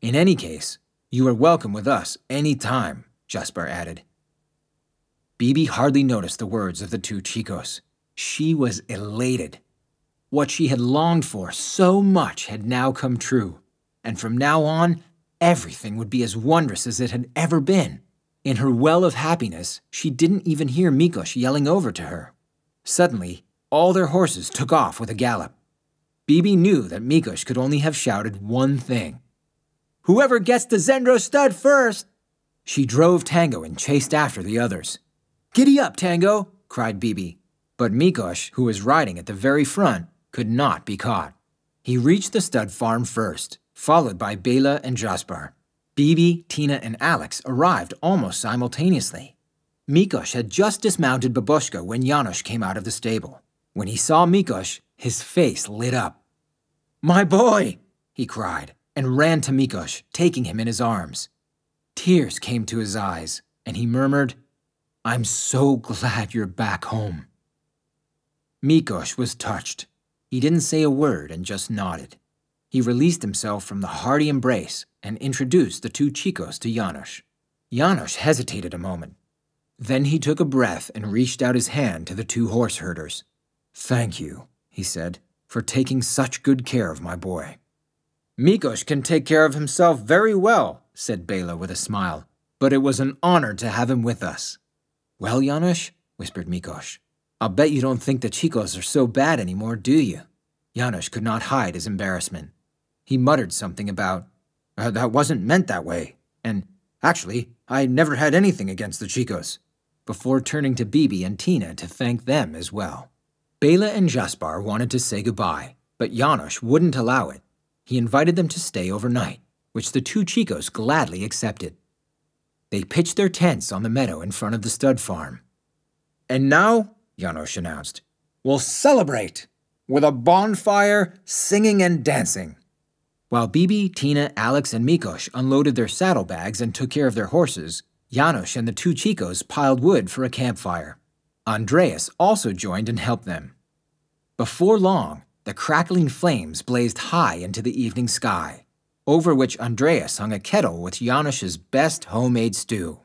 "In any case, you are welcome with us any time," Jaspar added. Bibi hardly noticed the words of the two Chicos. She was elated. What she had longed for so much had now come true, and from now on, everything would be as wondrous as it had ever been. In her well of happiness, she didn't even hear Mikosh yelling over to her. Suddenly, all their horses took off with a gallop. Bibi knew that Mikosh could only have shouted one thing. "Whoever gets to Zendro stud first!" She drove Tango and chased after the others. "Giddy up, Tango!" cried Bibi. But Mikosh, who was riding at the very front, could not be caught. He reached the stud farm first, followed by Bela and Jaspar. Bibi, Tina, and Alex arrived almost simultaneously. Mikosh had just dismounted Babushka when Janosch came out of the stable. When he saw Mikosh, his face lit up. "My boy!" he cried, and ran to Mikosh, taking him in his arms. Tears came to his eyes, and he murmured, "I'm so glad you're back home." Mikosh was touched. He didn't say a word and just nodded. He released himself from the hearty embrace and introduced the two Chicos to Janosch. Janosch hesitated a moment. Then he took a breath and reached out his hand to the two horse herders. "Thank you," he said, "for taking such good care of my boy." "Mikosh can take care of himself very well," said Bela with a smile, "but it was an honor to have him with us." "Well, Janosch," whispered Mikosh, "I'll bet you don't think the Chicos are so bad anymore, do you?" Janosch could not hide his embarrassment. He muttered something about, "That wasn't meant that way," and, "Actually, I never had anything against the Chicos," before turning to Bibi and Tina to thank them as well. Bela and Jaspar wanted to say goodbye, but Janosch wouldn't allow it. He invited them to stay overnight, which the two Chicos gladly accepted. They pitched their tents on the meadow in front of the stud farm. "And now," Janosch announced, "we'll celebrate with a bonfire, singing and dancing." While Bibi, Tina, Alex, and Mikosh unloaded their saddlebags and took care of their horses, Janosch and the two Chicos piled wood for a campfire. Andreas also joined and helped them. Before long, the crackling flames blazed high into the evening sky, over which Andreas hung a kettle with Janosch's best homemade stew.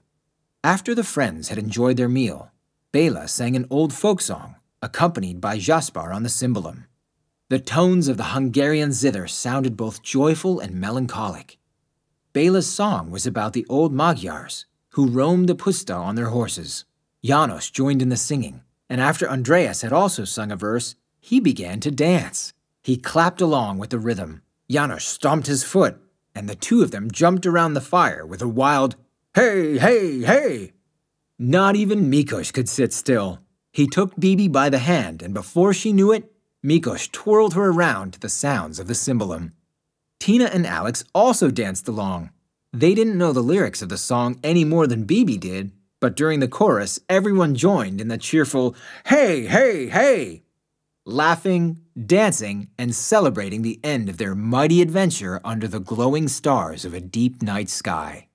After the friends had enjoyed their meal, Bela sang an old folk song, accompanied by Jaspar on the cymbalum. The tones of the Hungarian zither sounded both joyful and melancholic. Bela's song was about the old Magyars, who roamed the puszta on their horses. Janosch joined in the singing, and after Andreas had also sung a verse, he began to dance. He clapped along with the rhythm. Janosch stomped his foot, and the two of them jumped around the fire with a wild, "Hey, hey, hey!" Not even Mikosh could sit still. He took Bibi by the hand, and before she knew it, Mikosh twirled her around to the sounds of the cymbalum. Tina and Alex also danced along. They didn't know the lyrics of the song any more than Bibi did, but during the chorus, everyone joined in the cheerful, "Hey, hey, hey!" laughing, dancing, and celebrating the end of their mighty adventure under the glowing stars of a deep night sky.